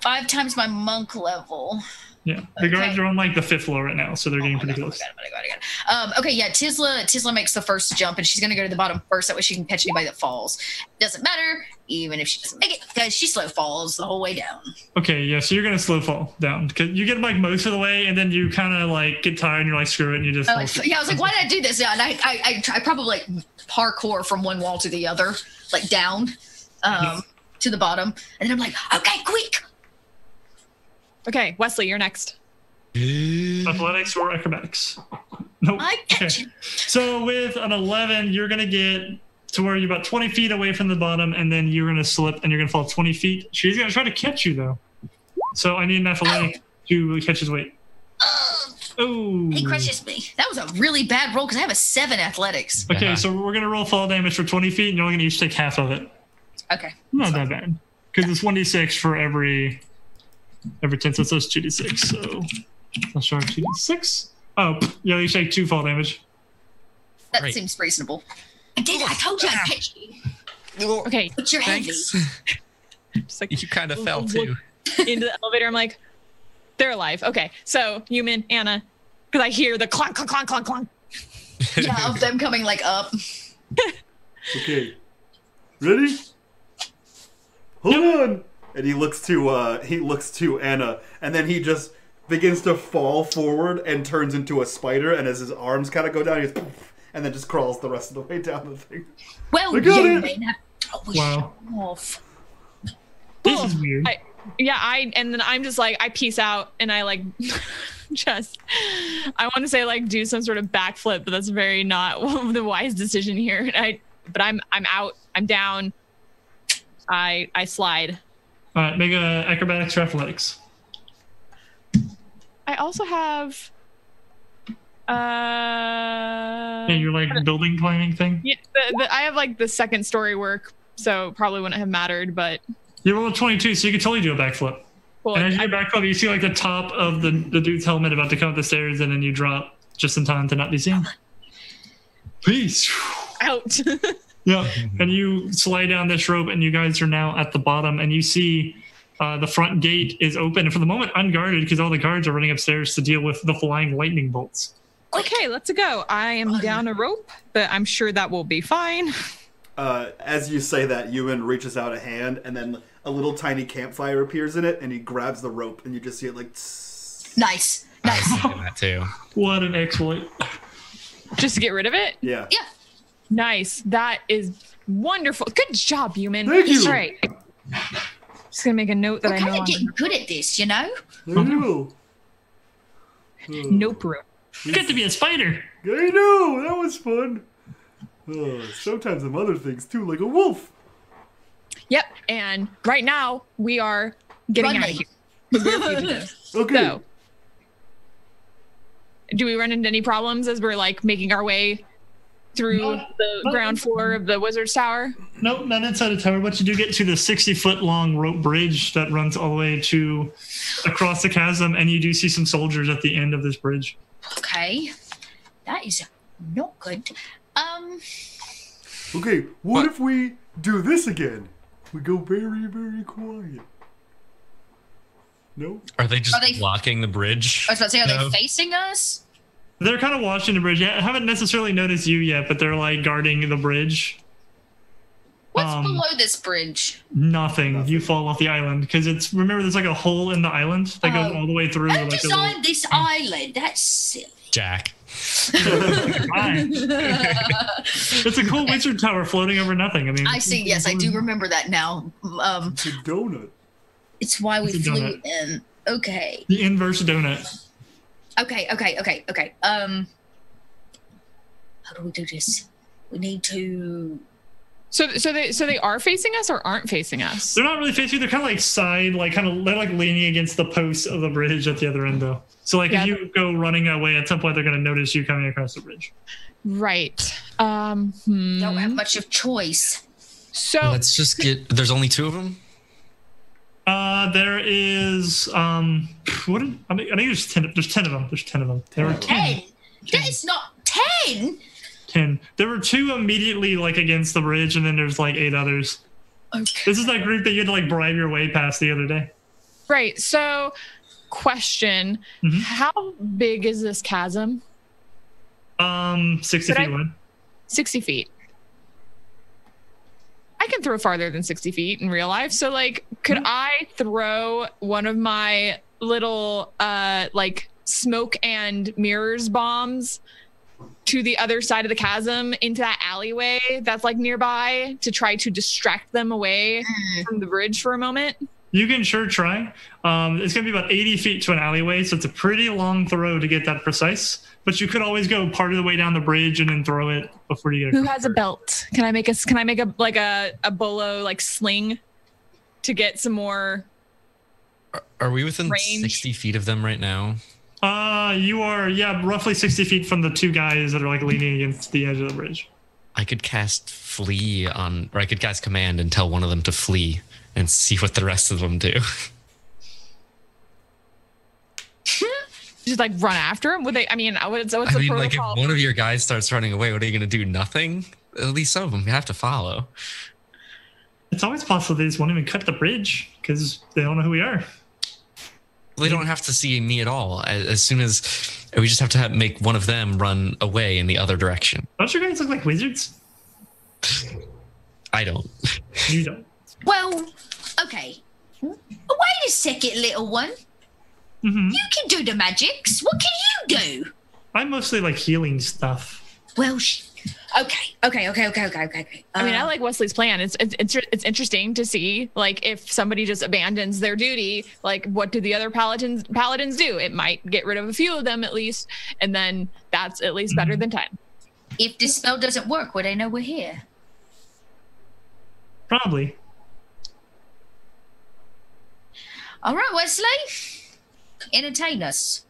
five times my monk level. Yeah, the okay. guards are on, like, the fifth floor right now, so they're oh getting pretty God, close. Oh my God, oh my God, oh my God. Um, okay, yeah, Tizla, Tizla makes the first jump, and she's going to go to the bottom first. That way she can catch anybody that falls. Doesn't matter, even if she doesn't make it, because she slow falls the whole way down. Okay, yeah, so you're going to slow fall down. Cause you get, like, most of the way, and then you kind of, like, get tired, and you're like, screw it, and you just... Like, yeah, I was like, why did I do this? Yeah, and I, I, I, I probably, like, parkour from one wall to the other, like, down um, to the bottom. And then I'm like, okay, quick! Okay, Wesley, you're next. Athletics or acrobatics? Nope. I get you. Okay. So with an eleven, you're going to get to where you're about twenty feet away from the bottom, and then you're going to slip, and you're going to fall twenty feet. She's going to try to catch you, though. So I need an athletic oh. to catch his weight. Oh. Oh. He crushes me. That was a really bad roll, because I have a seven athletics. Okay, uh-huh. So we're going to roll fall damage for twenty feet, and you're only going to each take half of it. Okay. Not that bad. Because it's one d six for every every ten, so it's two d six. So I'll show two d six. Oh, yeah, you take two fall damage. That Great. Seems reasonable. I did. I told you I'd catch you. Okay. But you're thanks. Heavy. Just like, you kind of fell, too. Into the elevator, I'm like, they're alive. Okay, so Yuman, Anna, because I hear the clonk, clonk, clonk, clonk, clonk. Yeah, of them coming, like, up. Okay. Ready? Hold on! And he looks to uh, he looks to Anna, and then he just begins to fall forward and turns into a spider. And as his arms kind of go down, he goes, poof, and then just crawls the rest of the way down the thing. Well, you may not always show off. This is weird. I, yeah, I and then I'm just like I peace out, and I like just I want to say like do some sort of backflip, but that's very not the wise decision here. I but I'm I'm out. I'm down. I I slide. All right, make a acrobatics or athletics. I also have. Uh, and you're like building climbing thing. Yeah, the, the, I have like the second story work, so probably wouldn't have mattered. But you rolled twenty-two, so you could totally do a backflip. Well, and as you backflip, you see like the top of the the dude's helmet about to come up the stairs, and then you drop just in time to not be seen. Peace. Out. Yeah, and you slide down this rope, and you guys are now at the bottom, and you see uh, the front gate is open, and for the moment unguarded, because all the guards are running upstairs to deal with the flying lightning bolts. Okay, let's go. I am down a rope, but I'm sure that will be fine. Uh, as you say that, Ewan reaches out a hand, and then a little tiny campfire appears in it, and he grabs the rope, and you just see it like... Tss. Nice, nice. I was thinking that too. What an exploit. Just to get rid of it? Yeah. Yeah. Nice. That is wonderful. Good job, Yuman. Thank you. That's right. Just gonna make a note that We're I know. We're kind of getting I'm... good at this, you know. No. Uh, nope. You got to be a spider. I know. That was fun. Uh, sometimes I'm other things too, like a wolf. Yep. And right now we are getting Running. out of here. Okay. So, do we run into any problems as we're like making our way? Through no, the no, ground floor of the Wizard's Tower? Nope, not inside the tower, but you do get to the sixty-foot-long rope bridge that runs all the way to across the chasm, and you do see some soldiers at the end of this bridge. Okay, that is not good. Um. Okay, what, what? if we do this again? We go very, very quiet. No? Are they just are they, blocking the bridge? I was about to say, are no. they facing us? They're kind of watching the bridge. I haven't necessarily noticed you yet, but they're like guarding the bridge. What's um, below this bridge? Nothing. nothing. You fall off the island because it's. Remember, there's like a hole in the island that oh. goes all the way through. I like designed little... this island. That's silly. Jack. It's a cool wizard tower floating over nothing. I mean, I see. Yes, I do remember that now. Um, it's a donut. It's why we it's flew in. Okay. The inverse donut. Okay, okay, okay, okay. Um, how do we do this? We need to. So, so they, so they are facing us or aren't facing us? They're not really facing. They're kind of like side, like kind of. They're like leaning against the posts of the bridge at the other end, though. So, like, yeah, if you go running away, at some point they're going to notice you coming across the bridge. Right. Um. Hmm. Don't have much of choice. So well, let's just get. There's only two of them. Uh, there is um, what? Did, I, mean, I think there's ten. There's ten of them. There's ten of them. There were ten. ten. That is not ten. Ten. There were two immediately, like against the bridge, and then there's like eight others. Okay. This is that group that you had to like bribe your way past the other day. Right. So, question: mm-hmm. How big is this chasm? Um, sixty Could feet I, wide. Sixty feet. I can throw farther than sixty feet in real life. So like, could mm-hmm. I throw one of my little uh, like smoke and mirrors bombs to the other side of the chasm into that alleyway that's like nearby to try to distract them away mm. from the bridge for a moment? You can sure try. Um, it's going to be about eighty feet to an alleyway, so it's a pretty long throw to get that precise. But you could always go part of the way down the bridge and then throw it before you get. Who has a belt? Can I make a? Can I make a like a a bolo like sling to get some more? Are, are we within range? sixty feet of them right now? Uh, you are. Yeah, roughly sixty feet from the two guys that are like leaning against the edge of the bridge. I could cast flee on, or I could cast command and tell one of them to flee. And see what the rest of them do. Just like run after him? Would they? I mean, what's, what's I mean, the protocol? Like if one of your guys starts running away, what are you going to do? Nothing? At least some of them have to follow. It's always possible they just won't even cut the bridge because they don't know who we are. They don't have to see me at all. As, as soon as we just have to have, make one of them run away in the other direction. Don't you guys look like wizards? I don't. You don't. Well, okay. Wait a second, little one. Mm-hmm. You can do the magics. What can you do? I mostly like healing stuff. Well, sh okay, okay, okay, okay, okay, okay. Uh, I mean, I like Wesley's plan. It's, it's it's it's interesting to see like if somebody just abandons their duty, like what do the other paladins paladins do? It might get rid of a few of them at least, and then that's at least mm-hmm. better than time. If this spell doesn't work, would I know we're here? Probably. All right, Wesley, entertain us.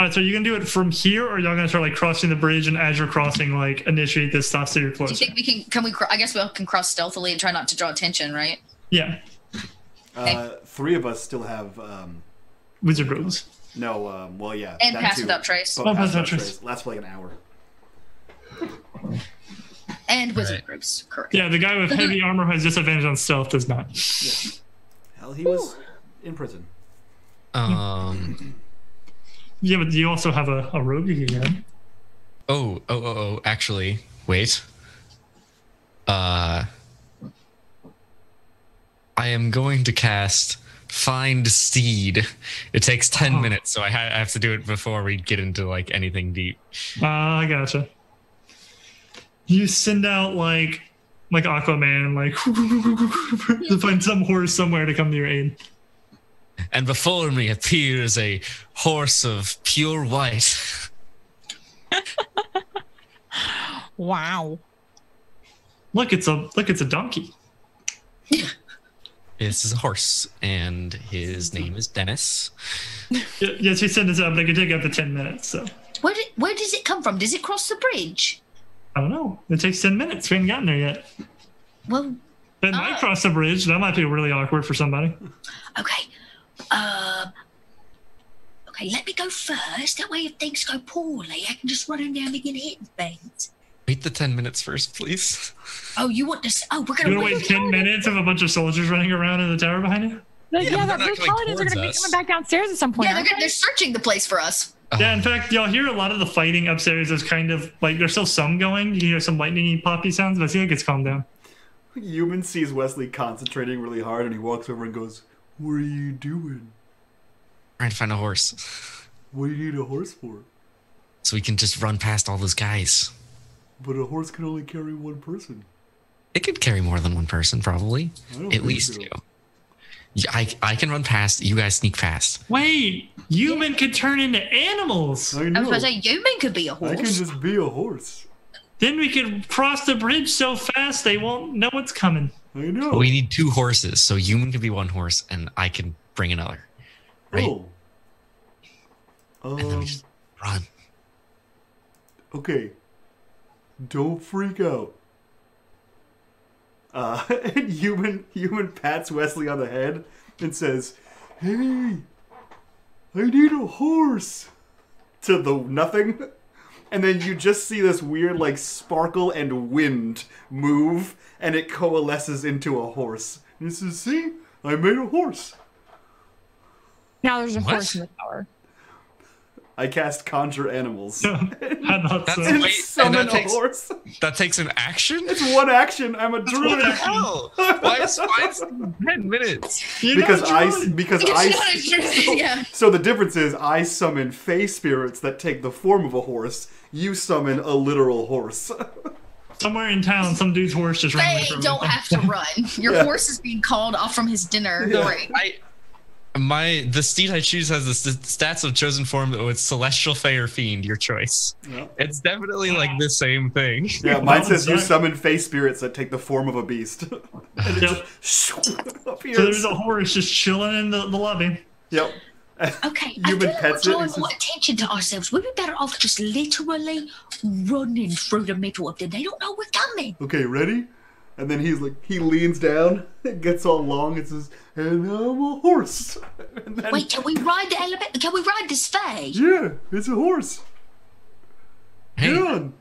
All right, so you can do it from here, or y'all gonna start like crossing the bridge, and as you're crossing, like initiate this stuff so you're closer. Do you think we can? Can we? I guess we all can cross stealthily and try not to draw attention, right? Yeah. Okay. Uh, three of us still have um, wizard rules. No, um, well, yeah. And pass without trace. Oh, pass without trace. Lasts like an hour. And wizard right. groups, correct? Yeah, the guy with heavy armor who has disadvantage on stealth does not. Yeah. He was in prison. Um. Yeah, but you also have a, a rogue you can get. Oh, oh, oh, oh, actually, wait. Uh, I am going to cast Find Steed. It takes ten oh. minutes, so I, ha I have to do it before we get into like anything deep. Ah, uh, I gotcha. You send out like... Like Aquaman, like to find some horse somewhere to come to your aid. And before me appears a horse of pure white. Wow! Look, it's a look, it's a donkey. This is a horse, and his name is Dennis. Yes, we sent this up. They can take up to ten minutes. So where did, where does it come from? Does it cross the bridge? I don't know. It takes ten minutes. We haven't gotten there yet. Well, that might uh, cross the bridge. That might be really awkward for somebody. Okay. Uh, okay, let me go first. That way if things go poorly, I can just run in there and begin hitting things. Wait the ten minutes first, please. Oh, you want to... Oh, we're going to wait ten minutes of a bunch of soldiers running around in the tower behind you? Yeah, yeah, yeah those paladins are going to be coming back downstairs at some point. Yeah, they're, gonna, they're searching the place for us. Yeah, in fact, y'all hear a lot of the fighting upstairs is kind of like there's still some going. You hear some lightning poppy sounds, but I see it gets calmed down. Yuman sees Wesley concentrating really hard and he walks over and goes, "What are you doing?" Trying to find a horse. What do you need a horse for? So we can just run past all those guys. But a horse can only carry one person. It could carry more than one person, probably. At least so. two. I, I can run past. You guys sneak past. Wait, human yeah. could turn into animals. I know. I was going to say, human could be a horse. I can just be a horse. Then we could cross the bridge so fast they won't know what's coming. I know. But we need two horses, so human could be one horse, and I can bring another. Right? Oh. And um, then we just run. Okay. Don't freak out. Uh, and human, human pats Wesley on the head and says, "Hey, I need a horse," to the nothing. And then you just see this weird, like, sparkle and wind move, and it coalesces into a horse. And he says, "See, I made a horse." Now there's a what? horse in the tower. I cast Conjure Animals. and that's and wait, summon and that takes, a horse. That takes an action? It's one action. I'm a druid. What the hell? Why is it ten minutes? You're because I... Because You're I... So, yeah. so the difference is I summon fey spirits that take the form of a horse. You summon a literal horse. Somewhere in town, some dude's horse just ran. They don't have to run. Your yeah. horse is being called off from his dinner. Yeah. Right. I, my the steed I choose has the stats of chosen form. Oh, it's celestial, fey, or fiend. Your choice. Yeah. It's definitely like the same thing. Yeah, mine says you summon fey spirits that take the form of a beast. And yep. just, so there's a horse just chilling in the, the lobby. Yep. Okay, I feel like we're drawing more attention to ourselves. We'd be better off just literally running through the middle of them. They don't know we're coming. Okay, ready? And then he's like, he leans down, gets all long, and says, "And I'm a horse." And then, wait, can we ride the elevator? Can we ride this fay? Yeah, it's a horse. Hey. Get on.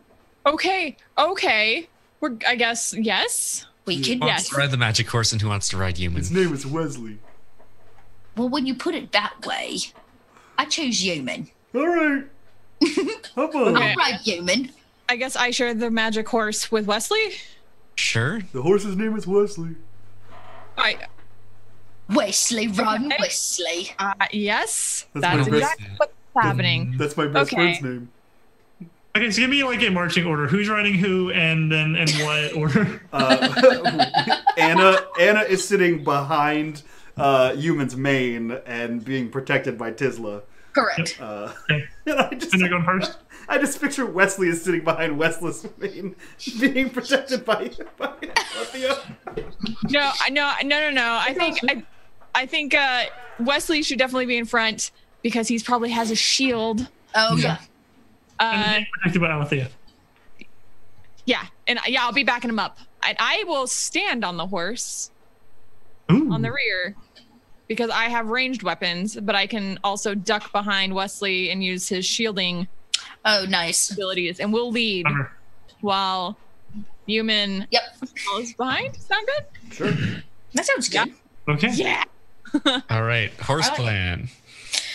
Okay, okay. We're, I guess, yes. We can. Who wants yes. to ride the magic horse, and who wants to ride humans? His name is Wesley. Well, when you put it that way, I choose Yuman. All right. Hop on. All right, Yuman. I guess I share the magic horse with Wesley? Sure. The horse's name is Wesley. I... Wesley, run, okay. Wesley. Uh, yes. That's, that's exactly what's happening. That's my best okay. friend's name. Okay, so give me like a marching order. Who's riding who, and then in what order? Uh, Anna, Anna is sitting behind... Uh, Yuman's mane and being protected by Tizla. Correct. Uh, okay. And I just, they're going first? I just picture Wesley is sitting behind Wesley's mane, being protected by by Alethea. No, no, no, no, no. I think I, I think uh, Wesley should definitely be in front because he's probably has a shield. Oh yeah. Uh, and being protected by Alethea. Yeah, and yeah, I'll be backing him up. And I will stand on the horse. Ooh. On the rear. Because I have ranged weapons, but I can also duck behind Wesley and use his shielding oh, nice. abilities. And we'll lead Summer. while Yuman yep. follows behind. Sound good? Sure. That sounds good. Yeah. Okay. Yeah. All right. Horse plan.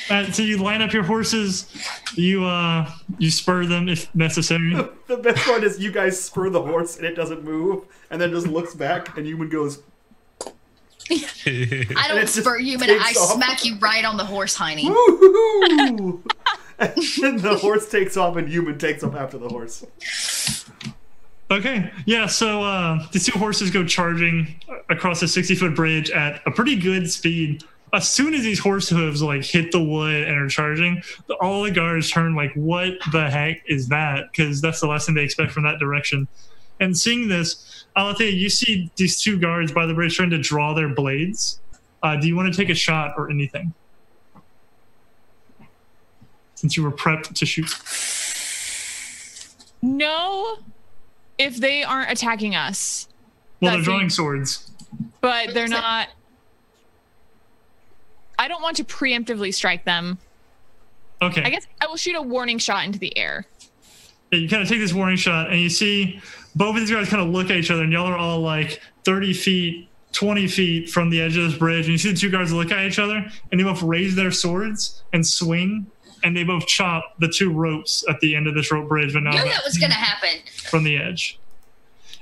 Uh, so you line up your horses. You uh, you spur them if necessary. The best part is you guys spur the horse and it doesn't move, and then just looks back, and Yuman goes... I don't spur you, but I off. smack you right on the horse, honey. And the horse takes off, and Yuman takes off after the horse. Okay, yeah. So uh, the two horses go charging across a sixty-foot bridge at a pretty good speed. As soon as these horse hooves like hit the wood and are charging, all the guards turn like, "What the heck is that?" Because that's the last thing they expect from that direction. And seeing this, Alethea, you see these two guards by the bridge trying to draw their blades. Uh, do you want to take a shot or anything? Since you were prepped to shoot. No, if they aren't attacking us. Well, they're drawing swords. But they're not... I don't want to preemptively strike them. Okay. I guess I will shoot a warning shot into the air. Yeah, you kind of take this warning shot, and you see... Both of these guys kind of look at each other, and y'all are all like thirty feet, twenty feet from the edge of this bridge. And you see the two guards look at each other, and they both raise their swords and swing, and they both chop the two ropes at the end of this rope bridge. But now I knew that was going to happen. From the edge.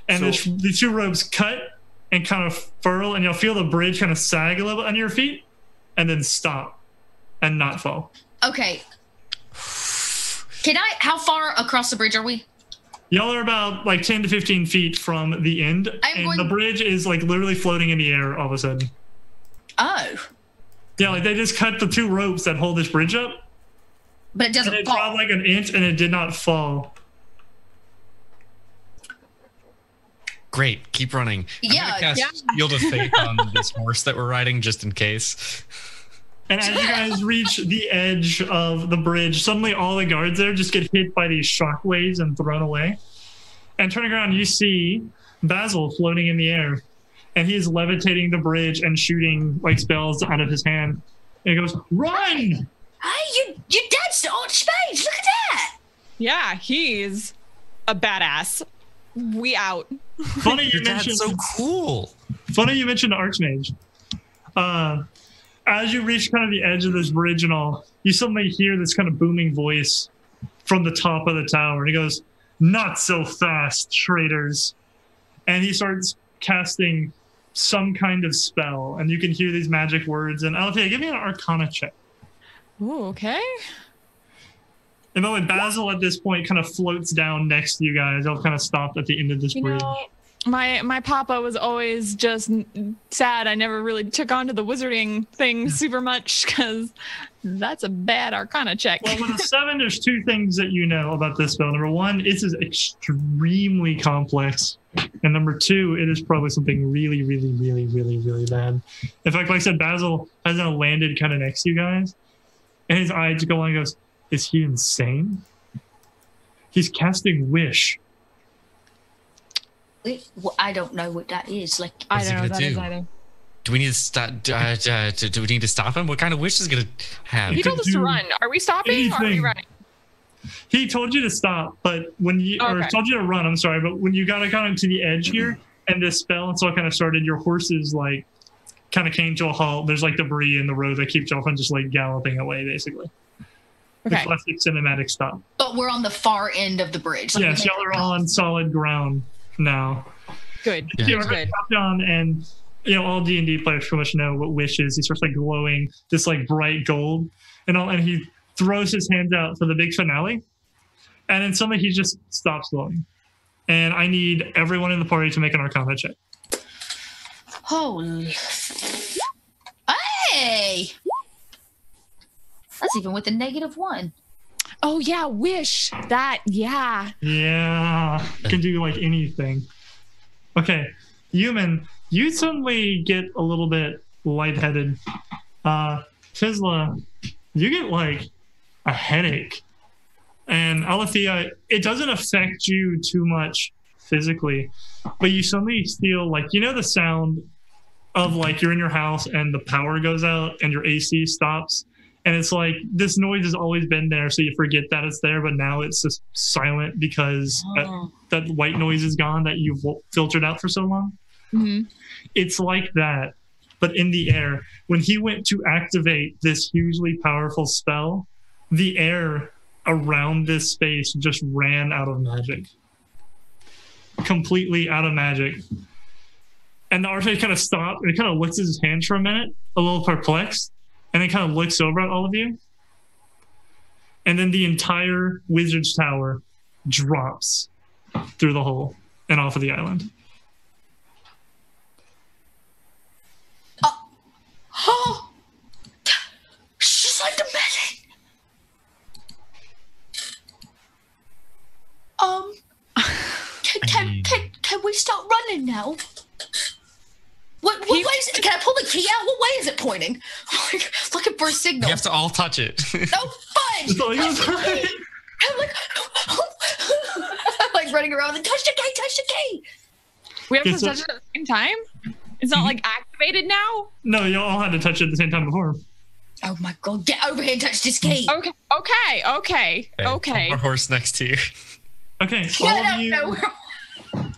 And so, this, the two ropes cut and kind of furl, and you'll feel the bridge kind of sag a little bit under your feet, and then stop and not fall. Okay. Can I, how far across the bridge are we? Y'all are about like ten to fifteen feet from the end, I'm and going... the bridge is like literally floating in the air all of a sudden. Oh. Yeah, like they just cut the two ropes that hold this bridge up. But it doesn't and it fall. It dropped like an inch, and it did not fall. Great, keep running. Yeah, I'm gonna cast yeah. Shield of Faith on this horse that we're riding just in case. And as you guys reach the edge of the bridge, suddenly all the guards there just get hit by these shockwaves and thrown away. And turning around, you see Basil floating in the air. And he's levitating the bridge and shooting like spells out of his hand. And he goes, "Run!" Hey, hey you, you danced to Archmage. Look at that! Yeah, he's a badass. We out. Funny you mentioned... so cool. Funny you mentioned Archmage. Uh... As you reach kind of the edge of this bridge and all, you suddenly hear this kind of booming voice from the top of the tower. And he goes, "Not so fast, traitors." And he starts casting some kind of spell. And you can hear these magic words. And Alethea, give me an Arcana check. Ooh, okay. And by the way, Basil at this point kind of floats down next to you guys. I'll kind of stop at the end of this you bridge. Know, my my papa was always just sad. I never really took on to the wizarding thing super much because that's a bad arcana check. Well, with a seven, there's two things that you know about this spell. Number one, it is extremely complex. And number two, it is probably something really, really, really, really, really bad. In fact, like I said, Basil has now landed kind of next to you guys. And his eye just go on and goes, is he insane? He's casting Wish. Well, I don't know what that is. Like, I don't know what that is either. Do we need to stop? Uh, uh, do we need to stop him? What kind of wish is going to happen? He told us to run. Are we stopping? Anything. Or are we running? He told you to stop, but when you oh, okay. or told you to run. I'm sorry, but when you got kind of to the edge here, and this spell, and so I kind of started. Your horses like kind of came to a halt. There's like debris in the road that keeps you off and just like galloping away, basically. Okay. The classic cinematic stop. But we're on the far end of the bridge. Like yes, y'all are on solid ground now. Good. Yeah, you know, good. Calphion and you know all D and D players pretty much know what wish is. He starts like glowing this like bright gold, and all, and he throws his hands out for the big finale, and then suddenly he just stops glowing. And I need everyone in the party to make an Arcana check. Holy! Hey! That's even with a negative one. Oh yeah, wish that. Yeah. Yeah. You can do like anything. Okay, Yuman, you suddenly get a little bit lightheaded. Uh, Tizla, you get like a headache. And Alethea, it doesn't affect you too much physically, but you suddenly feel like, you know, the sound of like you're in your house and the power goes out and your A C stops. And it's like this noise has always been there, so you forget that it's there, but now it's just silent because oh. that, that white noise is gone that you've filtered out for so long. Mm-hmm. It's like that, but in the air. When he went to activate this hugely powerful spell, the air around this space just ran out of magic. Completely out of magic. And the archmage kind of stopped, and it kind of looks at his hands for a minute, a little perplexed. And it kind of looks over at all of you. And then the entire wizard's tower drops through the hole and off of the island. Uh, oh! She's like the medic! Um, can, can, can, can we start running now? What, what he, way is it? Can I pull the key out? What way is it pointing? Like, looking for a signal. You have to all touch it. No fudge! I'm like, I'm like running around and touch the key, touch the key. We have to touch it at the same time? It's not like activated now? No, you all had to touch it at the same time before. Oh my god, get over here and touch this key. Okay, okay, okay, okay. okay. Our horse next to you. Okay, all of you. No, no,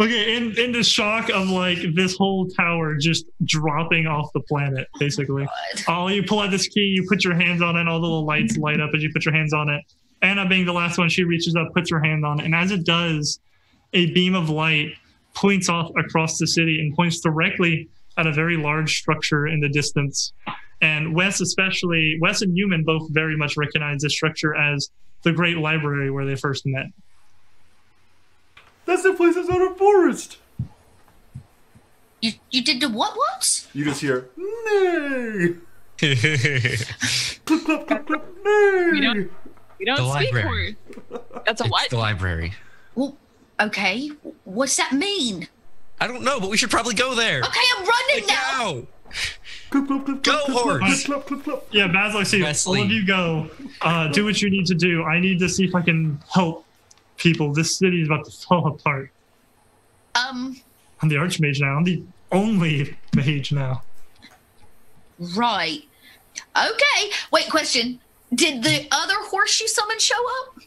Okay, in, in the shock of like this whole tower just dropping off the planet, basically. Oh, oh, you pull out this key, you put your hands on it, all the little lights light up as you put your hands on it. Anna, being the last one, she reaches up, puts her hand on it, and as it does, a beam of light points off across the city and points directly at a very large structure in the distance. And Wes especially, Wes and Yuman both very much recognize this structure as the Great Library where they first met. That's the place that's out of forest. You you did the what what? You just hear nay. Clip clip clip clip nay. We don't we don't the speak word. That's a it's what? The library. Well, okay. What's that mean? I don't know, but we should probably go there. Okay, I'm running now. now. Clip, clip, clip, go clip, horse. Clip, clip, clip, clip. Yeah, Basil, I see all of you go. Uh, do what you need to do. I need to see if I can help. People, this city is about to fall apart. Um. I'm the Archmage now. I'm the only mage now. Right. Okay. Wait, question. Did the other horse you summoned show up?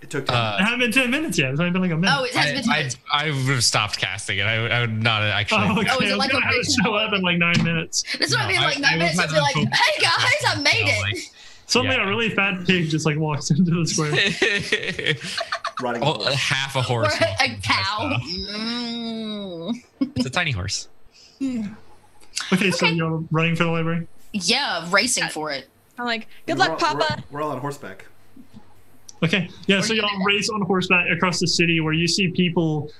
It took ten uh, it hasn't been ten minutes yet. It's only been like a minute. Oh, it has been ten minutes. I, I would have stopped casting it. I would, I would not actually. Oh, okay. Oh, is it like a have it show up in like nine minutes. That's what no, I mean. Like I, nine I minutes. I'd be like, hey guys, I made it. Like, Suddenly yeah. a really fat pig just like walks into the square. Riding oh, a half a horse. Or a cow. Mm. It's a tiny horse. Okay, okay, so you're running for the library? Yeah, racing for it. I'm like, good luck, all, Papa. We're, we're all on horseback. Okay. Yeah, so y'all race on horseback across the city where you see people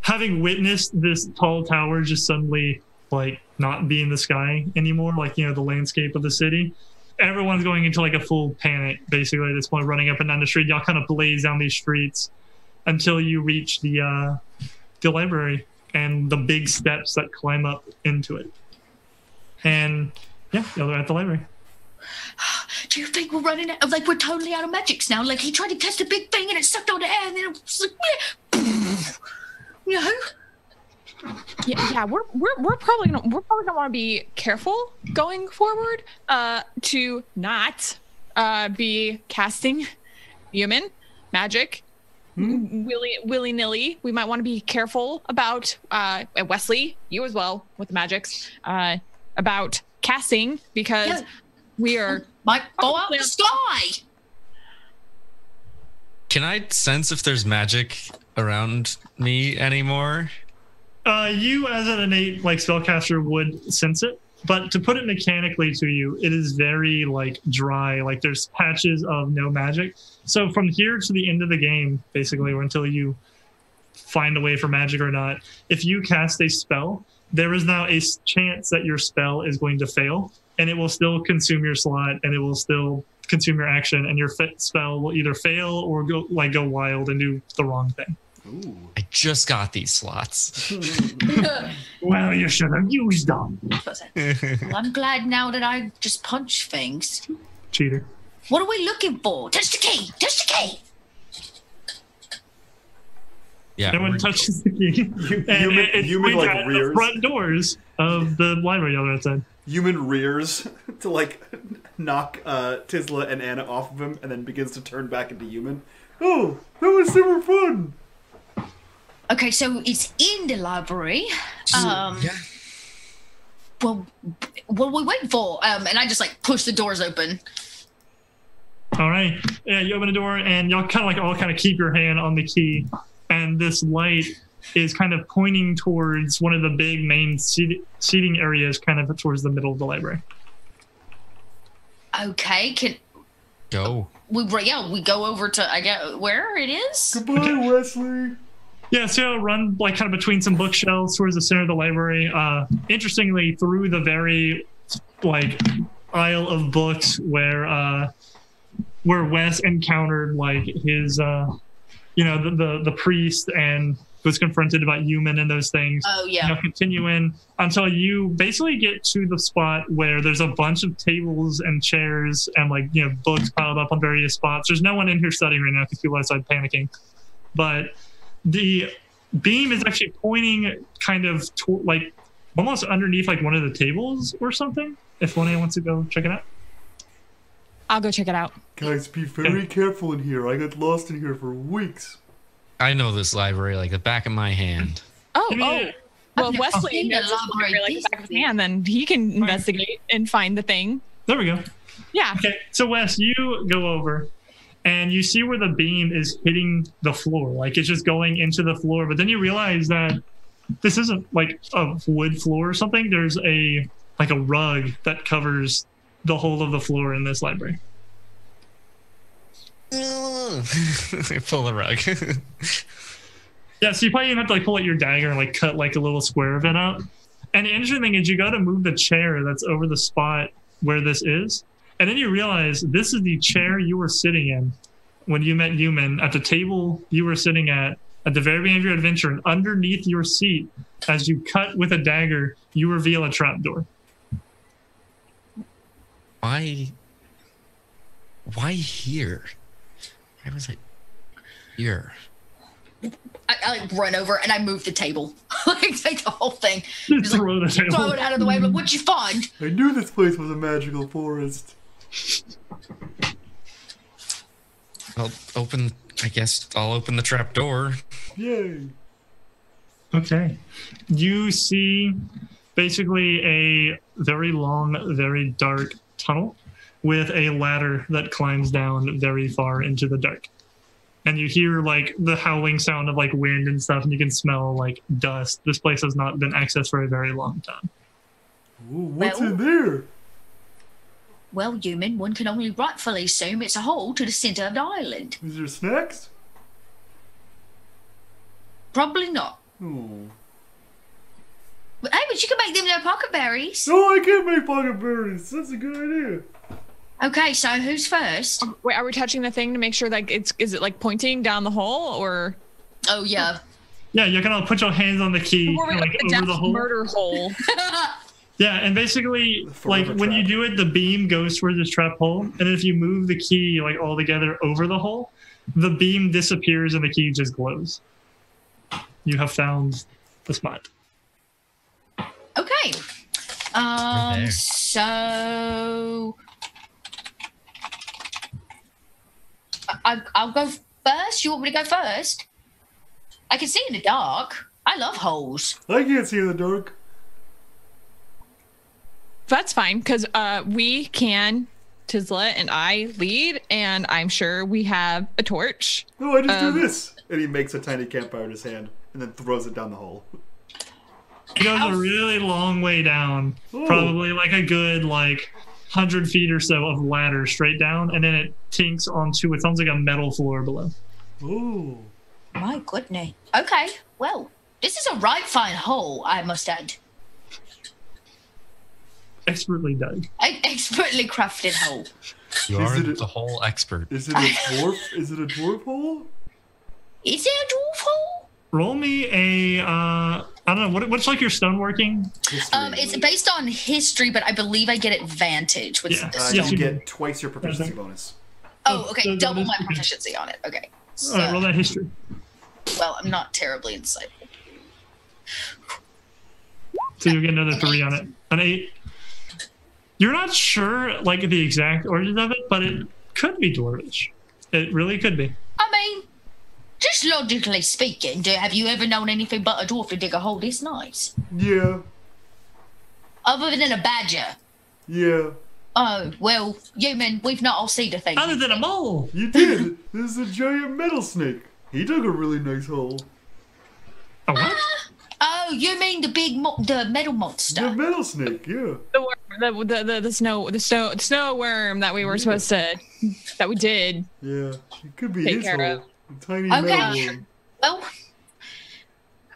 having witnessed this tall tower just suddenly like not be in the sky anymore, like, you know, the landscape of the city. Everyone's going into like a full panic basically at this point, running up and down the street. Y'all kind of blaze down these streets until you reach the uh, the library and the big steps that climb up into it. And yeah, y'all are at the library. Do you think we're running out of, like, we're totally out of magics now? Like, he tried to cast a big thing and it sucked all the air and then it was like, you know? Yeah, yeah, we're we're we're probably gonna we're probably gonna want to be careful going forward uh, to not uh, be casting human magic mm-hmm. willy willy nilly. We might want to be careful about uh, Wesley, you as well with the magics uh, about casting because yeah. we are might go out the sky. Can I sense if there's magic around me anymore? Uh, you, as an innate like spellcaster, would sense it, but to put it mechanically to you, it is very like dry. Like there's patches of no magic. So from here to the end of the game, basically, or until you find a way for magic or not, if you cast a spell, there is now a chance that your spell is going to fail, and it will still consume your slot, and it will still consume your action, and your fit spell will either fail or go like go wild and do the wrong thing. Ooh. I just got these slots. Well, you should have used them. Well, I'm glad now that I just punch things. Cheater. What are we looking for? Touch the key! Touch the key! Yeah. No one touches the key. Human, it, human like rears. The front doors of the library on that side. Human rears to like knock uh, Tizla and Anna off of him, and then begins to turn back into human. Oh, that was super fun. Okay, so it's in the library. Um, yeah. Well, what are we waiting for? Um, and I just like push the doors open. All right. Yeah, you open the door and y'all kind of like all kind of keep your hand on the key. And this light is kind of pointing towards one of the big main seat seating areas, kind of towards the middle of the library. Okay. Can go. We yeah we go over to I guess where it is. Goodbye, okay. Wesley. Yeah, so I'll run like kind of between some bookshelves towards the center of the library. Uh, interestingly, through the very like aisle of books where uh, where Wes encountered like his uh, you know the, the the priest and was confronted about human and those things. Oh yeah. You know, continue in until you basically get to the spot where there's a bunch of tables and chairs and like you know books piled up on various spots. There's no one in here studying right now because people outside panicking, but. The beam is actually pointing kind of to, like almost underneath like one of the tables or something. If one of you wants to go check it out. I'll go check it out. Guys, be very careful in here. I got lost in here for weeks. I know this library like the back of my hand. Oh, I mean, oh. Well, Wesley knows the library like the back of his hand, then he can investigate and find the thing. There we go. Yeah. Okay, so Wes, you go over. And you see where the beam is hitting the floor. Like, it's just going into the floor. But then you realize that this isn't, like, a wood floor or something. There's a, like, a rug that covers the whole of the floor in this library. Pull the rug. Yeah, so you probably even have to, like, pull out your dagger and, like, cut, like, a little square of it out. And the interesting thing is you got to move the chair that's over the spot where this is. And then you realize this is the chair you were sitting in when you met Yuman, at the table you were sitting at, at the very beginning of your adventure, and underneath your seat, as you cut with a dagger, you reveal a trapdoor. Why? Why here? Why was it here? I, I like run over and I move the table. Like take the whole thing. Just throw, like, the throw it out of the way, but what'd you find? I knew this place was a magical forest. I'll open, I guess I'll open the trap door. Yay. Okay. You see basically a very long, very dark tunnel with a ladder that climbs down very far into the dark. And you hear like the howling sound of like wind and stuff, and you can smell like dust. This place has not been accessed for a very long time. Ooh, what's well, in there? Well, Yuman, one can only rightfully assume it's a hole to the centre of the island. Is there snacks? Probably not. Oh. But, hey, but you can make them their pocket berries. No, I can't make pocket berries. That's a good idea. Okay, so who's first? Um, wait, are we touching the thing to make sure like it's is it like pointing down the hole or? Oh yeah. Yeah, you're gonna put your hands on the key Before we and, like, the over the hole. Murder hole. Yeah, and basically, like when you do it, the beam goes towards this trap hole, and if you move the key like all together over the hole, the beam disappears and the key just glows. You have found the spot. Okay. Um. So. I, I'll go first. You want me to go first? I can see in the dark. I love holes. I can't see in the dark. That's fine, because uh, we can, Tizla and I lead, and I'm sure we have a torch. No, I just um, do this. And he makes a tiny campfire in his hand and then throws it down the hole. It goes a really long way down. Ooh. Probably like a good, like... hundred feet or so of ladder straight down, and then it tinks onto it sounds like a metal floor below. Ooh. My goodness. Okay, well, this is a right fine hole, I must add. Expertly dug. An expertly crafted hole. You are the hole expert. Is it a dwarf is it a dwarf hole? Is it a dwarf hole? Roll me a, uh, I don't know, what, what's like your stoneworking? History, um, it's based on history, but I believe I get advantage. With yeah. uh, you get twice your proficiency bonus. Oh, okay, double my proficiency on it. Okay. So, all right, roll that history. Well, I'm not terribly insightful. So you get another three on it. An eight. You're not sure, like, the exact origin of it, but it could be dwarvish. It really could be. I mean... Just logically speaking, have you ever known anything but a dwarf to dig a hole this nice? Yeah. Other than a badger? Yeah. Oh, well, Yuman, we've not all seen a thing. Other than a mole. You did. There's a giant metal snake. He dug a really nice hole. A what? Uh, oh, you mean the big, mo the metal monster? The metal snake, yeah. The worm, the, the, the, the, snow, the, snow, the snow worm that we were yeah. supposed to, that we did. Yeah, it could be his hole. Of. Tiny okay. Well,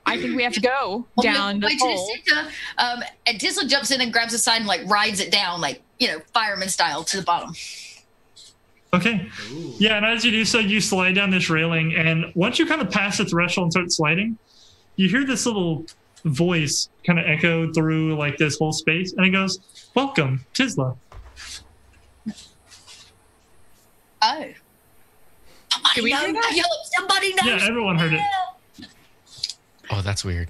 I think we have to go down the hole. The um, and Tizla jumps in and grabs a side and like rides it down, like you know, fireman style to the bottom. Okay. Ooh. Yeah, and as you do so, you slide down this railing, and once you kind of pass the threshold and start sliding, you hear this little voice kind of echo through like this whole space, and it goes, "Welcome, Tizla." Oh. Somebody, we know, that? Yo, somebody knows. Yeah, everyone heard it. Oh, that's weird.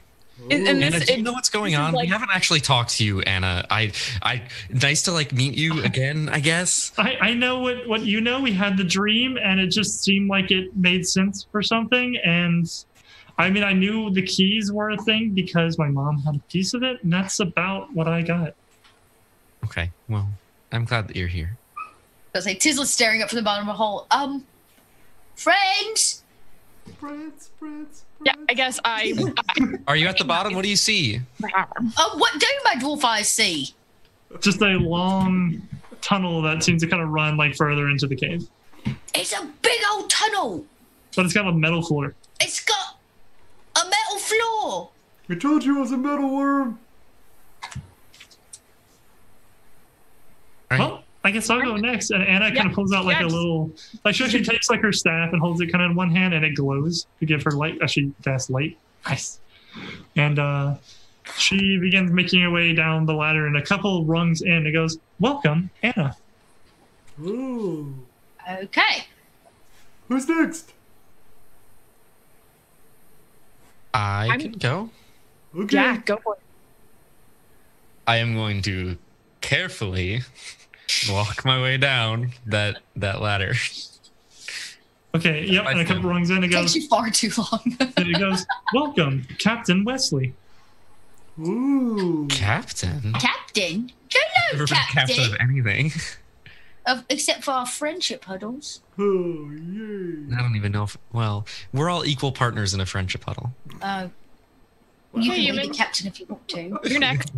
And, and Anna, this, do you it, know what's going on? Like, we haven't actually talked to you, Anna. I, I, nice to like meet you again, I guess. I, I know what, what you know. We had the dream, and it just seemed like it made sense for something. And I mean, I knew the keys were a thing because my mom had a piece of it, and that's about what I got. Okay, well, I'm glad that you're here. I was like, Tizla's staring up from the bottom of a hole. Um. Friends. Friends, friends, friends. Yeah, I guess I. I Are you at the bottom? What do you see? Oh, what do my dwarf eyes see? Just a long tunnel that seems to kind of run like further into the cave. It's a big old tunnel. But it's got a metal floor. It's got a metal floor. We told you it was a metal worm. Right. Well, I guess I'll go next. And Anna yeah. kind of pulls out like yeah. a little, like she actually takes like her staff and holds it kind of in one hand, and it glows to give her light. Actually, that's light. Nice. And uh, she begins making her way down the ladder, and a couple rungs in, it goes, "Welcome, Anna." Ooh. Okay. Who's next? I I'm, can go. Okay. Yeah, go for it. I am going to carefully walk my way down that that ladder. Okay, yep, and a couple rungs in, it goes... Takes you far too long. And it goes, "Welcome, Captain Wesley." Ooh. Captain? Captain? Hello, Captain! I've never been captain of anything. Of, except for our friendship huddles. Oh, yay. I don't even know if... Well, we're all equal partners in a friendship huddle. Oh. Uh, well, you can be the captain if you want to. You're next.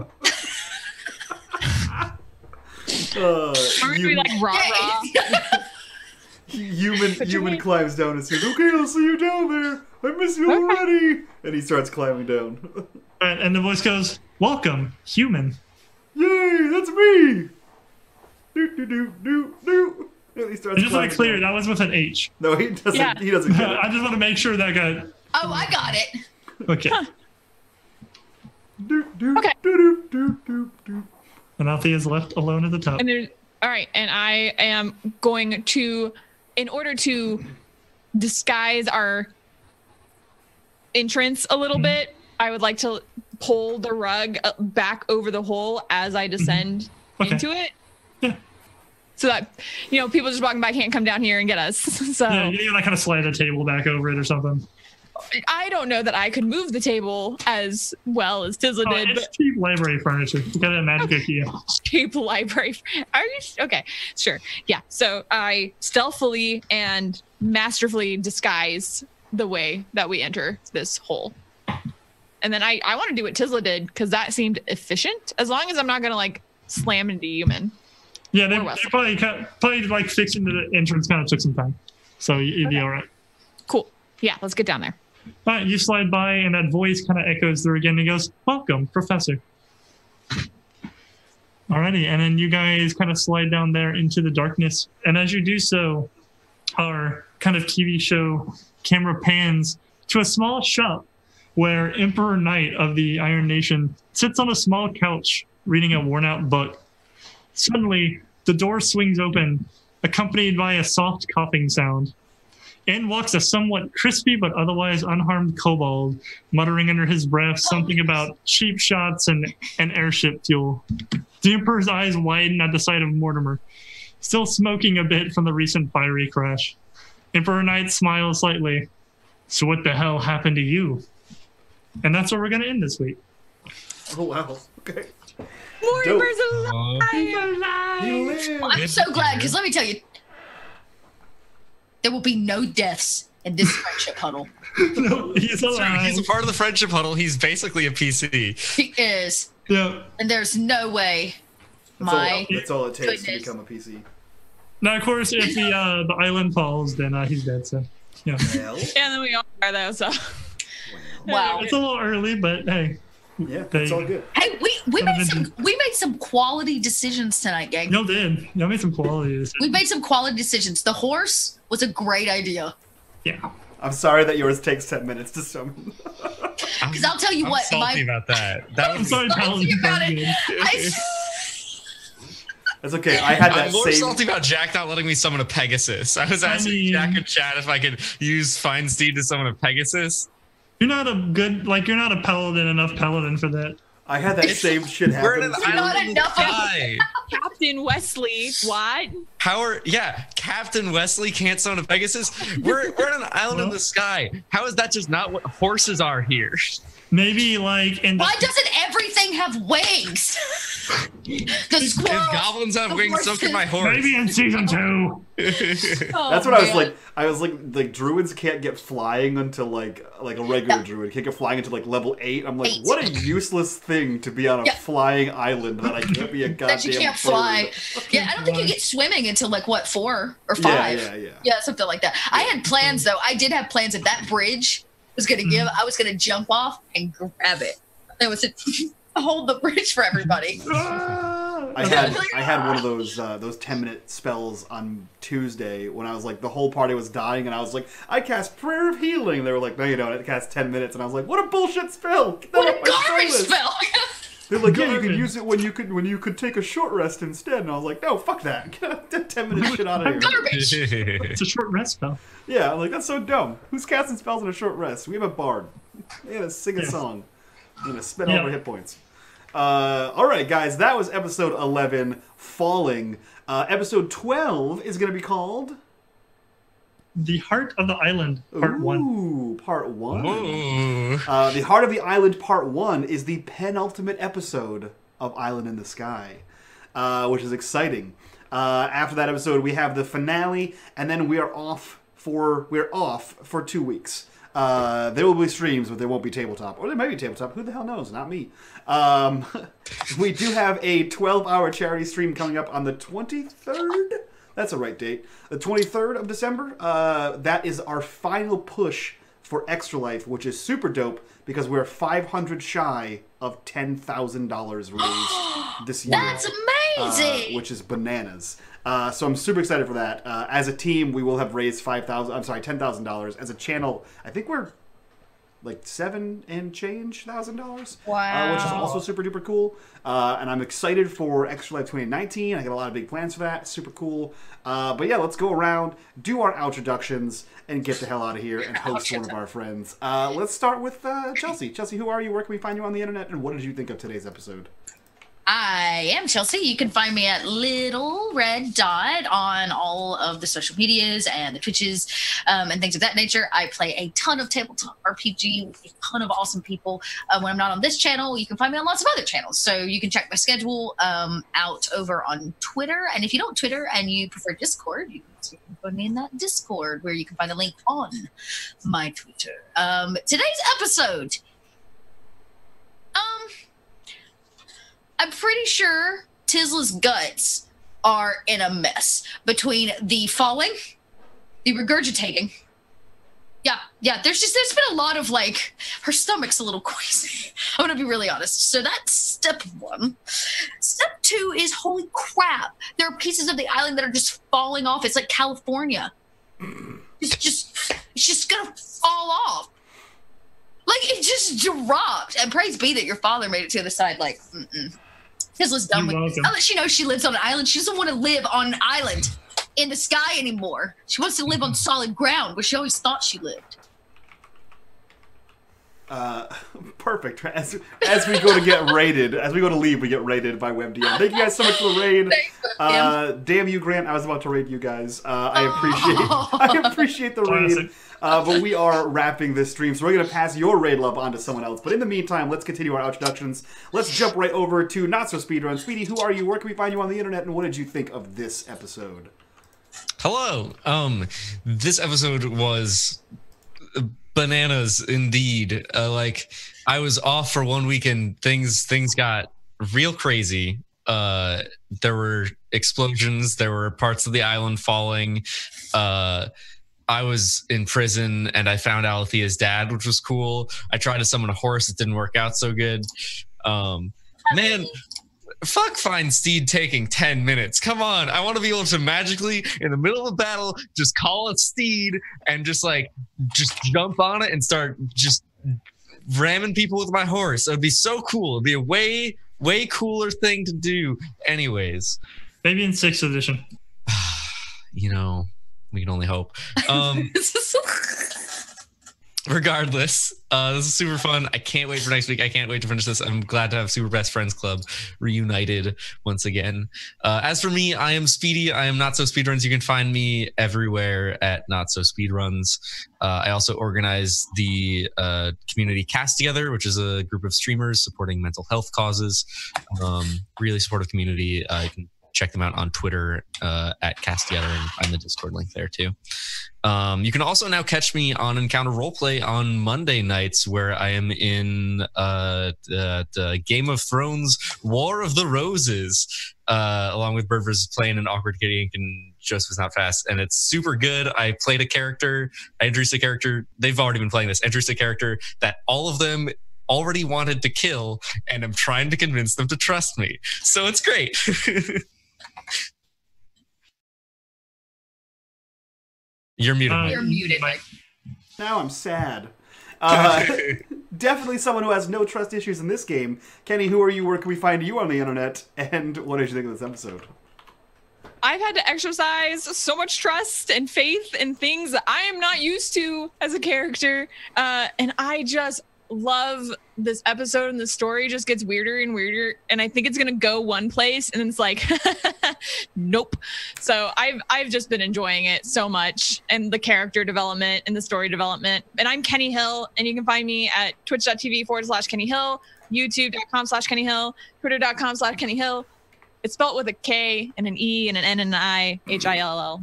Uh, Or would you, we like rah rah? Human, human climbs down and says, "Okay, I'll see you down there. I miss you already." And he starts climbing down. Right, and the voice goes, "Welcome, human." Yay, that's me. Do do do do do. And he starts. I just want to clear down. That was with an H. No, he doesn't. Yeah. He doesn't. Get it. I just want to make sure that got. Oh, I got it. Okay. Huh. Do, do, okay. Do, do, do, do. And Alethea is left alone at the top. And there's, all right, and I am going to, in order to disguise our entrance a little mm-hmm. bit, I would like to pull the rug back over the hole as I descend mm-hmm. okay. into it. Yeah. So that, you know, people just walking by can't come down here and get us. So yeah, you know, I kind of slide the table back over it or something. I don't know that I could move the table as well as Tizla oh, did. It's but... cheap library furniture. You got a magic idea. Cheap library. Are you okay? Sure. Yeah. So I stealthily and masterfully disguise the way that we enter this hole, and then I I want to do what Tizla did because that seemed efficient. As long as I'm not gonna like slam into Yuman. Yeah, they, they probably kind of, probably like fixing the entrance kind of took some time, so you'd be okay. all right. Cool. Yeah. Let's get down there. All right, you slide by, and that voice kind of echoes through again, and he goes, "Welcome, Professor." Alrighty, and then you guys kind of slide down there into the darkness, and as you do so, our kind of T V show camera pans to a small shop where Emperor Knight of the Iron Nation sits on a small couch reading a worn-out book. Suddenly, the door swings open, accompanied by a soft coughing sound. In walks a somewhat crispy but otherwise unharmed kobold, muttering under his breath something about cheap shots and, and airship fuel. The Emperor's eyes widen at the sight of Mortimer, still smoking a bit from the recent fiery crash. Emperor Knight smiles slightly. "So what the hell happened to you?" And that's where we're going to end this week. Oh, wow. Okay. Mortimer's Dope. alive! He's alive! He lives. Well, I'm so glad, because let me tell you, there will be no deaths in this friendship huddle. No, he's alive. He's a part of the friendship huddle. He's basically a P C. He is. Yeah. And there's no way. That's my. All, that's all it takes goodness. to become a P C. Now, of course, if the uh, the island falls, then uh, he's dead. So yeah. Well. Yeah, then we all are though. So. Wow. It's a little early, but hey. Yeah, they, it's all good. Hey, we we made some we made some quality decisions tonight, gang. Y'all did. Y'all made some quality decisions. We made some quality decisions. The horse was a great idea. Yeah. I'm sorry that yours takes ten minutes to summon. Because I'll tell you I'm what, salty my, about that. That I'm was sorry, salty about it. I, That's okay. I had that I'm more same... salty about Jack not letting me summon a Pegasus. I was asking I mean... Jack and Chad if I could use Feinstein to summon a Pegasus. You're not a good, like, you're not a paladin, enough paladin for that. I had that same shit happen. We're not enough guy. Captain Wesley, what? How are, yeah, Captain Wesley can't summon a Pegasus? We're, we're on an island well, in the sky. How is that just not what horses are here? Maybe, like, in the- Why doesn't everything have wings? The squirrels, if goblins have wings, horses. So can my horse. Maybe in season two. Oh, that's what man. I was like. I was like, like druids can't get flying until like like a regular yeah. druid can't get flying until like level eight. I'm like, eight. What a useless thing to be on a yeah. flying island that I can't be a goddamn. That you can't fly. Yeah, I don't think you get swimming until like what four or five. Yeah, yeah, yeah. Yeah, something like that. Yeah. I had plans though. I did have plans. If that bridge was gonna mm. give, I was gonna jump off and grab it. That was it. Hold the bridge for everybody. I had I had one of those uh, those ten minute spells on Tuesday when I was like the whole party was dying and I was like I cast prayer of healing. They were like, "No, you don't. It casts ten minutes." And I was like, "What a bullshit spell! What a garbage spell!" They're like, "Yeah, you can use it when you could when you could take a short rest instead." And I was like, "No, fuck that. Get that ten minute shit out of here. Garbage. It's a short rest spell." Yeah, I'm like, that's so dumb. Who's casting spells on a short rest? We have a bard. They gotta sing a yeah. song. I'm gonna spend yeah. all my hit points. Uh, all right, guys, that was episode eleven, Falling. Uh, episode twelve is going to be called... The Heart of the Island, Part Ooh, one. Ooh, Part one. Ooh. Uh, the Heart of the Island, Part one is the penultimate episode of Island in the Sky, uh, which is exciting. Uh, after that episode, we have the finale, and then we are off for, we're off for two weeks. Uh, there will be streams, but there won't be tabletop. Or there may be tabletop. Who the hell knows? Not me. Um, we do have a twelve-hour charity stream coming up on the twenty-third. That's the right date. The twenty-third of December. Uh, that is our final push for Extra Life, which is super dope because we're five hundred shy of ten thousand dollars raised this year. That's amazing! Uh, which is bananas. Uh, so I'm super excited for that. Uh, as a team, we will have raised five thousand dollars. I'm sorry, ten thousand dollars. As a channel, I think we're like seven and change thousand dollars. Wow. Uh, which is also super duper cool. Uh, and I'm excited for Extra Life twenty nineteen. I got a lot of big plans for that. Super cool. Uh, but yeah, let's go around, do our introductions, and get the hell out of here and host one of our friends. Uh, let's start with uh, Chelsea. Chelsea, who are you? Where can we find you on the internet? And what did you think of today's episode? I am Chelsea. You can find me at Little Red Dot on all of the social medias and the Twitches um, and things of that nature. I play a ton of tabletop R P G with a ton of awesome people. Uh, when I'm not on this channel, you can find me on lots of other channels. So you can check my schedule um, out over on Twitter. And if you don't Twitter and you prefer Discord, you can join me in that Discord where you can find the link on my Twitter. Um, today's episode... Um... I'm pretty sure Tizla's guts are in a mess between the falling, the regurgitating. Yeah, yeah. There's just there's been a lot of like her stomach's a little queasy. I'm gonna be really honest. So that's step one. Step two is holy crap. There are pieces of the island that are just falling off. It's like California. It's just it's just gonna fall off. Like it just dropped. And praise be that your father made it to the other side. Like. Mm-mm. Tizla's done with this. I'll let you know she lives on an island. She doesn't want to live on an island in the sky anymore. She wants to live on solid ground, where she always thought she lived. Uh, perfect. As, as we go to get raided, as we go to leave, we get raided by WebDM. Thank you guys so much for the raid. Uh, damn you, Grant. I was about to raid you guys. Uh, I appreciate oh. I appreciate the raid. Uh, but we are wrapping this stream, so we're going to pass your raid love on to someone else. But in the meantime, let's continue our introductions. Let's jump right over to Not So Speedruns. Speedy, who are you? Where can we find you on the internet? And what did you think of this episode? Hello. Um, this episode was... bananas indeed. Uh, like I was off for one week and things things got real crazy. Uh, there were explosions. There were parts of the island falling. Uh, I was in prison and I found Alethea's dad, which was cool. I tried to summon a horse. It didn't work out so good. Um, man, fuck Feinstein taking ten minutes. Come on. I want to be able to magically, in the middle of a battle, just call a steed and just like, just jump on it and start just ramming people with my horse. It would be so cool. It would be a way, way cooler thing to do. Anyways. Maybe in sixth edition. You know, we can only hope. Um, regardless, uh, this is super fun. I can't wait for next week. I can't wait to finish this. I'm glad to have Super Best Friends Club reunited once again. Uh, as for me, I am Speedy. I am Not So Speedruns. You can find me everywhere at Not So Speedruns. Uh, I also organize the uh, community Cast Together, which is a group of streamers supporting mental health causes. Um, really supportive community. Uh, you can check them out on Twitter uh, at Cast Together and find the Discord link there too. Um, you can also now catch me on Encounter Roleplay on Monday nights, where I am in uh, the, the Game of Thrones War of the Roses, uh, along with Bird versus. Plane and Awkward Kitty Ink and Joseph Is Not Fast. And it's super good. I played a character, I introduced a character, they've already been playing this, introduced a character that all of them already wanted to kill, and I'm trying to convince them to trust me. So it's great. You're muted. Uh, You're muted. Mike. Now I'm sad. Uh, definitely someone who has no trust issues in this game. Kenny, who are you? Where can we find you on the internet? And what did you think of this episode? I've had to exercise so much trust and faith in things that I am not used to as a character. Uh, and I just love this episode, and the story just gets weirder and weirder, and I think it's gonna go one place and it's like nope. So I've I've just been enjoying it so much, and the character development and the story development. And I'm Kenny Hill, and you can find me at twitch.tv forward slash Kenny Hill, youtube.com slash Kenny Hill, twitter.com slash Kenny Hill. It's spelled with a K and an E and an N and an I, H I L L.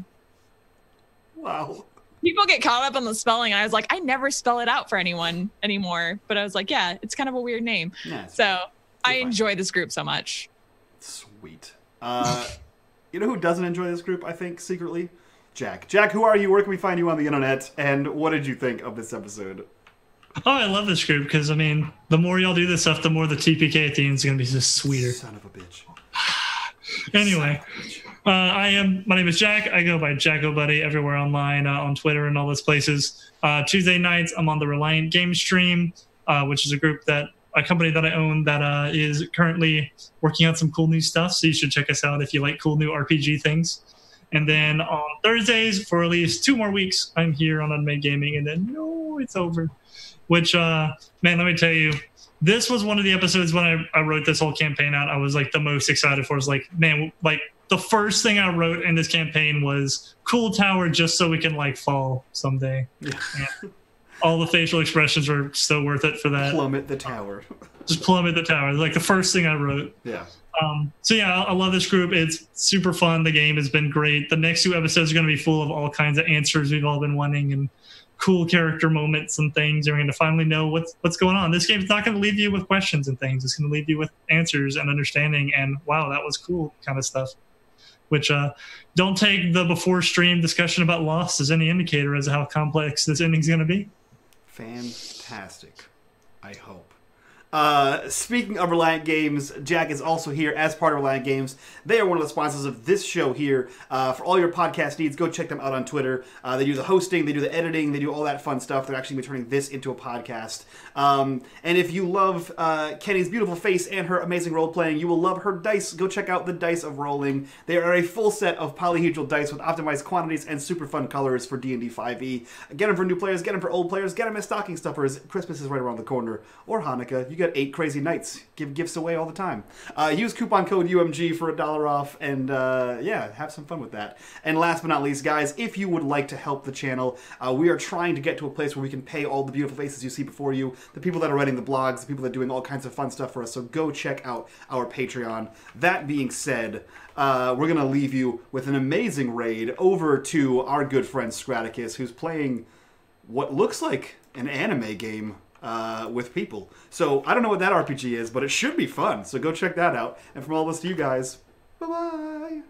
Wow. people get caught up on the spelling. I was like, I never spell it out for anyone anymore. But I was like, yeah, it's kind of a weird name. Yeah, so I fine. enjoy this group so much. Sweet. Uh, you know who doesn't enjoy this group, I think, secretly? Jack. Jack, who are you? Where can we find you on the internet? And what did you think of this episode? Oh, I love this group because, I mean, the more y'all do this stuff, the more the T P K theme is going to be just sweeter. Son of a bitch. Anyway, uh, I am. My name is Jack. I go by JackoBuddy everywhere online, uh, on Twitter and all those places. Uh, Tuesday nights, I'm on the Reliant Games stream, uh, which is a group that a company that I own that uh, is currently working on some cool new stuff. So you should check us out if you like cool new R P G things. And then on Thursdays for at least two more weeks, I'm here on Unmade Gaming. And then no, it's over. Which, uh, man, let me tell you, this was one of the episodes when I, I wrote this whole campaign out, I was like the most excited for. It was like, man, like the first thing I wrote in this campaign was cool tower just so we can like fall someday. Yeah. All the facial expressions were so worth it for that. Plummet the tower. Just plummet the tower. Like the first thing I wrote. Yeah. Um, so yeah, I, I love this group. It's super fun. The game has been great. The next two episodes are going to be full of all kinds of answers we've all been wanting and cool character moments and things, and we're going to finally know what's what's going on. This game's not going to leave you with questions and things. It's going to leave you with answers and understanding and wow, that was cool kind of stuff. Which uh, don't take the before stream discussion about Lost as any indicator as to how complex this ending's going to be. Fantastic. I hope. Uh, speaking of Reliant Games, Jack is also here as part of Reliant Games. They are one of the sponsors of this show here. Uh, for all your podcast needs, go check them out on Twitter. Uh, they do the hosting, they do the editing, they do all that fun stuff. They're actually turning this into a podcast. Um, and if you love uh, Kenny's beautiful face and her amazing role-playing, you will love her dice. Go check out the Dice of Rolling. They are a full set of polyhedral dice with optimized quantities and super fun colors for D and D five E. Get them for new players, get them for old players, get them as stocking stuffers. Christmas is right around the corner. Or Hanukkah. You get eight crazy nights. Give gifts away all the time. Uh, use coupon code U M G for a dollar off, and uh, yeah, have some fun with that. And last but not least, guys, if you would like to help the channel, uh, we are trying to get to a place where we can pay all the beautiful faces you see before you, the people that are writing the blogs, the people that are doing all kinds of fun stuff for us, so go check out our Patreon. That being said, uh, we're going to leave you with an amazing raid over to our good friend Scraticus, who's playing what looks like an anime game. Uh, with people. So I don't know what that R P G is, but it should be fun. So go check that out. And from all of us to you guys, bye-bye.